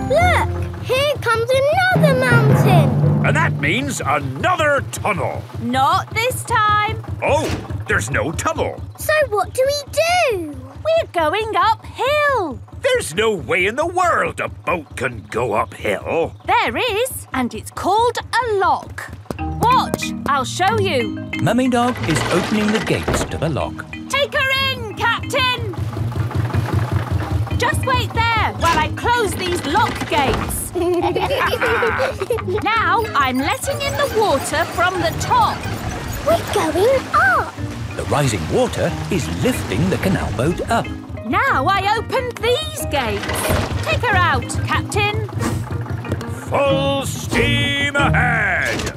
Look, here comes another mountain. And that means another tunnel. Not this time. Oh, there's no tunnel. So what do we do? We're going uphill. There's no way in the world a boat can go uphill. There is, and it's called a lock. Watch, I'll show you. Mummy Dog is opening the gates to the lock. Take her in, Captain. Just wait there while I close these lock gates. Now I'm letting in the water from the top. We're going up. The rising water is lifting the canal boat up. Now I open these gates. Take her out, Captain. Full steam ahead.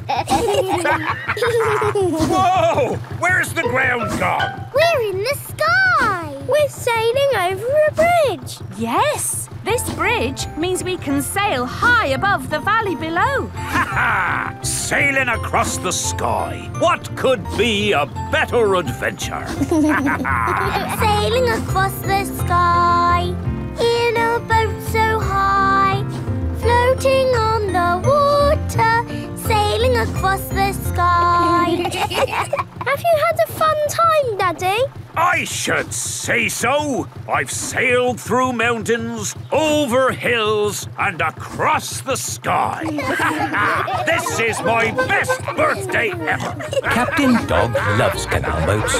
Whoa! Where's the ground gone? We're in the sky. We're sailing over a bridge. Yes. This bridge means we can sail high above the valley below. Ha ha! Sailing across the sky. What could be a better adventure? Sailing across the sky in a boat so high, floating on the water, sailing across the sky. Have you had a fun time, Daddy? I should say so. I've sailed through mountains, over hills, and across the sky. This is my best birthday ever. Captain Dog loves canal boats.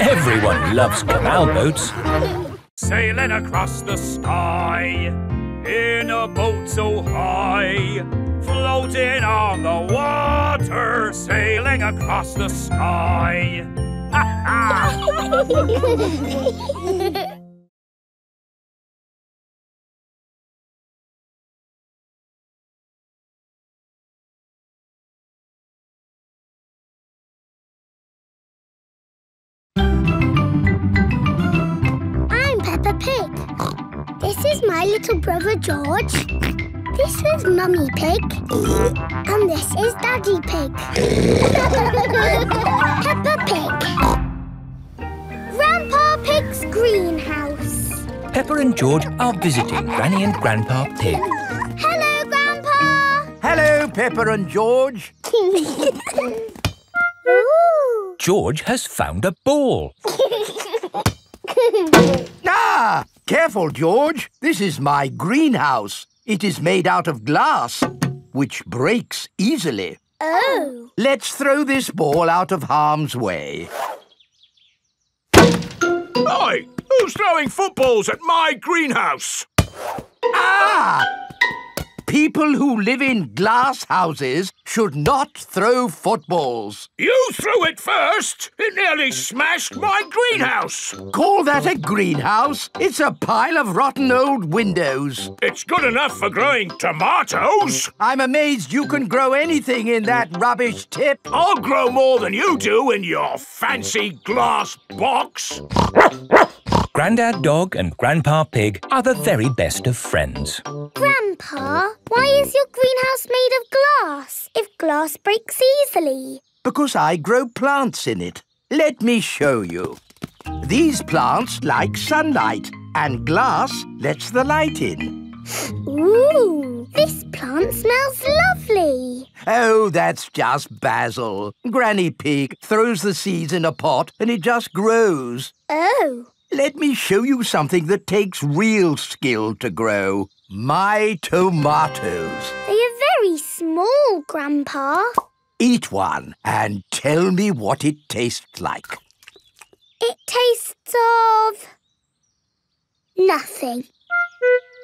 Everyone loves canal boats. Sailing across the sky in a boat so high, floating on the water, sailing across the sky. Peppa Pig. This is my little brother George. This is Mummy Pig. And this is Daddy Pig. Peppa Pig. Grandpa Pig's greenhouse. Peppa and George are visiting Granny and Grandpa Pig. Hello, Grandpa. Hello, Peppa and George. George has found a ball. Ah! Careful, George. This is my greenhouse. It is made out of glass, which breaks easily. Oh! Let's throw this ball out of harm's way. Oi! Who's throwing footballs at my greenhouse? Ah! People who live in glass houses should not throw footballs. You threw it first! It nearly smashed my greenhouse! Call that a greenhouse? It's a pile of rotten old windows. It's good enough for growing tomatoes. I'm amazed you can grow anything in that rubbish tip. I'll grow more than you do in your fancy glass box. Grandad Dog and Grandpa Pig are the very best of friends. Grandpa, why is your greenhouse made of glass if glass breaks easily? Because I grow plants in it. Let me show you. These plants like sunlight, and glass lets the light in. Ooh, this plant smells lovely. Oh, that's just basil. Granny Pig throws the seeds in a pot and it just grows. Oh. Let me show you something that takes real skill to grow. My tomatoes. They are very small, Grandpa. Eat one and tell me what it tastes like. It tastes of... nothing.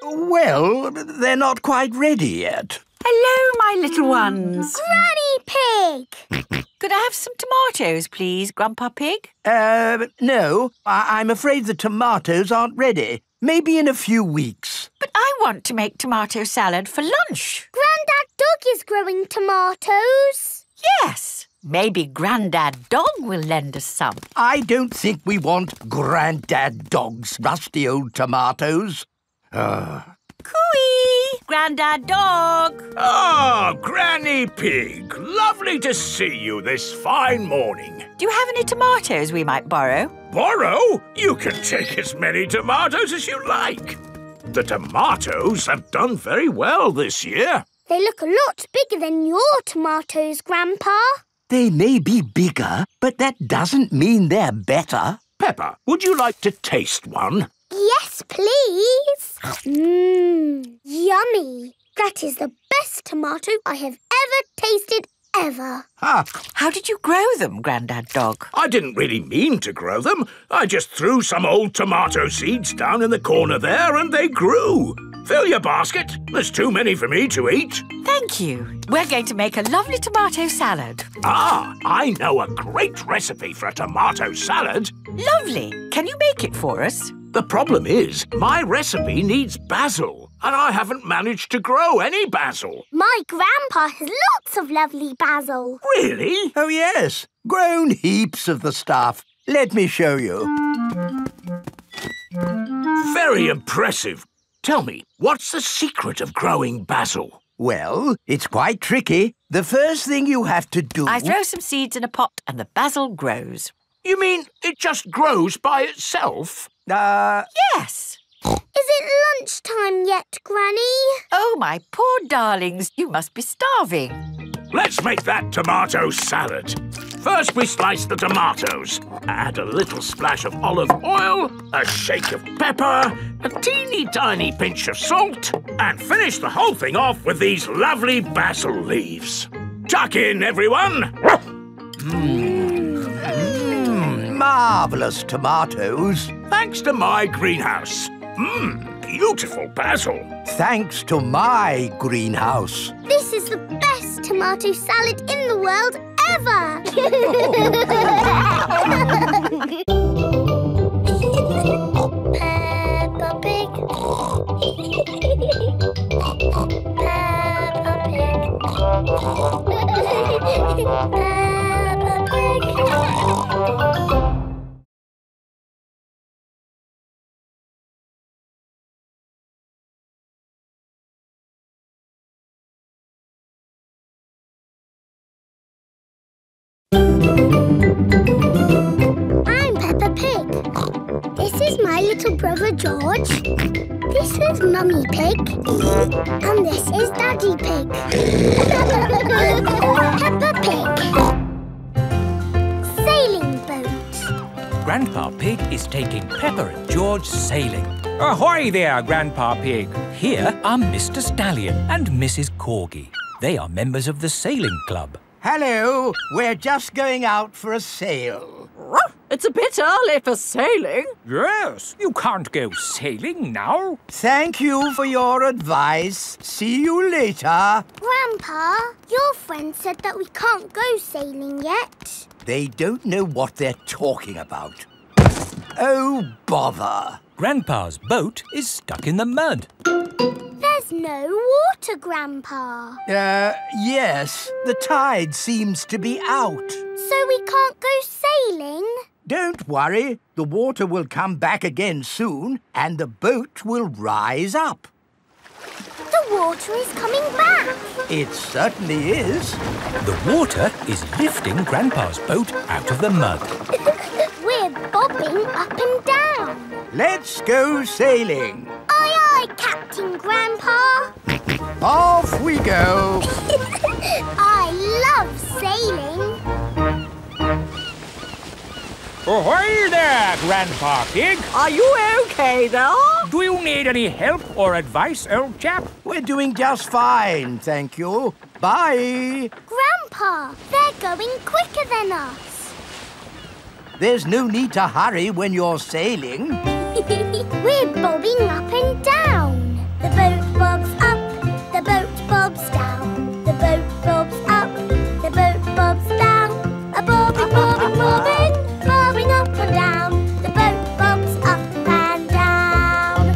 Well, they're not quite ready yet. Hello, my little ones. Granny Pig! Could I have some tomatoes, please, Grandpa Pig? Uh, no. I I'm afraid the tomatoes aren't ready. Maybe in a few weeks. But I want to make tomato salad for lunch. Grandad Dog is growing tomatoes. Yes. Maybe Grandad Dog will lend us some. I don't think we want Grandad Dog's rusty old tomatoes. Uh. Cooey! Grandad Dog! Oh, Granny Pig! Lovely to see you this fine morning. Do you have any tomatoes we might borrow? Borrow? You can take as many tomatoes as you like. The tomatoes have done very well this year. They look a lot bigger than your tomatoes, Grandpa. They may be bigger, but that doesn't mean they're better. Peppa, would you like to taste one? Yes, please. Mmm, yummy. That is the best tomato I have ever tasted ever. Ah. How did you grow them, Grandad Dog? I didn't really mean to grow them. I just threw some old tomato seeds down in the corner there and they grew. Fill your basket. There's too many for me to eat. Thank you. We're going to make a lovely tomato salad. Ah, I know a great recipe for a tomato salad. Lovely. Can you make it for us? The problem is, my recipe needs basil, and I haven't managed to grow any basil. My grandpa has lots of lovely basil. Really? Oh, yes. Grown heaps of the stuff. Let me show you. Very impressive. Tell me, what's the secret of growing basil? Well, it's quite tricky. The first thing you have to do... I throw some seeds in a pot and the basil grows. You mean it just grows by itself? Uh... Yes! Is it lunchtime yet, Granny? Oh, my poor darlings, you must be starving. Let's make that tomato salad. First we slice the tomatoes. Add a little splash of olive oil, a shake of pepper, a teeny tiny pinch of salt, and finish the whole thing off with these lovely basil leaves. Tuck in, everyone! Mmm. Marvellous tomatoes. Thanks to my greenhouse. Mmm, beautiful basil. Thanks to my greenhouse. This is the best tomato salad in the world ever. Peppa Pig. Peppa Pig. Peppa Pig. little brother George. This is Mummy Pig. And this is Daddy Pig. Peppa Pig. Sailing boat. Grandpa Pig is taking Peppa and George sailing. Ahoy there, Grandpa Pig. Here are Mister Stallion and Missus Corgi. They are members of the sailing club. Hello, we're just going out for a sail. It's a bit early for sailing. Yes, you can't go sailing now. Thank you for your advice. See you later. Grandpa, your friend said that we can't go sailing yet. They don't know what they're talking about. Oh, bother. Grandpa's boat is stuck in the mud. There's no water, Grandpa. Uh, yes. The tide seems to be out. So we can't go sailing? Don't worry. The water will come back again soon and the boat will rise up. The water is coming back. It certainly is. The water is lifting Grandpa's boat out of the mud. We're bobbing up and down. Let's go sailing. Aye, aye, Captain Grandpa. Off we go. I love sailing. Ahoy there, Grandpa Pig. Are you okay there? Do you need any help or advice, old chap? We're doing just fine, thank you. Bye. Grandpa, they're going quicker than us. There's no need to hurry when you're sailing. We're bobbing up and down. The boat bobs up, the boat bobs down. The boat bobs up, the boat bobs down. A bobbing, bobbing, bobbing, bobbing up and down. The boat bobs up and down.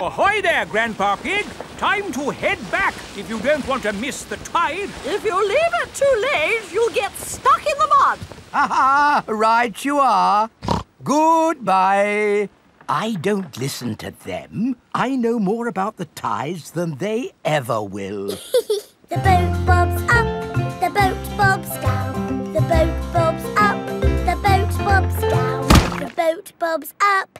Ahoy there, Grandpa Pig. Time to head back if you don't want to miss the tide. If you leave it too late, you'll get stuck in the mud. Ha ha, right you are. Goodbye. I don't listen to them. I know more about the tides than they ever will. The boat bobs up, the boat bobs down. The boat bobs up, the boat bobs down. The boat bobs up.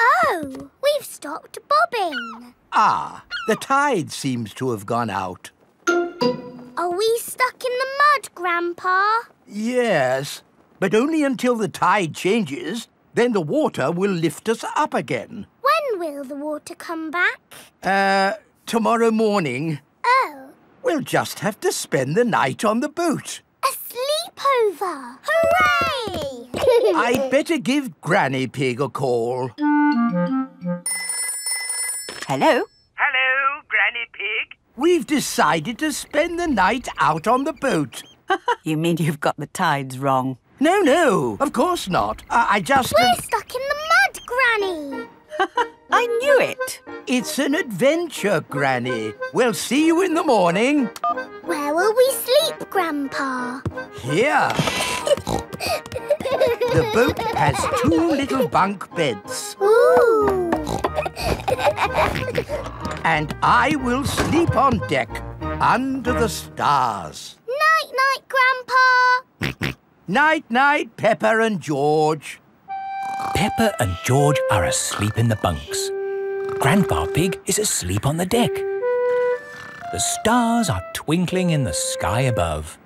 Oh, we've stopped bobbing. Ah, the tide seems to have gone out. Are we stuck in the mud, Grandpa? Yes. But only until the tide changes, then the water will lift us up again. When will the water come back? Uh, tomorrow morning. Oh. We'll just have to spend the night on the boat. A sleepover! Hooray! I'd better give Granny Pig a call. Hello? Hello, Granny Pig. We've decided to spend the night out on the boat. You mean you've got the tides wrong? No, no, of course not. I, I just... We're stuck in the mud, Granny. I knew it. It's an adventure, Granny. We'll see you in the morning. Where will we sleep, Grandpa? Here. The boat has two little bunk beds. Ooh. And I will sleep on deck under the stars. Night-night, Grandpa. Night-night, Peppa and George. Peppa and George are asleep in the bunks. Grandpa Pig is asleep on the deck. The stars are twinkling in the sky above.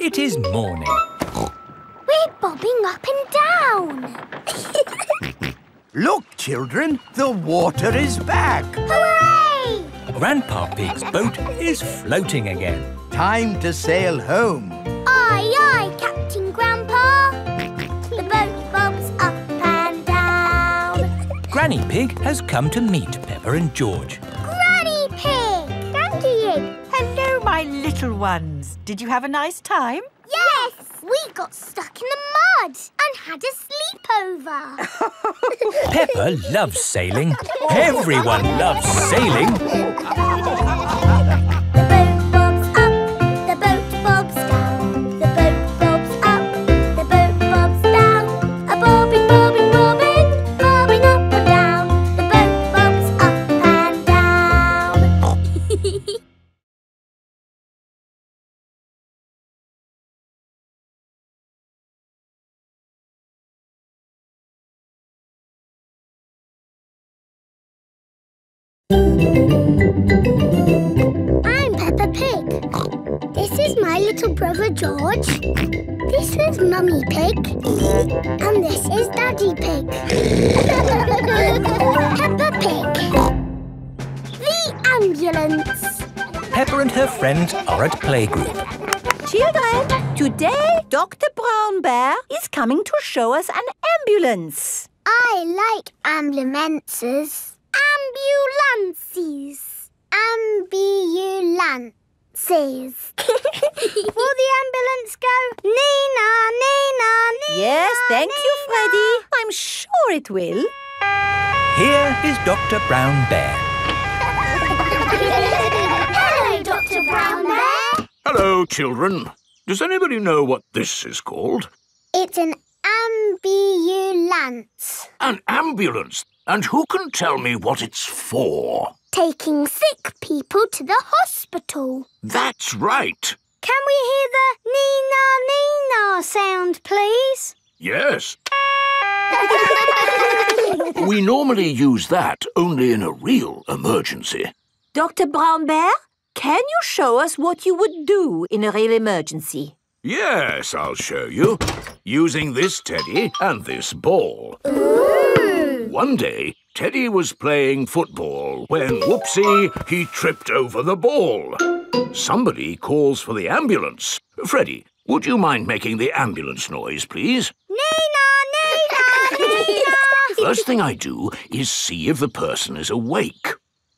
It is morning. We're bobbing up and down. Look, children, the water is back. Hooray! Grandpa Pig's boat is floating again. Time to sail home. Aye, aye, Captain Grandpa. The boat bobs up and down. Granny Pig has come to meet Peppa and George. Granny Pig! Thank you. Hello, my little ones. Did you have a nice time? Yes! We got stuck in the mud and had a sleepover. Peppa loves sailing. Everyone loves sailing. I'm Peppa Pig. This is my little brother George. This is Mummy Pig. And this is Daddy Pig. Peppa Pig. The ambulance. Peppa and her friends are at playgroup. Children, today Doctor Brown Bear is coming to show us an ambulance. I like ambulances. Ambulances. Ambulances. Will the ambulance go, Nina, Nina, Nina? Yes, thank Nina. you, Freddy. I'm sure it will. Here is Doctor Brown Bear. Hello, Doctor Brown Bear. Hello, children. Does anybody know what this is called? It's an ambulance. An ambulance? And who can tell me what it's for? Taking sick people to the hospital. That's right. Can we hear the Nina Nina sound, please? Yes. We normally use that only in a real emergency. Doctor Brown Bear, can you show us what you would do in a real emergency? Yes, I'll show you. Using this teddy and this ball. Ooh. One day, Teddy was playing football when, whoopsie, he tripped over the ball. Somebody calls for the ambulance. Freddy, would you mind making the ambulance noise, please? Nina, Nina, Nina! First thing I do is see if the person is awake.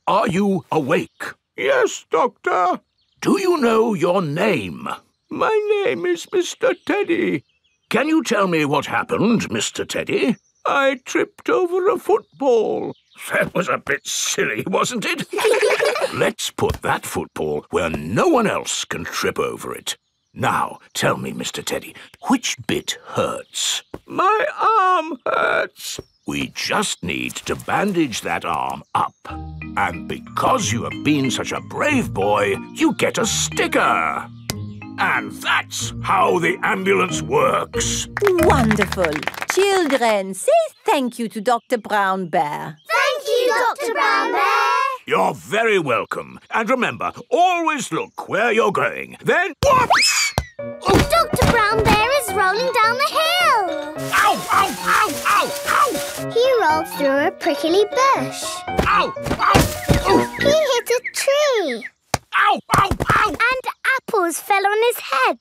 Are you awake? Yes, Doctor. Do you know your name? My name is Mister Teddy. Can you tell me what happened, Mister Teddy? I tripped over a football. That was a bit silly, wasn't it? Let's put that football where no one else can trip over it. Now, tell me, Mister Teddy, which bit hurts? My arm hurts. We just need to bandage that arm up. And because you have been such a brave boy, you get a sticker. And that's how the ambulance works. Wonderful. Children, say thank you to Doctor Brown Bear. Thank you, Doctor Brown Bear. You're very welcome. And remember, always look where you're going. Then, whoops! Oh. Doctor Brown Bear is rolling down the hill. Ow, ow, ow, ow, ow! He rolled through a prickly bush. Ow, ow, ow! He hit a tree. Ow, ow, ow! And apples fell on his head.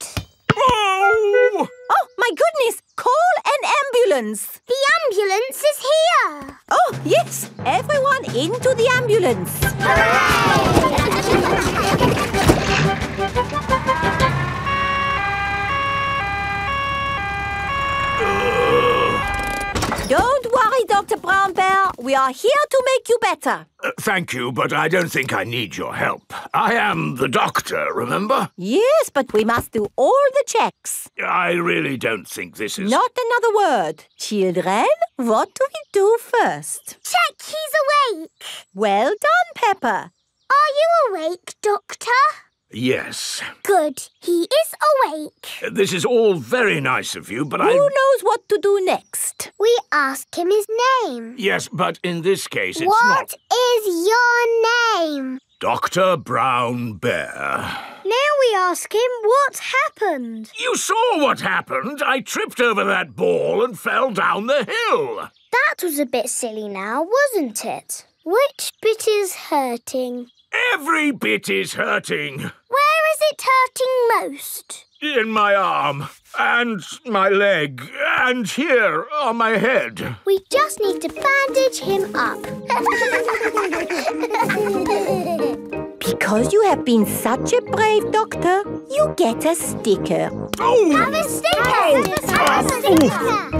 Ow! Oh, my goodness! Call an ambulance! The ambulance is here! Oh, yes! Everyone into the ambulance! Hooray! Don't worry, Doctor Brown Bear. We are here to make you better. Uh, thank you, but I don't think I need your help. I am the doctor, remember? Yes, but we must do all the checks. I really don't think this is... Not another word. Children, what do we do first? Check he's awake. Well done, Peppa. Are you awake, Doctor? Yes. Good. He is awake. Uh, this is all very nice of you, but Who I... Who knows what to do next? We ask him his name. Yes, but in this case it's what not... What is your name? Doctor Brown Bear. Now we ask him what happened. You saw what happened. I tripped over that ball and fell down the hill. That was a bit silly now, wasn't it? Which bit is hurting? Every bit is hurting. Where is it hurting most? In my arm, and my leg, and here on my head. We just need to bandage him up. Because you have been such a brave doctor, you get a sticker. Oh! Have a sticker! Have a sticker! Have a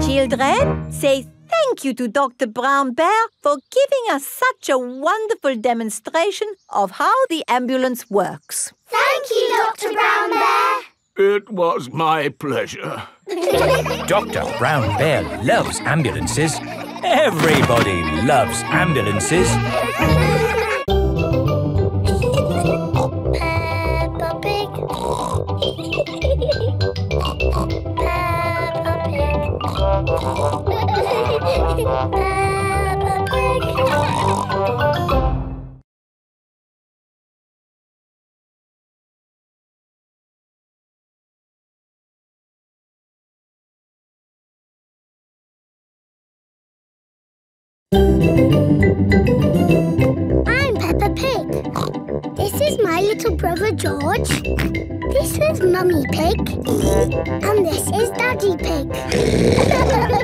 sticker! Children, say thank you to Doctor Brown Bear for giving us such a wonderful demonstration of how the ambulance works. Thank you, Doctor Brown Bear. It was my pleasure. Doctor Brown Bear loves ambulances. Everybody loves ambulances. Peppa Pig. Peppa Pig. Peppa Pig. I'm Peppa Pig. This is my little brother George. This is Mummy Pig. And this is Daddy Pig. Peppa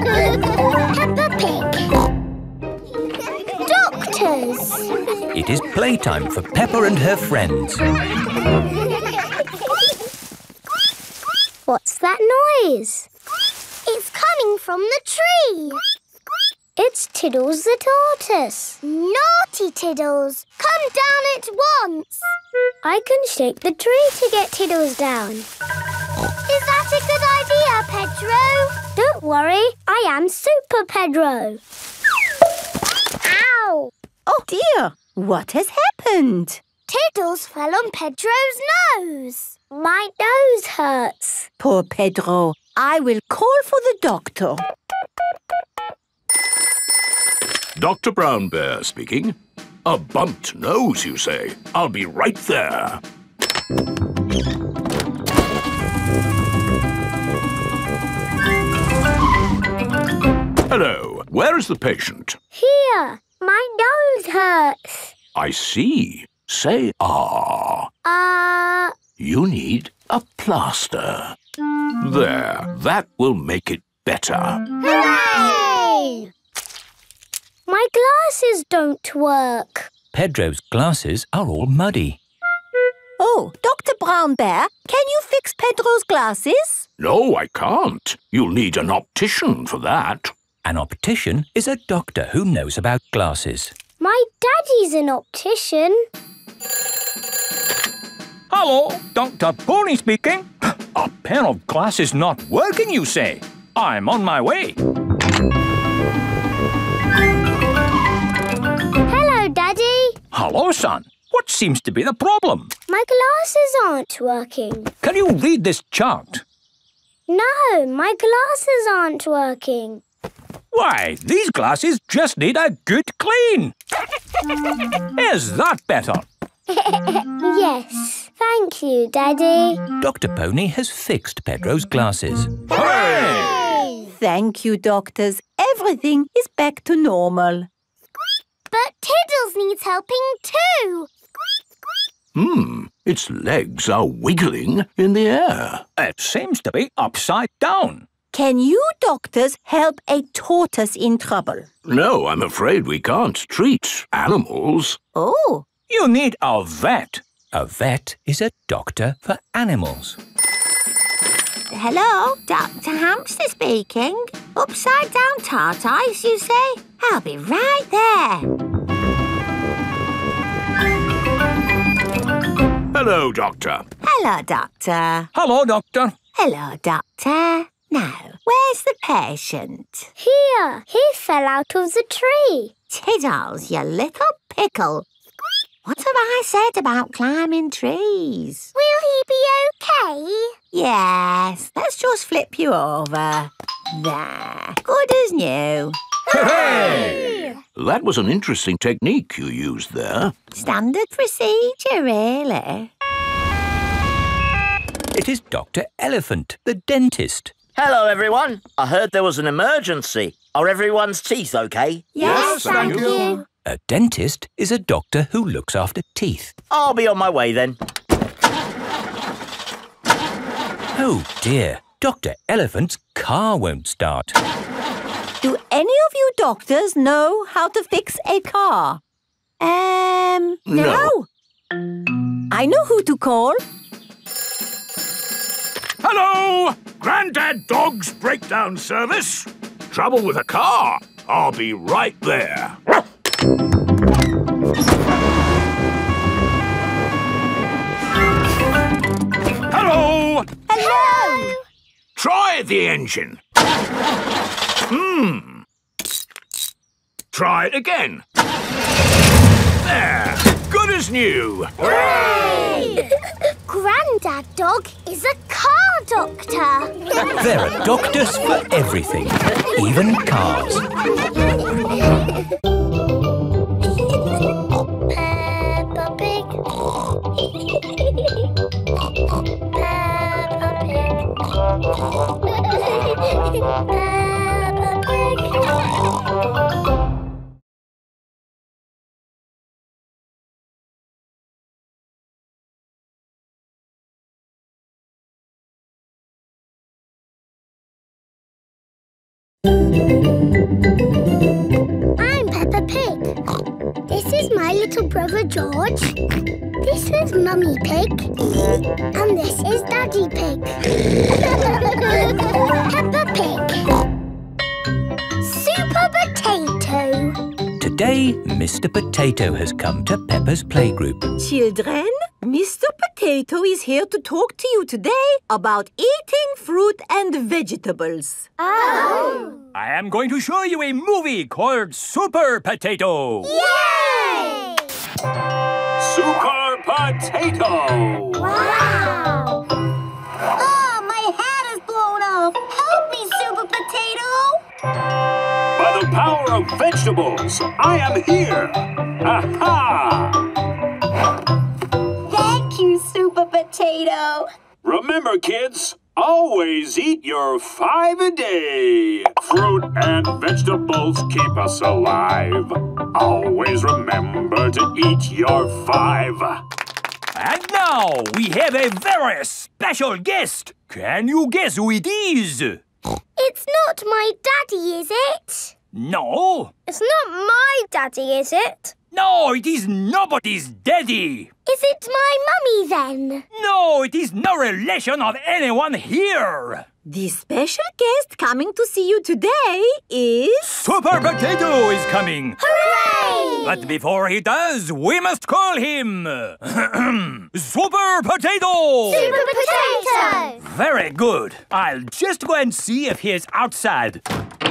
Pig. Doctors! It is playtime for Peppa and her friends. What's that noise? It's coming from the tree. It's Tiddles the tortoise. Naughty Tiddles! Come down at once! I can shake the tree to get Tiddles down. Is that a good idea, Pedro? Don't worry, I am Super Pedro. Ow! Oh dear, what has happened? Tiddles fell on Pedro's nose. My nose hurts. Poor Pedro. I will call for the doctor. Doctor Brown Bear speaking. A bumped nose, you say? I'll be right there. Hello. Where is the patient? Here. My nose hurts. I see. Say ah. Ah. Uh... You need a plaster. There. That will make it better. Hooray! My glasses don't work. Pedro's glasses are all muddy. Oh, Doctor Brown Bear, can you fix Pedro's glasses? No, I can't. You'll need an optician for that. An optician is a doctor who knows about glasses. My daddy's an optician. Hello, Doctor Pony speaking. A pair of glasses not working, you say? I'm on my way. Hello, Daddy. Hello, son. What seems to be the problem? My glasses aren't working. Can you read this chart? No, my glasses aren't working. Why, these glasses just need a good clean. Is that better? Yes. Thank you, Daddy. Doctor Pony has fixed Pedro's glasses. Hooray! Thank you, doctors. Everything is back to normal. But Tiddles needs helping too. Hmm. Its legs are wiggling in the air. It seems to be upside down. Can you doctors help a tortoise in trouble? No, I'm afraid we can't treat animals. Oh. You need a vet. A vet is a doctor for animals. Hello, Doctor Hamster speaking. Upside down tortoise, you say? I'll be right there. Hello, Doctor. Hello, Doctor. Hello, Doctor. Hello, Doctor. Now, where's the patient? Here. He fell out of the tree. Tiddles, you little pickle. What have I said about climbing trees? Will he be okay? Yes, let's just flip you over. There, good as new. Hooray! That was an interesting technique you used there. Standard procedure, really. It is Doctor Elephant, the dentist. Hello, everyone. I heard there was an emergency. Are everyone's teeth okay? Yes, yes thank, thank you. you. A dentist is a doctor who looks after teeth. I'll be on my way then. Oh dear, Doctor Elephant's car won't start. Do any of you doctors know how to fix a car? Um, no. no. I know who to call. Hello, Grandad Dog's breakdown service. Trouble with a car. I'll be right there. Hello! Hello! Try the engine. Hmm. Try it again. There! Good as new! Hooray! Grandad Dog is a car doctor. There are doctors for everything, even cars. Peppa Pig. Peppa Pig. Peppa Pig. I'm Peppa Pig. This is my little brother George. This is Mummy Pig. And this is Daddy Pig. Peppa Pig. Super Potato. Today, Mister Potato has come to Peppa's playgroup. Children, Mister Potato is here to talk to you today about eating fruit and vegetables. Oh! I am going to show you a movie called Super Potato. Yay! Super Potato! Wow! Oh, my hat is blown off. Help me, Super Potato! By the power of vegetables, I am here. Aha! You, Super Potato. Remember, kids, always eat your five a day. Fruit and vegetables keep us alive. Always remember to eat your five. And now we have a very special guest. Can you guess who it is? It's not my daddy, is it? No. It's not my daddy, is it? No, it is nobody's daddy. Is it my mummy, then? No, it is no relation of anyone here. The special guest coming to see you today is... Super Potato is coming! Hooray! But before he does, we must call him... Super Potato! Super Potato! Very good. I'll just go and see if he is outside.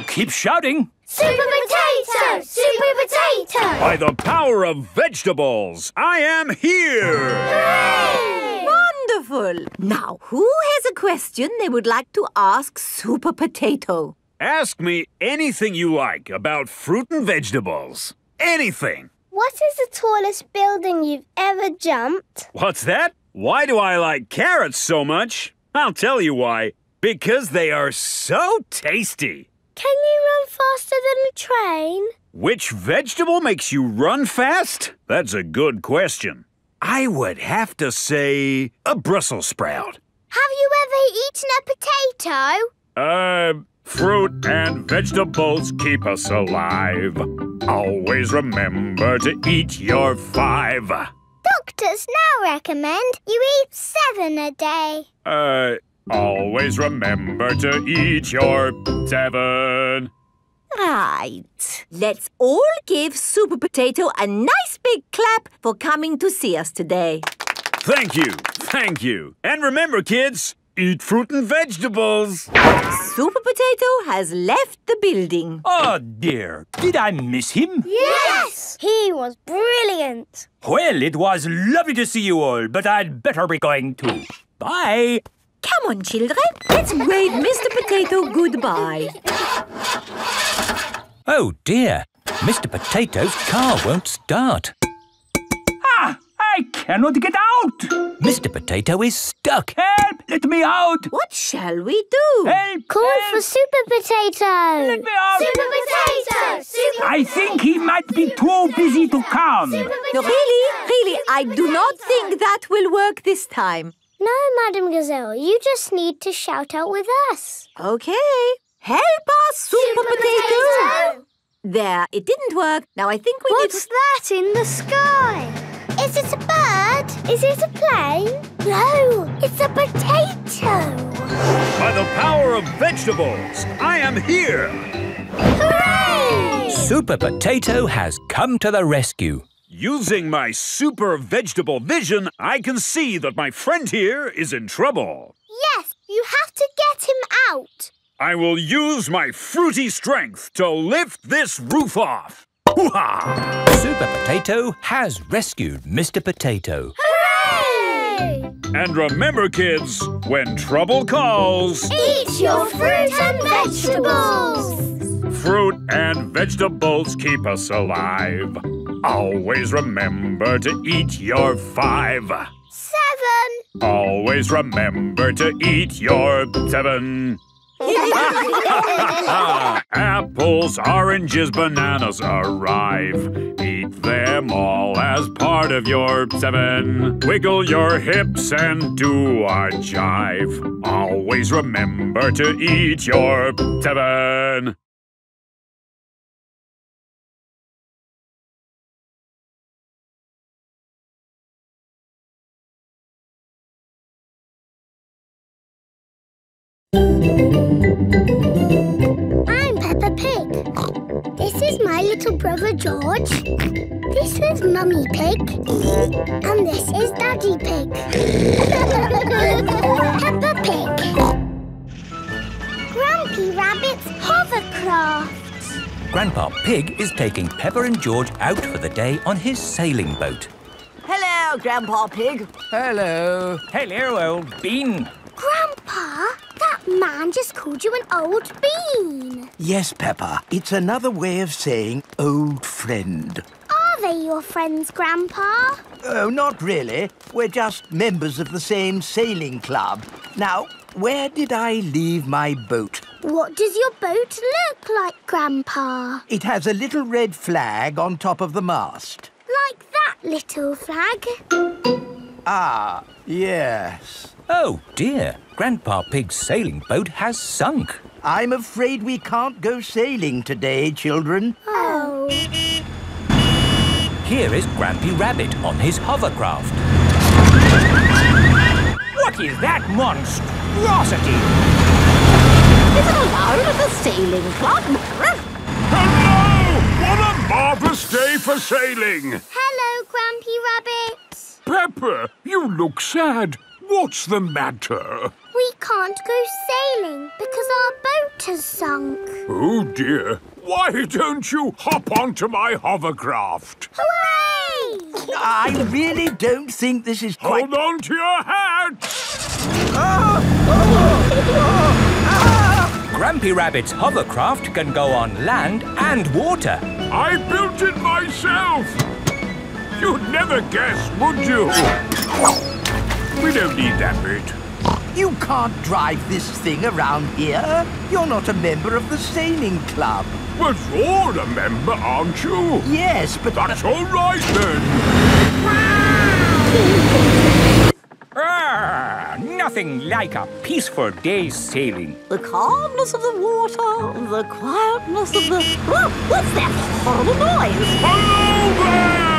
Keep shouting. Super Potato! Super Potato! By the power of vegetables, I am here! Hooray! Wonderful! Now, who has a question they would like to ask Super Potato? Ask me anything you like about fruit and vegetables. Anything! What is the tallest building you've ever jumped? What's that? Why do I like carrots so much? I'll tell you why. Because they are so tasty! Can you run faster than a train? Which vegetable makes you run fast? That's a good question. I would have to say a Brussels sprout. Have you ever eaten a potato? Uh, fruit and vegetables keep us alive. Always remember to eat your five. Doctors now recommend you eat seven a day. Uh... Always remember to eat your seven. Right. Let's all give Super Potato a nice big clap for coming to see us today. Thank you. Thank you. And remember, kids, eat fruit and vegetables. Super Potato has left the building. Oh, dear. Did I miss him? Yes! He was brilliant. Well, it was lovely to see you all, but I'd better be going too. Bye. Come on, children. Let's wave Mister Potato goodbye. Oh, dear. Mister Potato's car won't start. Ah! I cannot get out! Mister Potato is stuck. Help! Let me out! What shall we do? Help! Call help. for Super Potato. Let me out! Super Potato! Super I potato. think he might be Super too potato. busy to come. No, really, really, Super I do potato. not think that will work this time. No, Madame Gazelle, you just need to shout out with us. Okay. Help us, Super, Super Potato. Potato! There, it didn't work. Now I think we What's need to... What's that in the sky? Is it a bird? Is it a plane? No, it's a potato. By the power of vegetables, I am here. Hooray! Super Potato has come to the rescue. Using my super vegetable vision, I can see that my friend here is in trouble. Yes, you have to get him out. I will use my fruity strength to lift this roof off. Hoo-ha! Super Potato has rescued Mister Potato. Hooray! And remember, kids, when trouble calls... Eat your fruit and vegetables! Fruit and vegetables keep us alive. Always remember to eat your five. Seven. Always remember to eat your seven. Apples, oranges, bananas arrive. Eat them all as part of your seven. Wiggle your hips and do a jive. Always remember to eat your seven. I'm Peppa Pig. This is my little brother George. This is Mummy Pig. And this is Daddy Pig. Peppa Pig. Grampy Rabbit's hovercraft. Grandpa Pig is taking Peppa and George out for the day on his sailing boat. Hello, Grandpa Pig. Hello. Hello, old bean. Grandpa, that man just called you an old bean. Yes, Peppa. It's another way of saying old friend. Are they your friends, Grandpa? Oh, not really. We're just members of the same sailing club. Now, where did I leave my boat? What does your boat look like, Grandpa? It has a little red flag on top of the mast. Like that little flag? Ah, yes. Oh, dear. Grandpa Pig's sailing boat has sunk. I'm afraid we can't go sailing today, children. Oh. Here is Grampy Rabbit on his hovercraft. What is that monstrosity? Is it allowed at the sailing club? Hello! What a marvellous day for sailing! Hello, Grampy Rabbit. Peppa, you look sad. What's the matter? We can't go sailing because our boat has sunk. Oh, dear. Why don't you hop onto my hovercraft? Hooray! I really don't think this is quite... Hold on to your hat! Ah! Oh! Oh! Ah! Grampy Rabbit's hovercraft can go on land and water. I built it myself! You'd never guess, would you? We don't need that bit. You can't drive this thing around here. You're not a member of the sailing club. Well, you're a member, aren't you? Yes, but... That's all right, then. Ah, nothing like a peaceful day's sailing. The calmness of the water, the quietness of the... Oh, what's that horrible noise? Hello there!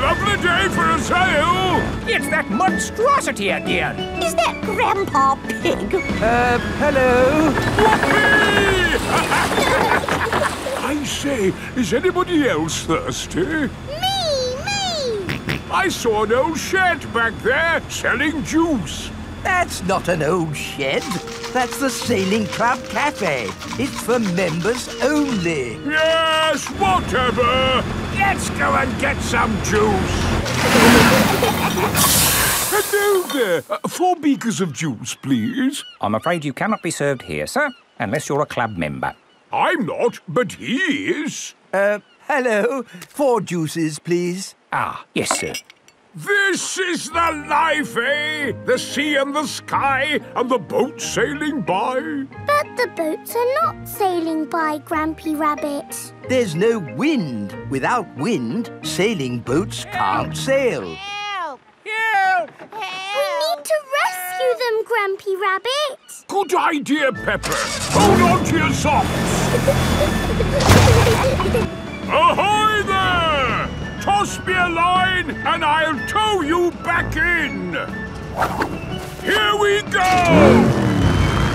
Lovely day for a sail! It's that monstrosity again! Is that Grandpa Pig? Uh, hello? Whoopee! I say, is anybody else thirsty? Me, me! I saw an old shed back there selling juice. That's not an old shed. That's the Sailing Club Cafe. It's for members only. Yes, whatever. Let's go and get some juice. Hello there. Uh, four beakers of juice, please. I'm afraid you cannot be served here, sir, unless you're a club member. I'm not, but he is. Uh, hello. Four juices, please. Ah, yes, sir. This is the life, eh? The sea and the sky and the boat sailing by. But the boats are not sailing by, Grampy Rabbit. There's no wind. Without wind, sailing boats Help. can't sail. Help! Help! Help! We need to rescue them, Grampy Rabbit. Good idea, Peppa. Hold on to your socks. Ahoy there! Toss me a line and I'll tow you back in! Here we go!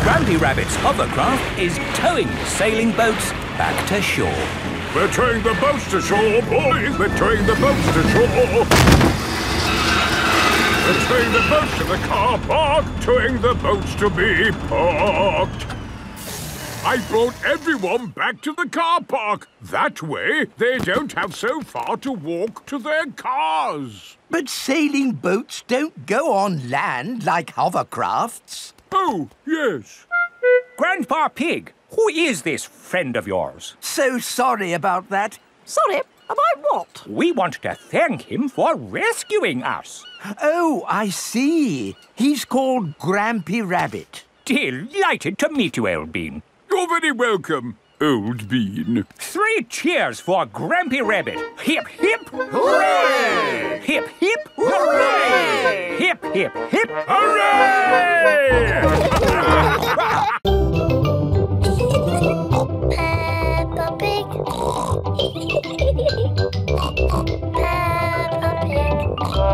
Grampy Rabbit's hovercraft is towing the sailing boats back to shore. We're towing the boats to shore, boys! We're towing the boats to shore! We're towing the boats to the car park, towing the boats to be parked. I brought everyone back to the car park. That way, they don't have so far to walk to their cars. But sailing boats don't go on land like hovercrafts. Oh, yes. Grandpa Pig, who is this friend of yours? So sorry about that. Sorry? About what? We want to thank him for rescuing us. Oh, I see. He's called Grampy Rabbit. Delighted to meet you, Old Bean. You're very welcome, Old Bean. Three cheers for Grampy Rabbit. Hip, hip, hooray! Hip, hip, hooray! Hip, hip, hip, hooray! Peppa Pig.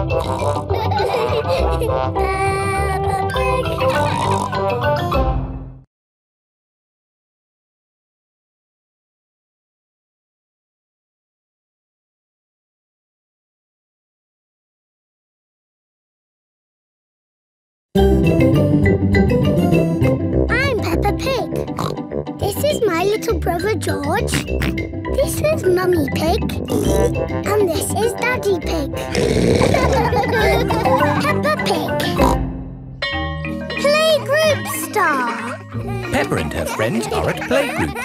Peppa Pig. Peppa Pig. I'm Peppa Pig. This is my little brother George. This is Mummy Pig. And this is Daddy Pig. Peppa Pig. Playgroup star. Peppa and her friends are at playgroup.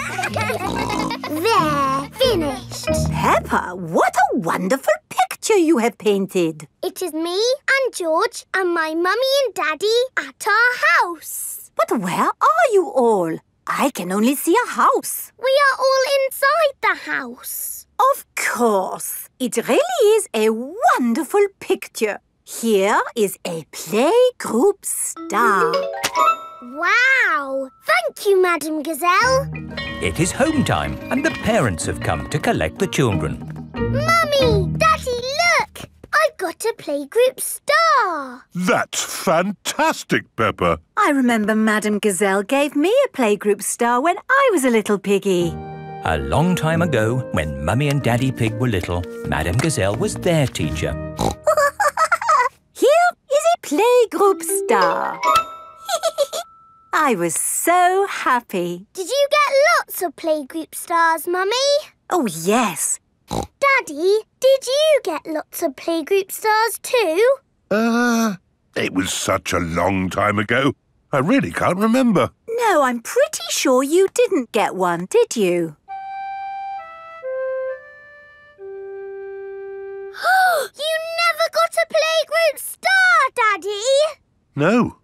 They're finished. Peppa, what a wonderful picture you have painted. It is me and George and my mummy and daddy at our house. But where are you all? I can only see a house. We are all inside the house. Of course. It really is a wonderful picture. Here is a playgroup star. Wow! Thank you, Madame Gazelle. It is home time and the parents have come to collect the children. Mummy! Daddy, look! I've got a playgroup star. That's fantastic, Peppa. I remember Madame Gazelle gave me a playgroup star when I was a little piggy. A long time ago, when Mummy and Daddy Pig were little, Madame Gazelle was their teacher. Here is a playgroup star. I was so happy. Did you get lots of playgroup stars, Mummy? Oh, yes. Daddy, did you get lots of playgroup stars too? Uh, it was such a long time ago. I really can't remember. No, I'm pretty sure you didn't get one, did you? You never got a playgroup star, Daddy! No,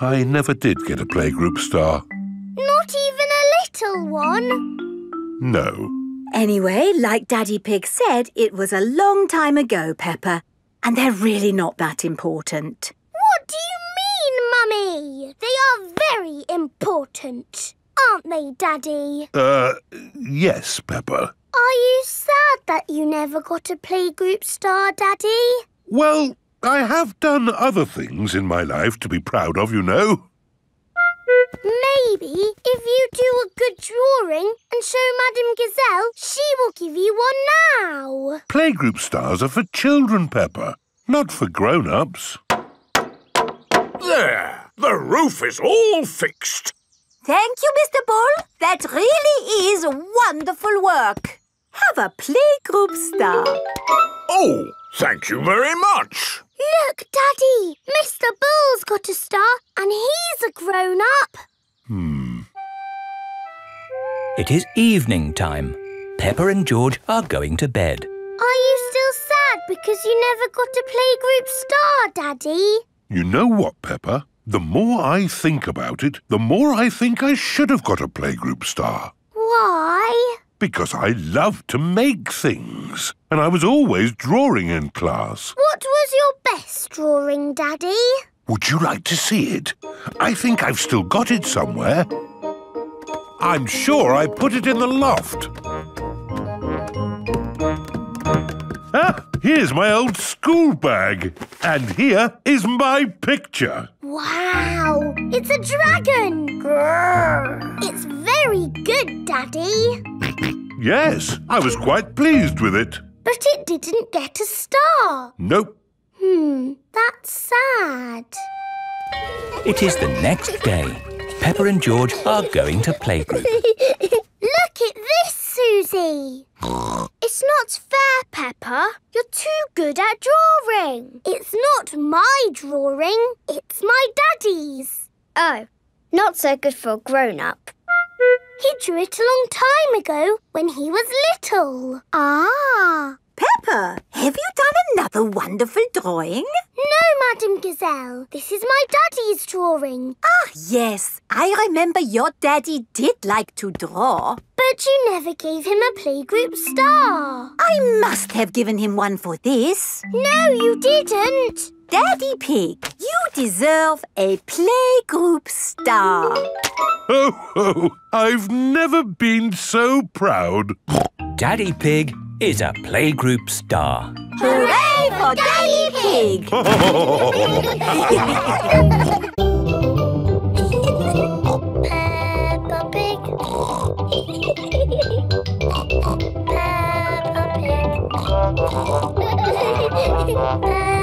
I never did get a playgroup star. Not even a little one? No. Anyway, like Daddy Pig said, it was a long time ago, Peppa, and they're really not that important. What do you mean, Mummy? They are very important, aren't they, Daddy? Uh, yes, Peppa. Are you sad that you never got a playgroup star, Daddy? Well, I have done other things in my life to be proud of, you know. Maybe if you do a good drawing and show Madame Gazelle, she will give you one now. Playgroup stars are for children, Peppa, not for grown-ups. There! The roof is all fixed. Thank you, Mister Bull. That really is wonderful work. Have a playgroup star. Oh, thank you very much. Look, Daddy, Mister Bull's got a star and he's a grown-up. Hmm. It is evening time. Peppa and George are going to bed. Are you still sad because you never got a playgroup star, Daddy? You know what, Peppa? The more I think about it, the more I think I should have got a playgroup star. Why? Because I love to make things, and I was always drawing in class. What was your best drawing, Daddy? Would you like to see it? I think I've still got it somewhere. I'm sure I put it in the loft. Ah, here's my old school bag. And here is my picture. Wow, it's a dragon. Grrr. It's very good, Daddy. Yes, I was quite pleased with it. But it didn't get a star. Nope. Hmm, that's sad. It is the next day. Peppa and George are going to playgroup. Look at this, Susie. It's not fair, Peppa. You're too good at drawing. It's not my drawing. It's my daddy's. Oh, not so good for a grown-up. He drew it a long time ago when he was little. Ah! Peppa, have you done another wonderful drawing? No, Madame Gazelle. This is my daddy's drawing. Ah, yes. I remember your daddy did like to draw. But you never gave him a playgroup star. I must have given him one for this. No, you didn't. Daddy Pig, you deserve a playgroup star. Ho, ho! I've never been so proud. Daddy Pig is a playgroup star. Hooray for Daddy Pig! Peppa Pig. Peppa Pig. Peppa Pig.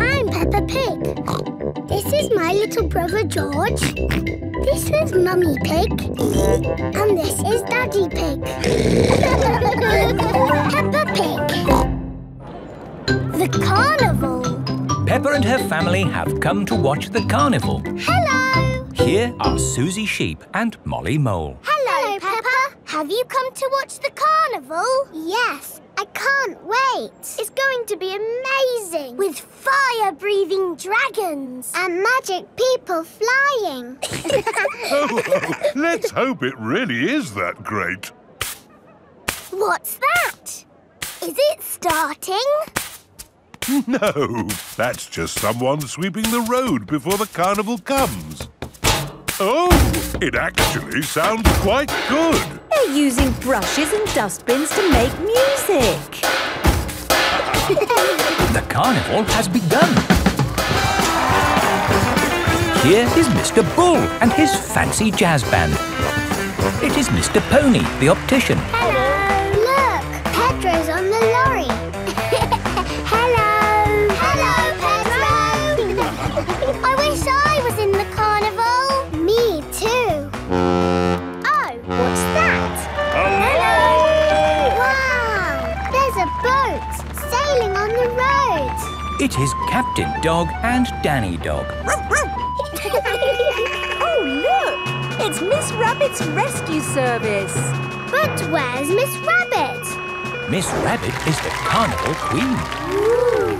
I'm Peppa Pig. This is my little brother George. This is Mummy Pig. And this is Daddy Pig. Peppa Pig. The carnival. Peppa and her family have come to watch the carnival. Hello. Here are Susie Sheep and Molly Mole. Hello, Peppa. Have you come to watch the carnival? Yes. I can't wait. It's going to be amazing. With fire-breathing dragons. And magic people flying. oh, oh, let's hope it really is that great. What's that? Is it starting? No, that's just someone sweeping the road before the carnival comes. Oh, it actually sounds quite good. They're using brushes and dustbins to make music. The carnival has begun. Here is Mister Bull and his fancy jazz band. It is Mister Pony, the optician. Hello. Look, Pedro's on the lorry. Hello. Hello, Pedro. I wish I was in the carnival. Me too. Oh, what's that? Hello! Wow! There's a boat sailing on the road. It is Captain Dog and Danny Dog. Oh, look! It's Miss Rabbit's rescue service. But where's Miss Rabbit? Miss Rabbit is the carnival queen. Ooh.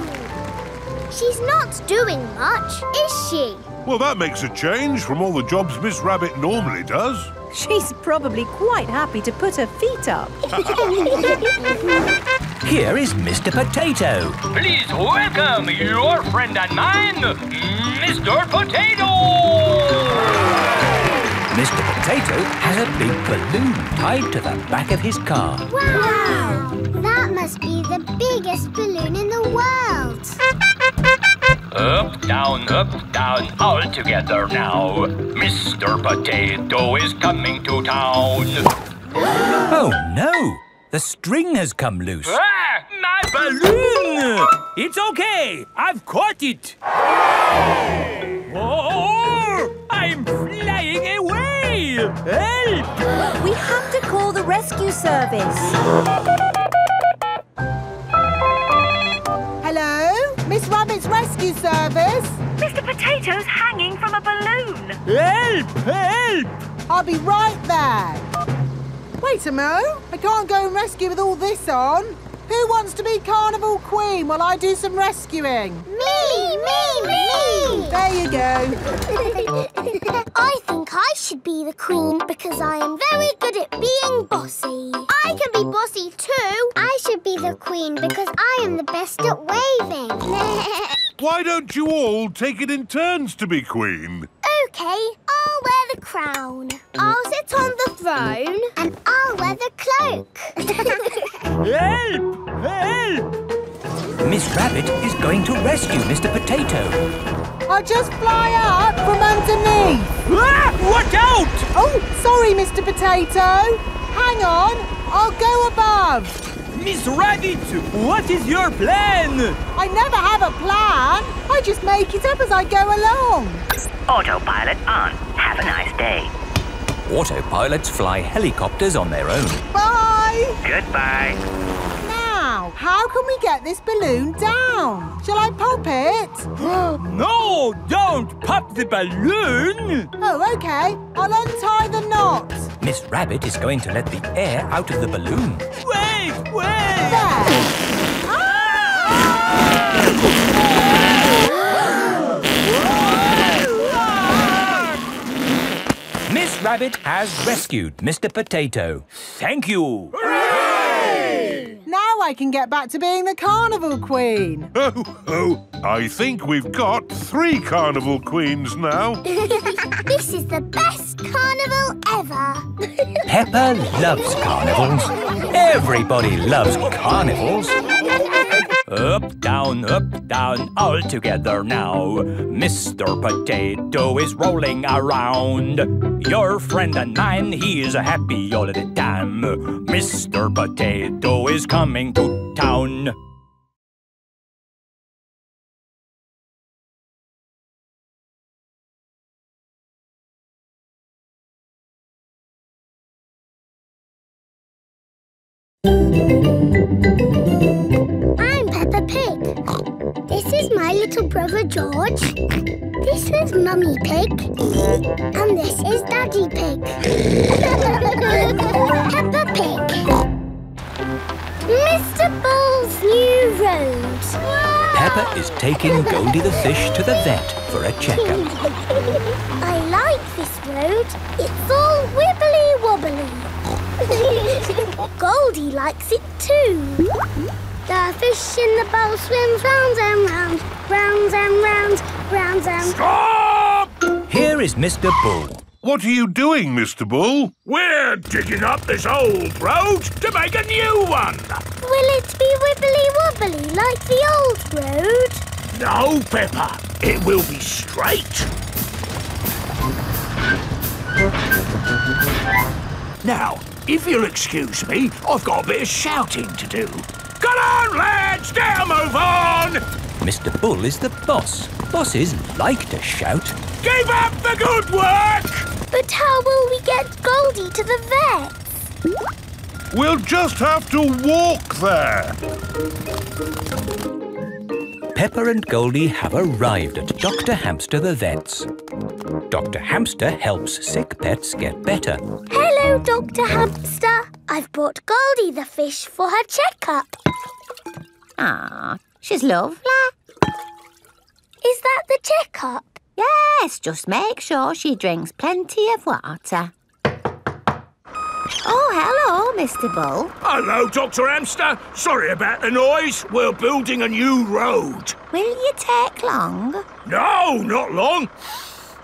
She's not doing much, is she? Well, that makes a change from all the jobs Miss Rabbit normally does. She's probably quite happy to put her feet up. Here is Mister Potato. Please welcome your friend and mine, Mister Potato! Mister Potato has a big balloon tied to the back of his car. Wow! wow. That must be the biggest balloon in the world. Up, down, up, down, all together now. Mister Potato is coming to town. Oh, no! The string has come loose. Ah, my balloon! It's okay. I've caught it. Oh, I'm flying away. Help! We have to call the rescue service. Hello? Miss Rabbit's rescue service. Mister Potato's hanging from a balloon. Help! Help! I'll be right there. Wait a mo. I can't go and rescue with all this on. Who wants to be carnival queen while I do some rescuing? Me! Me! Me! There you go. I think I should be the queen because I am very good at being bossy. I can be bossy too. I should be the queen because I am the best at waving. Why don't you all take it in turns to be queen? OK, I'll wear the crown. I'll sit on the throne. And I'll wear the cloak. Help! Help! Miss Rabbit is going to rescue Mister Potato. I'll just fly up from underneath. Ah! Watch out! Oh, sorry, Mister Potato. Hang on, I'll go above. Miss Rabbit, what is your plan? I never have a plan. I just make it up as I go along. Autopilot on. Have a nice day. Autopilots fly helicopters on their own. Bye. Goodbye. Now, how can we get this balloon down? Shall I pop it? No, don't pop the balloon. Oh, OK. I'll untie the knot. Miss Rabbit is going to let the air out of the balloon. Wait, wait! There! Ah! Miss Rabbit has rescued Mister Potato. Thank you! Hooray! Now I can get back to being the carnival queen. Oh, oh, I think we've got three carnival queens now. This is the best carnival ever. Peppa loves carnivals. Everybody loves carnivals. Up, down, up, down, all together now. Mister Potato is rolling around. Your friend and mine, he is happy all the time. Mister Potato is coming to town. I'm Peppa Pig. This is my little brother George. This is Mummy Pig. And this is Daddy Pig. Peppa Pig. Mister Bull's new road. Peppa is taking Goldie the fish to the vet for a checkup. I like this road. It's all wibbly-wobbly. Goldie likes it too. The fish in the bowl swims round and round, round and round, round and... Stop! Here is Mister Bull. What are you doing, Mister Bull? We're digging up this old road to make a new one. Will it be wibbly-wobbly like the old road? No, Peppa. It will be straight. Now, if you'll excuse me, I've got a bit of shouting to do. Come on, lads! Now move on! Mister Bull is the boss. Bosses like to shout. Give up the good work! But how will we get Goldie to the vets? We'll just have to walk there. Peppa and Goldie have arrived at Doctor Hamster the vet's. Doctor Hamster helps sick pets get better. Hello, Doctor Hamster. I've brought Goldie the fish for her checkup. Ah, she's lovely. Is that the checkup? Yes, just make sure she drinks plenty of water. Oh, hello, Mister Bull. Hello, Doctor Hamster. Sorry about the noise. We're building a new road. Will you take long? No, not long.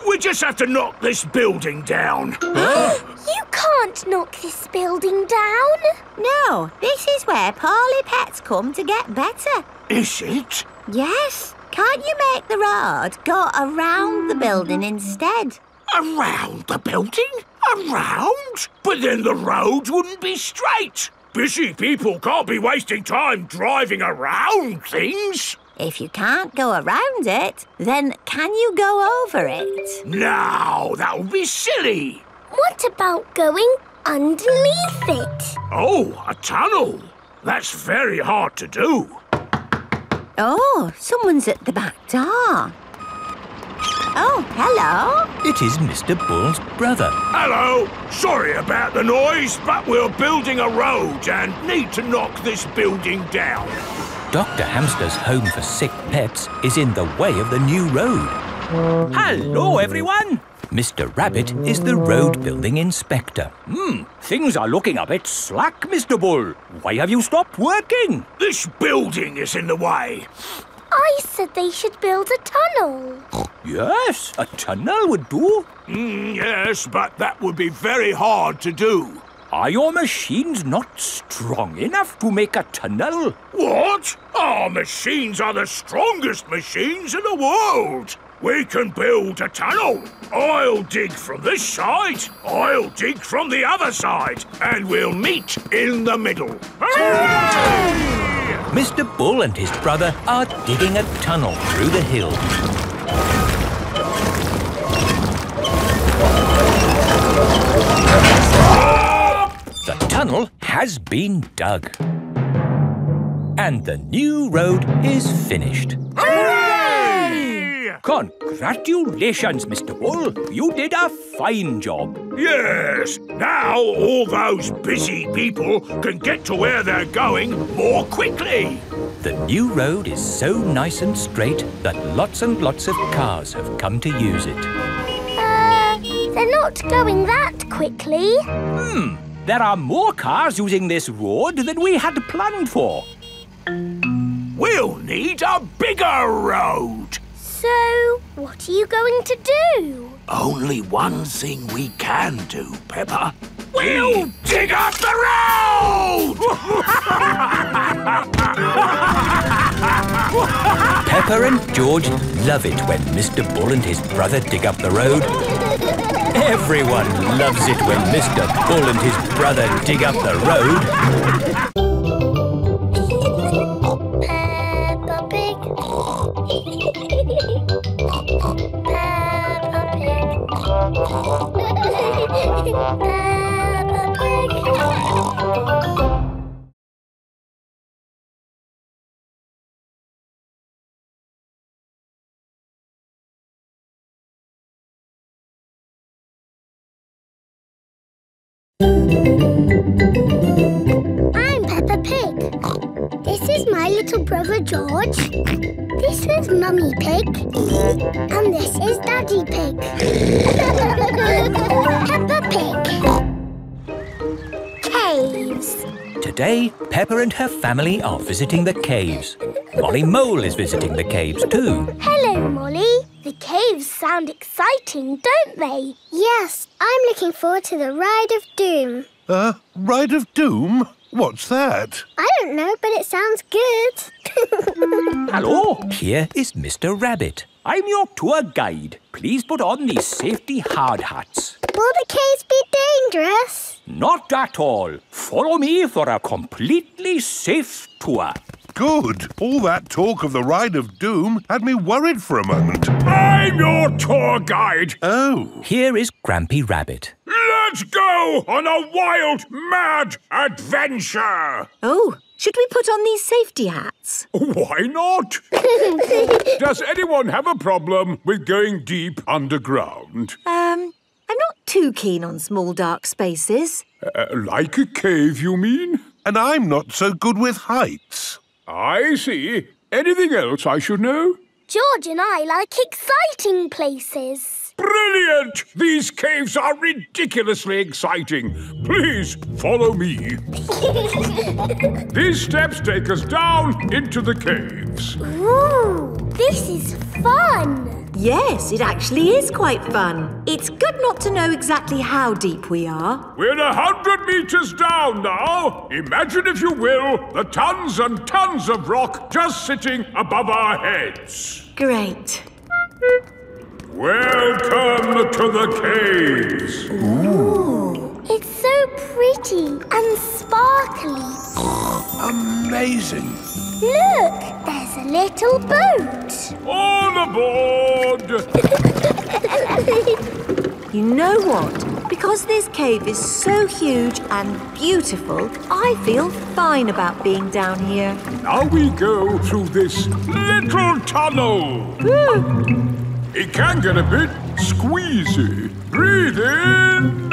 We just have to knock this building down. You can't knock this building down. No, this is where poorly pets come to get better. Is it? Yes. Can't you make the road go around the building instead? Around the building? Around? But then the road wouldn't be straight. Busy people can't be wasting time driving around things. If you can't go around it, then can you go over it? No, that would be silly. What about going underneath it? Oh, a tunnel. That's very hard to do. Oh, someone's at the back door. Oh, hello. It is Mister Bull's brother. Hello. Sorry about the noise, but we're building a road and need to knock this building down. Doctor Hamster's home for sick pets is in the way of the new road. Hello, everyone. Mister Rabbit is the road building inspector. Hmm, things are looking a bit slack, Mister Bull. Why have you stopped working? This building is in the way. I said they should build a tunnel. Yes, a tunnel would do. Mm, yes, but that would be very hard to do. Are your machines not strong enough to make a tunnel? What? Our machines are the strongest machines in the world. We can build a tunnel. I'll dig from this side, I'll dig from the other side, and we'll meet in the middle. Hooray! Mister Bull and his brother are digging a tunnel through the hill. The tunnel has been dug. And the new road is finished. Hooray! Congratulations, Mister Bull. You did a fine job. Yes. Now all those busy people can get to where they're going more quickly. The new road is so nice and straight that lots and lots of cars have come to use it. Uh, they're not going that quickly. Hmm. There are more cars using this road than we had planned for. We'll need a bigger road. So, what are you going to do? Only one thing we can do, Peppa. We'll dig up the road! Peppa and George love it when Mister Bull and his brother dig up the road. Everyone loves it when Mister Bull and his brother dig up the road. Peppa Pig. Peppa Pig. Peppa Pig. I'm Peppa Pig. This is my little brother George. This is Mummy Pig. And this is Daddy Pig. Peppa Pig. Caves. Today, Peppa and her family are visiting the caves. Molly Mole is visiting the caves too. Hello, Molly. The caves sound exciting, don't they? Yes, I'm looking forward to the Ride of Doom. Uh, Ride of Doom? What's that? I don't know, but it sounds good. Hello, here is Mister Rabbit. I'm your tour guide. Please put on these safety hard hats. Will the caves be dangerous? Not at all. Follow me for a completely safe tour. Good. All that talk of the Ride of Doom had me worried for a moment. I'm your tour guide. Oh. Here is Grampy Rabbit. Let's go on a wild, mad adventure. Oh, should we put on these safety hats? Why not? Does anyone have a problem with going deep underground? Um, I'm not too keen on small, dark spaces. Uh, like a cave, you mean? And I'm not so good with heights. I see. Anything else I should know? George and I like exciting places. Brilliant! These caves are ridiculously exciting. Please follow me. These steps take us down into the caves. Ooh, this is fun. Yes, it actually is quite fun. It's good not to know exactly how deep we are. We're a hundred metres down now. Imagine, if you will, the tons and tons of rock just sitting above our heads. Great. Welcome to the caves. Ooh. It's so pretty and sparkly. Amazing. Look, there's a little boat. All aboard! You know what? Because this cave is so huge and beautiful, I feel fine about being down here. Now we go through this little tunnel. Ooh. It can get a bit squeezy. Breathe in.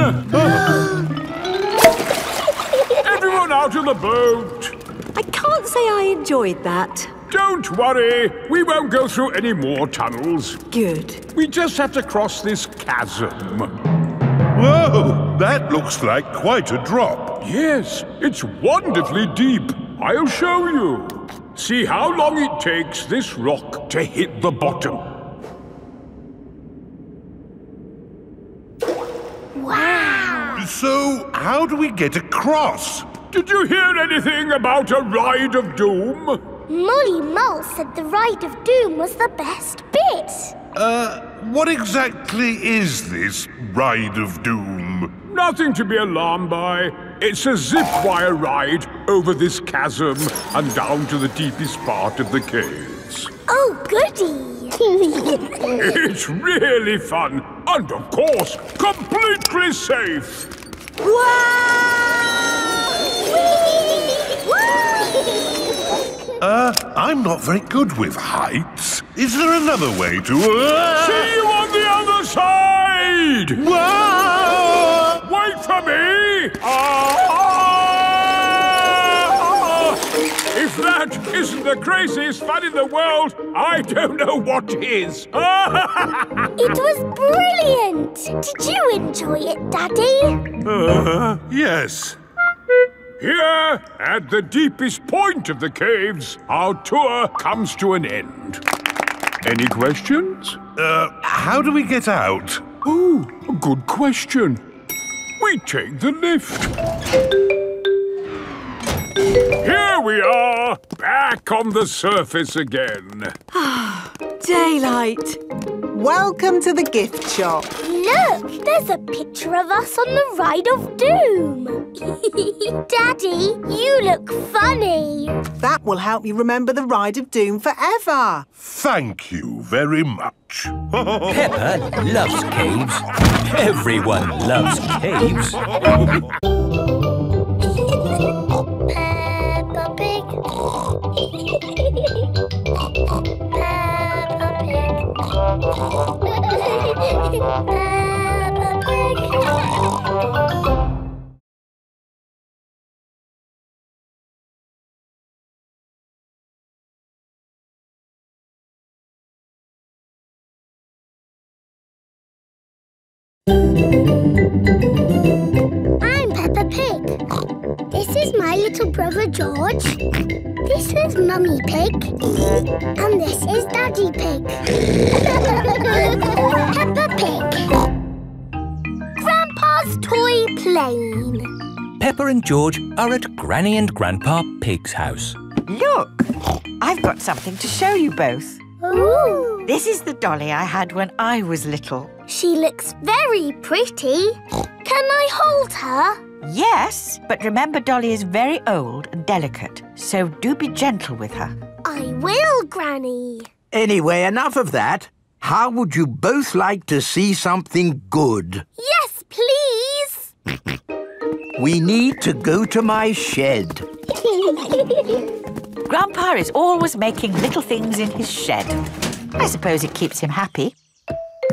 Everyone out of the boat. I can't say I enjoyed that. Don't worry, we won't go through any more tunnels. Good. We just have to cross this chasm. Whoa, that looks like quite a drop. Yes, it's wonderfully deep. I'll show you. See how long it takes this rock to hit the bottom. Wow! So, how do we get across? Did you hear anything about a Ride of Doom? Molly Mole said the Ride of Doom was the best bit. Uh, what exactly is this Ride of Doom? Nothing to be alarmed by. It's a zip-wire ride over this chasm and down to the deepest part of the caves. Oh, goody! It's really fun and, of course, completely safe. Wow! Uh, I'm not very good with heights. Is there another way to... Uh... See you on the other side! Whoa! Wait for me! Ah! If that isn't the craziest fun in the world, I don't know what is. It was brilliant! Did you enjoy it, Daddy? Uh, yes. Here, at the deepest point of the caves, our tour comes to an end. Any questions? Uh, how do we get out? Ooh, a good question. We take the lift. Here we are, back on the surface again. Ah, daylight. Welcome to the gift shop. Look, there's a picture of us on the Ride of Doom. Daddy, you look funny. That will help you remember the Ride of Doom forever. Thank you very much. Peppa loves caves. Everyone loves caves. Peppa Pig. Peppa Pig. Peppa Pig. I'm Peppa Pig. This is my little brother George. This is Mummy Pig. And this is Daddy Pig. Peppa Pig. Grandpa's toy plane. Peppa and George are at Granny and Grandpa Pig's house. Look, I've got something to show you both. Ooh. This is the dolly I had when I was little. She looks very pretty. Can I hold her? Yes, but remember Dolly is very old and delicate, so do be gentle with her. I will, Granny. Anyway, enough of that. How would you both like to see something good? Yes, please. We need to go to my shed. Grandpa is always making little things in his shed. I suppose it keeps him happy.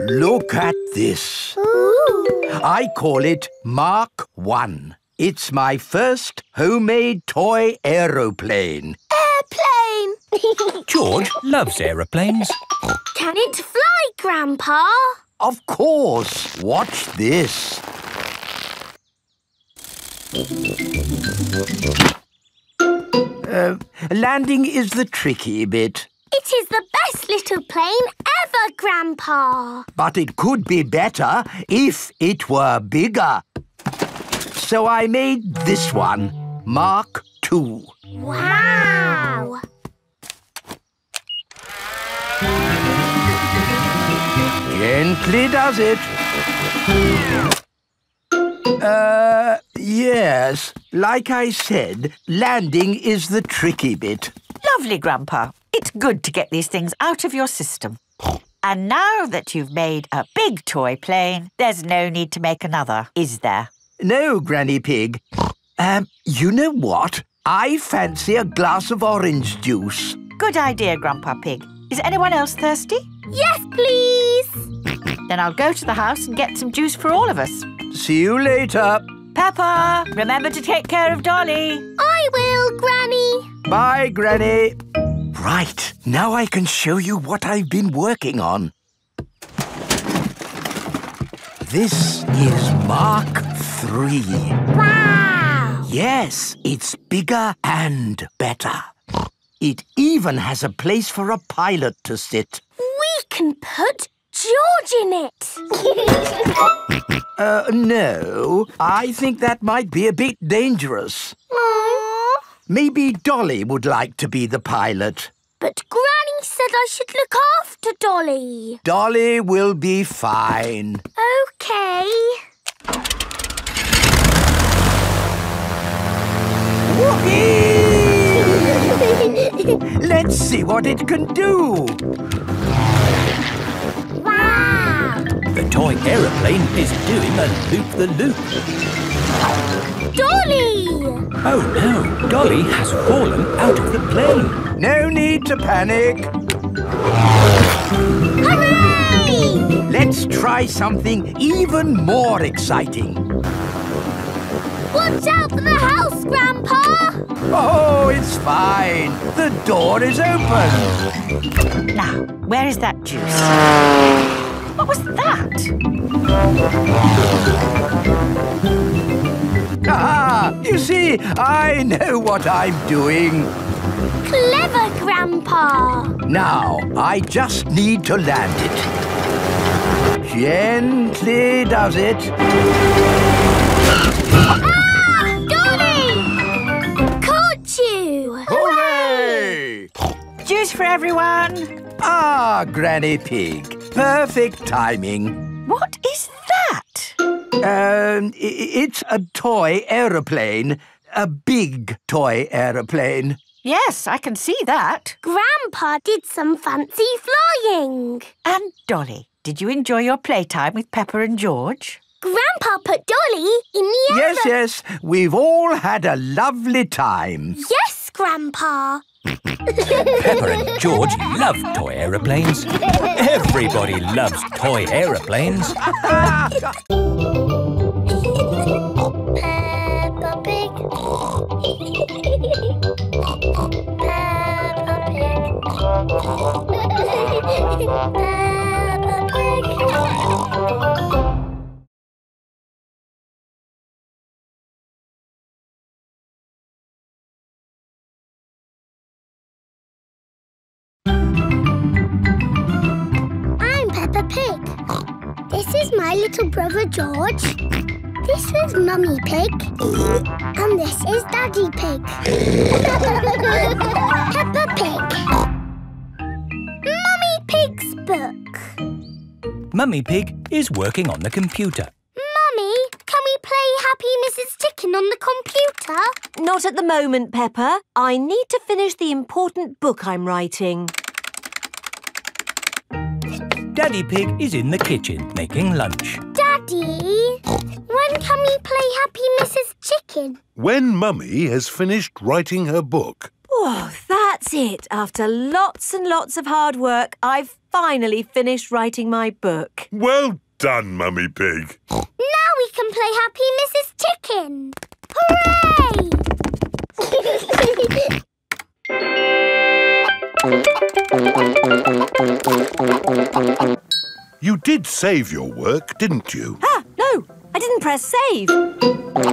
Look at this. Ooh. I call it Mark One. It's my first homemade toy aeroplane. Airplane! George loves aeroplanes. Can it fly, Grandpa? Of course. Watch this. Uh, landing is the tricky bit. It is the best little plane ever, Grandpa. But it could be better if it were bigger. So I made this one, Mark Two. Wow! Gently does it. Uh, yes. Like I said, landing is the tricky bit. Lovely, Grandpa. It's good to get these things out of your system. And now that you've made a big toy plane, there's no need to make another, is there? No, Granny Pig. Um, you know what? I fancy a glass of orange juice. Good idea, Grandpa Pig. Is anyone else thirsty? Yes, please. Then I'll go to the house and get some juice for all of us. See you later. Peppa, remember to take care of Dolly. I will, Granny. Bye, Granny. Right, now I can show you what I've been working on. This is Mark Three. Wow! Yes, it's bigger and better. It even has a place for a pilot to sit. We can put George in it. uh, no. I think that might be a bit dangerous. Aww. Maybe Dolly would like to be the pilot. But Granny said I should look after Dolly. Dolly will be fine. OK. Whoopee! Let's see what it can do. The toy aeroplane is doing a loop-the-loop. Dolly! Oh, no. Dolly has fallen out of the plane. No need to panic. Hooray! Let's try something even more exciting. Watch out for the house, Grandpa! Oh, it's fine. The door is open. Now, where is that juice? What was that? Ah! You see, I know what I'm doing. Clever, Grandpa. Now, I just need to land it. Gently does it. Ah! Dolly! Caught you! Hooray! Juice for everyone. Ah, Granny Pig. Perfect timing. What is that? Um, it's a toy aeroplane. A big toy aeroplane. Yes, I can see that. Grandpa did some fancy flying. And Dolly, did you enjoy your playtime with Peppa and George? Grandpa put Dolly in the air. Yes, yes. We've all had a lovely time. Yes, Grandpa. Peppa and George love toy aeroplanes. Everybody loves toy aeroplanes. Peppa Pig. Peppa Pig. Peppa Pig. little brother George. This is Mummy Pig. And this is Daddy Pig. Peppa Pig. Mummy Pig's book. Mummy Pig is working on the computer. Mummy, can we play Happy Missus Chicken on the computer? Not at the moment, Peppa. I need to finish the important book I'm writing. Daddy Pig is in the kitchen making lunch. Daddy, when can we play Happy Missus Chicken? When Mummy has finished writing her book. Oh, that's it. After lots and lots of hard work, I've finally finished writing my book. Well done, Mummy Pig. Now we can play Happy Missus Chicken. Hooray! You did save your work, didn't you? Ah, no, I didn't press save. forty,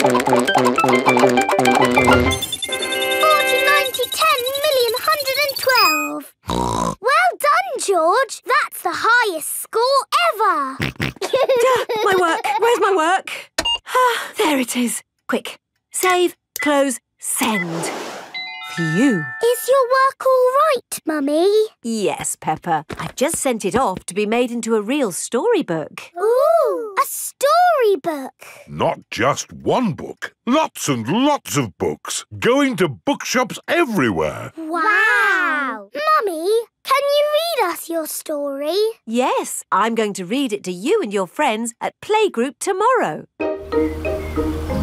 ninety, ten, million, one hundred twelve. Well done, George. That's the highest score ever. Duh, my work. Where's my work? Ah, there it is. Quick. Save, close, send. You. Is your work all right, Mummy? Yes, Peppa. I've just sent it off to be made into a real storybook. Ooh, a storybook. Not just one book. Lots and lots of books. Going to bookshops everywhere. Wow. Mummy, can you read us your story? Yes, I'm going to read it to you and your friends at playgroup tomorrow.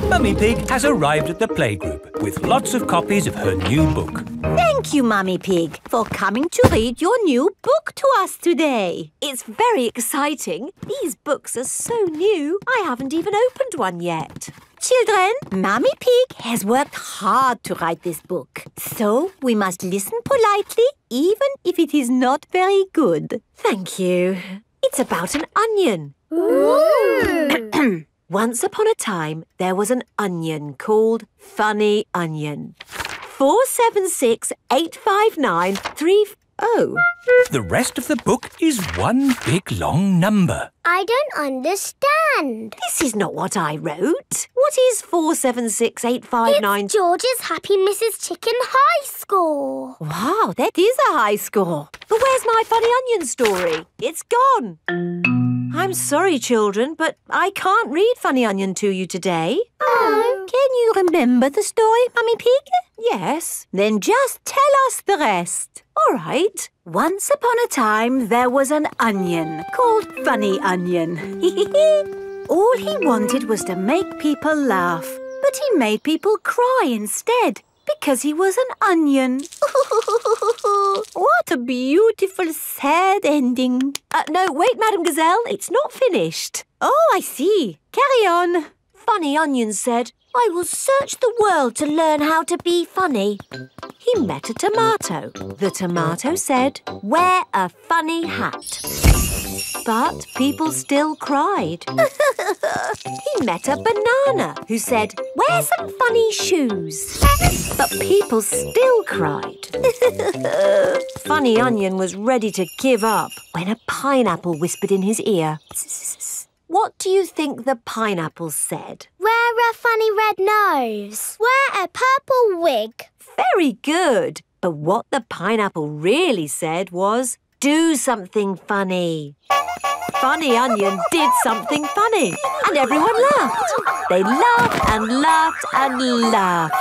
Mummy Pig has arrived at the playgroup with lots of copies of her new book. Thank you, Mummy Pig, for coming to read your new book to us today. It's very exciting. These books are so new, I haven't even opened one yet. Children, Mummy Pig has worked hard to write this book. So we must listen politely, even if it is not very good. Thank you. It's about an onion. Ooh. Once upon a time, there was an onion called Funny Onion. four seven six eight five nine three oh. The rest of the book is one big long number. I don't understand. This is not what I wrote. What is four seven six eight five nine? It's George's Happy Missus Chicken high score. Wow, that is a high score. But where's my Funny Onion story? It's gone. I'm sorry, children, but I can't read Funny Onion to you today. Oh. Can you remember the story, Mummy Pig? Yes. Then just tell us the rest. All right. Once upon a time, there was an onion called Funny Onion. All he wanted was to make people laugh, but he made people cry instead because he was an onion. What a beautiful, sad ending. Uh, no, wait, Madame Gazelle, it's not finished. Oh, I see. Carry on. Funny Onion said, I will search the world to learn how to be funny. He met a tomato. The tomato said, wear a funny hat. But people still cried. He met a banana who said, wear some funny shoes. But people still cried. Funny Onion was ready to give up when a pineapple whispered in his ear. What do you think the pineapple said? Wear a funny red nose. Wear a purple wig. Very good. But what the pineapple really said was, do something funny. Funny Onion did something funny and everyone laughed. They laughed and laughed and laughed.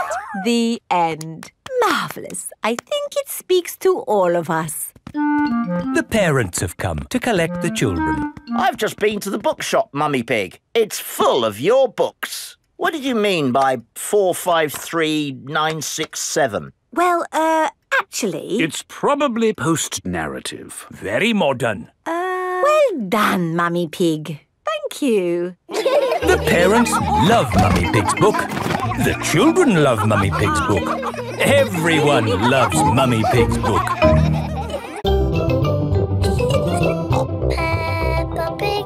The end. Marvellous. I think it speaks to all of us. The parents have come to collect the children. I've just been to the bookshop, Mummy Pig. It's full of your books. What did you mean by four five three nine six seven? Well, uh, actually... It's probably post-narrative. Very modern. Uh, well done, Mummy Pig. Thank you. The parents love Mummy Pig's book. The children love Mummy Pig's book. Everyone loves Mummy Pig's book. Peppa Pig.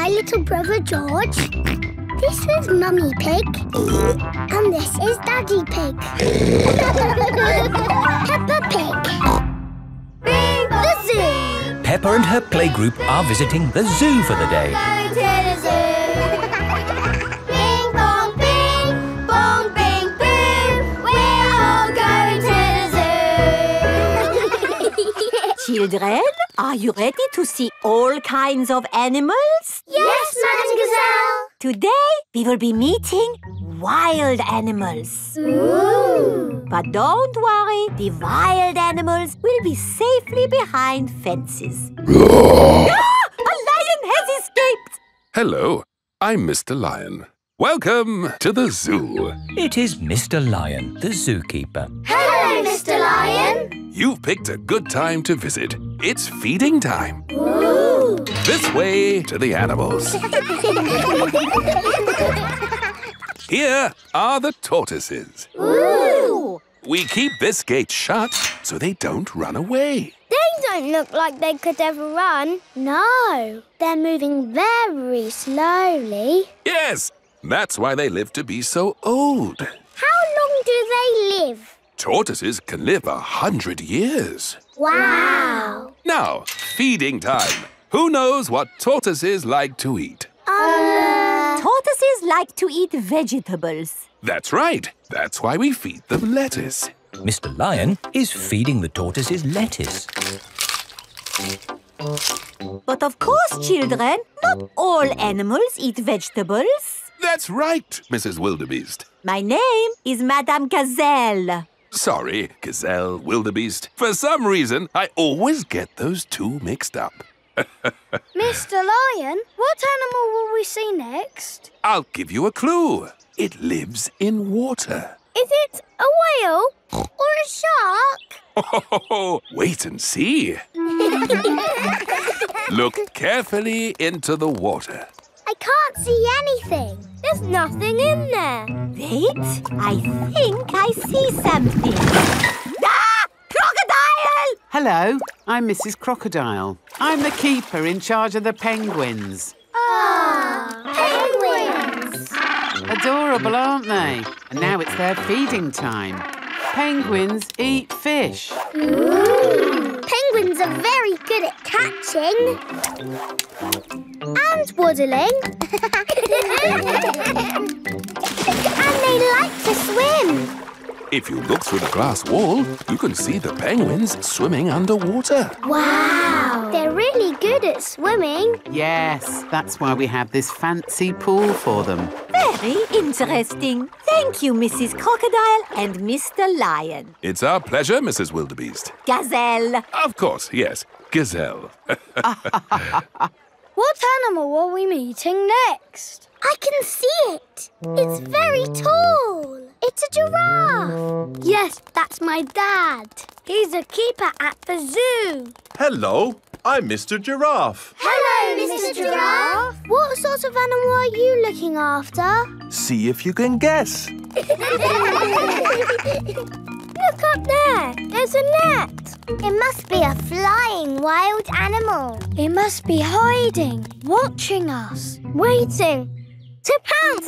my little brother George. This is Mummy Pig. And this is Daddy Pig. Peppa Pig. Bing, the zoo. Peppa and her playgroup are visiting the zoo for the day. Going to the zoo. Bing, bong, bing, bong, bing, boom. We're all going to the zoo. Children, are you ready to see all kinds of animals? Yes, Madame Gazelle. Today, we will be meeting wild animals. Ooh. But don't worry, the wild animals will be safely behind fences. Ah, a lion has escaped! Hello, I'm Mister Lion. Welcome to the zoo. It is Mister Lion, the zookeeper. Hello, Mister Lion. You've picked a good time to visit. It's feeding time. Ooh. This way to the animals. Here are the tortoises. Ooh. We keep this gate shut so they don't run away. They don't look like they could ever run. No, they're moving very slowly. Yes. That's why they live to be so old. How long do they live? Tortoises can live a hundred years. Wow! Now, feeding time. Who knows what tortoises like to eat? Uh... Uh... Tortoises like to eat vegetables. That's right. That's why we feed them lettuce. Mister Lion is feeding the tortoises lettuce. But of course, children, not all animals eat vegetables. That's right, Missus Wildebeest. My name is Madame Gazelle. Sorry, Gazelle, Wildebeest. For some reason, I always get those two mixed up. Mister Lion, what animal will we see next? I'll give you a clue. It lives in water. Is it a whale or a shark? Oh, oh, oh. Wait and see. Look carefully into the water. I can't see anything. There's nothing in there. Wait, I think I see something. Ah! Crocodile! Hello, I'm Missus Crocodile. I'm the keeper in charge of the penguins. Ah, penguins! Adorable, aren't they? And now it's their feeding time. Penguins eat fish. Ooh. Penguins are very good at catching and waddling. And they like to swim. If you look through the glass wall, you can see the penguins swimming underwater. Wow! They're really good at swimming. Yes, that's why we have this fancy pool for them. Very interesting. Thank you, Missus Crocodile and Mister Lion. It's our pleasure, Missus Wildebeest. Gazelle. Of course, yes. Gazelle. What animal are we meeting next? I can see it. It's very tall. It's a giraffe. Yes, that's my dad. He's a keeper at the zoo. Hello, I'm Mister Giraffe. Hello, Mister Giraffe. What sort of animal are you looking after? See if you can guess. Look up there. There's a net. It must be a flying wild animal. It must be hiding, watching us, waiting. To pounce!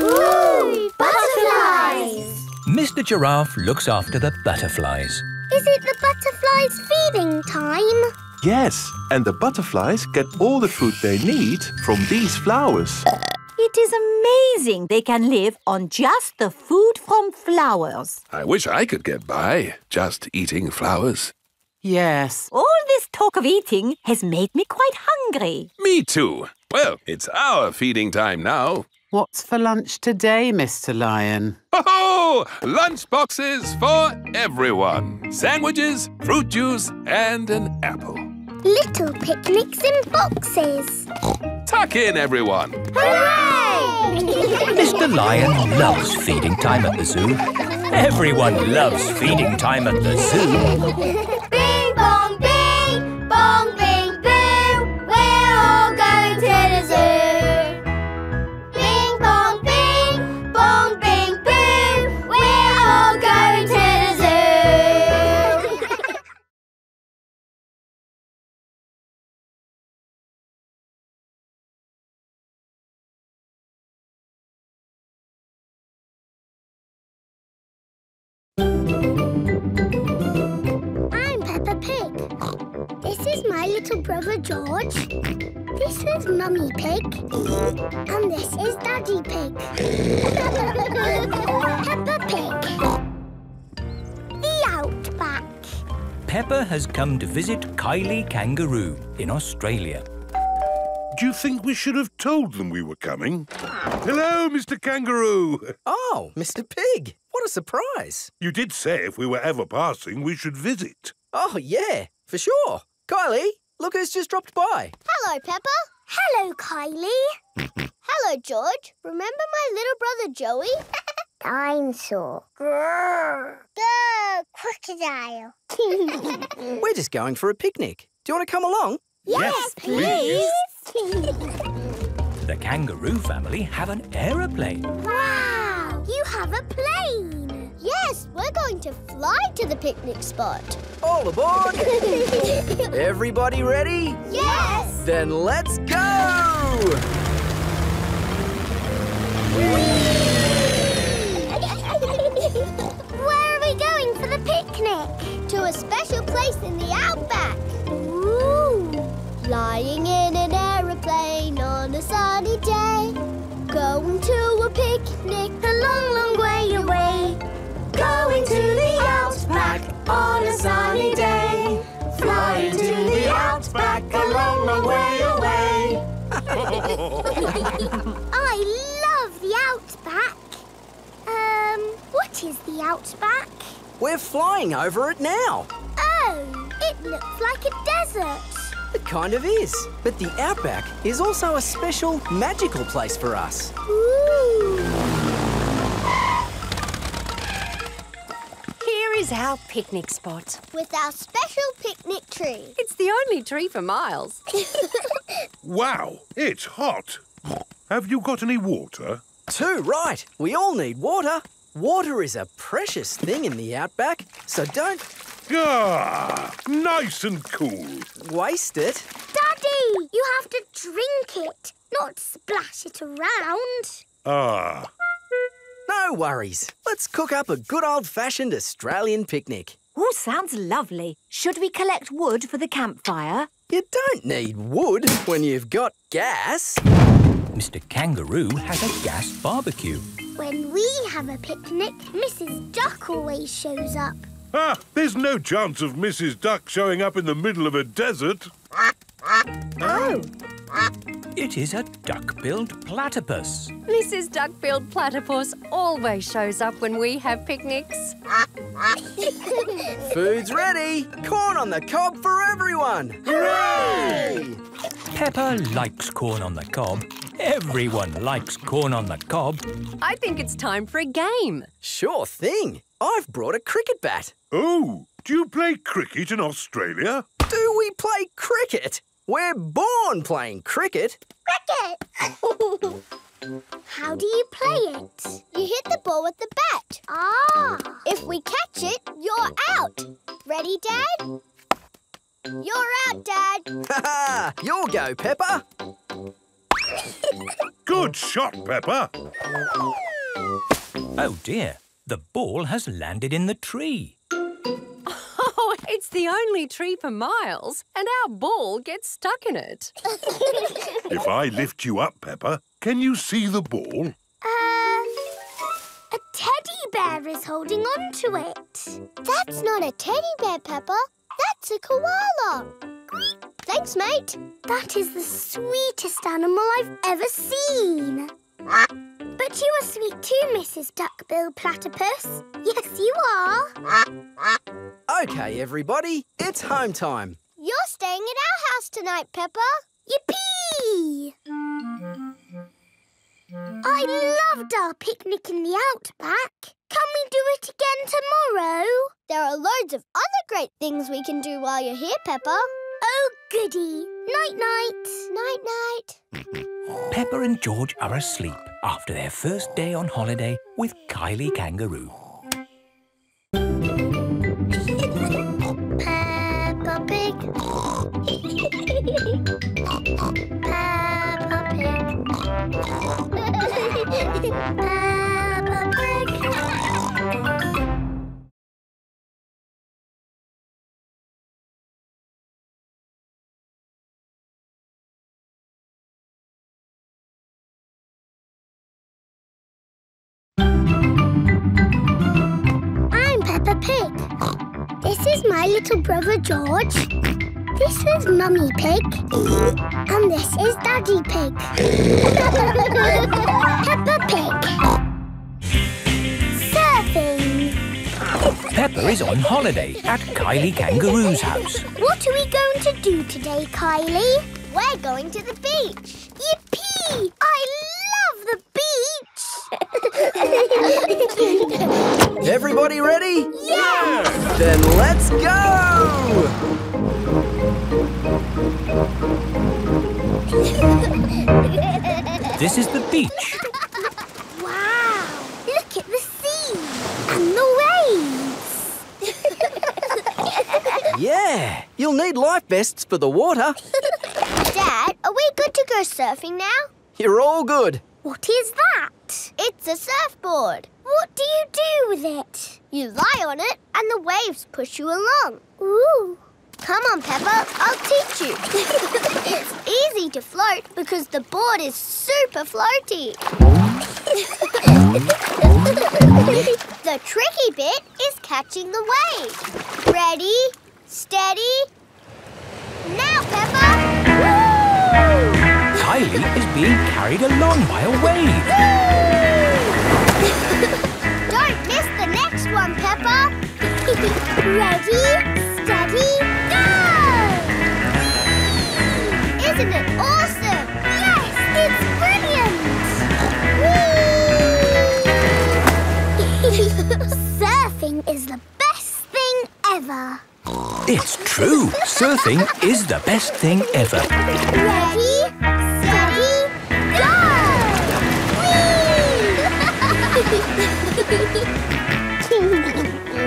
Ooh, butterflies! Mister Giraffe looks after the butterflies. Is it the butterflies' feeding time? Yes, and the butterflies get all the food they need from these flowers. It is amazing they can live on just the food from flowers. I wish I could get by just eating flowers. Yes. All this talk of eating has made me quite hungry. Me too. Well, it's our feeding time now. What's for lunch today, Mister Lion? Ho-ho! Lunch boxes for everyone. Sandwiches, fruit juice and an apple. Little picnics in boxes. Tuck in, everyone. Hooray! Mister Lion loves feeding time at the zoo. Everyone loves feeding time at the zoo. Bing, bong, bing, bong, bing. I'm Peppa Pig. This is my little brother George. This is Mummy Pig. And this is Daddy Pig. Peppa Pig. The Outback. Peppa has come to visit Kylie Kangaroo in Australia. Do you think we should have told them we were coming? Hello, Mister Kangaroo. Oh, Mister Pig. What a surprise. You did say if we were ever passing, we should visit. Oh, yeah, for sure. Kylie, look who's just dropped by. Hello, Peppa. Hello, Kylie. Hello, George. Remember my little brother, Joey? Dinosaur. Grrr. Grrr, crocodile. We're just going for a picnic. Do you want to come along? Yes, please. The kangaroo family have an aeroplane. Wow! You have a plane. Yes, we're going to fly to the picnic spot. All aboard! Everybody ready? Yes! Then let's go! Where are we going for the picnic? To a special place in the outback. Flying in an aeroplane on a sunny day, going to a picnic a long, long way away. Going to the outback on a sunny day, flying to the outback a long, long way away. I love the outback. Um, what is the outback? We're flying over it now. Oh, it looks like a desert. It kind of is, but the outback is also a special magical place for us. Ooh. Here is our picnic spot. With our special picnic tree. It's the only tree for miles. Wow, it's hot. Have you got any water? Too right. We all need water. Water is a precious thing in the outback, so don't... Ah, nice and cool. Waste it. Daddy, you have to drink it, not splash it around. Ah. No worries. Let's cook up a good old-fashioned Australian picnic. Oh, sounds lovely. Should we collect wood for the campfire? You don't need wood when you've got gas. Mister Kangaroo has a gas barbecue. When we have a picnic, Missus Duck always shows up. Ah, there's no chance of Missus Duck showing up in the middle of a desert. Oh! It is a duck-billed platypus. Missus Duck-billed platypus always shows up when we have picnics. Food's ready! Corn on the cob for everyone! Hooray! Peppa likes corn on the cob. Everyone likes corn on the cob. I think it's time for a game. Sure thing. I've brought a cricket bat. Oh, do you play cricket in Australia? Do we play cricket? We're born playing cricket. Cricket! How do you play it? You hit the ball with the bat. Ah! If we catch it, you're out. Ready, Dad? You're out, Dad. Ha-ha! You'll go, Peppa. Good shot, Peppa. Oh, dear. The ball has landed in the tree. Oh, it's the only tree for miles, and our ball gets stuck in it. If I lift you up, Peppa, can you see the ball? Uh, a teddy bear is holding on to it. That's not a teddy bear, Peppa. That's a koala. Thanks, mate. That is the sweetest animal I've ever seen. But you are sweet too, Missus Duckbill Platypus. Yes, you are. OK, everybody, it's home time. You're staying at our house tonight, Peppa. Yippee! I loved our picnic in the outback. Can we do it again tomorrow? There are loads of other great things we can do while you're here, Peppa. Oh, goody. Night-night. Night-night. Peppa and George are asleep after their first day on holiday with Kylie Kangaroo. Peppa Pig. Peppa Pig. Peppa Pig. little brother George. This is Mummy Pig. And this is Daddy Pig. Peppa Pig. Surfing. Peppa is on holiday at Kylie Kangaroo's house. What are we going to do today, Kylie? We're going to the beach. Yippee! I love the beach! Everybody ready? Yeah! Then let's go! This is the beach. Wow! Look at the sea! And the waves! Yeah! You'll need life vests for the water. Dad, are we good to go surfing now? You're all good. What is that? It's a surfboard. What do you do with it? You lie on it and the waves push you along. Ooh. Come on, Peppa, I'll teach you. It's easy to float because the board is super floaty. The tricky bit is catching the waves. Ready, steady. Now, Peppa. Kylie is being carried along by a wave. Don't miss the next one, Peppa. Ready, steady, go! Isn't it awesome? Yes, it's brilliant. Surfing is the best thing ever. It's true. Surfing is the best thing ever. Ready, steady, go! Whee!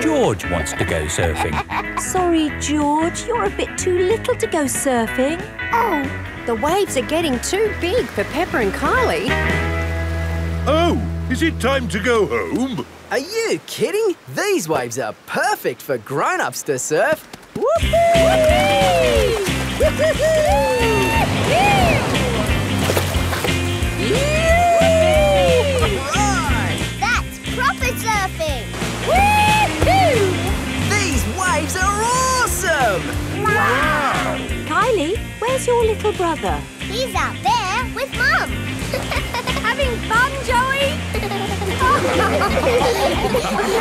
George wants to go surfing. Sorry, George, you're a bit too little to go surfing. Oh, the waves are getting too big for Peppa and Kylie. Oh, is it time to go home? Are you kidding? These waves are perfect for grown-ups to surf. Whoopee! That's proper surfing. Woohoo! These waves are awesome! Wow! Kylie, where's your little brother? He's out there with Mum. Having fun, Joey?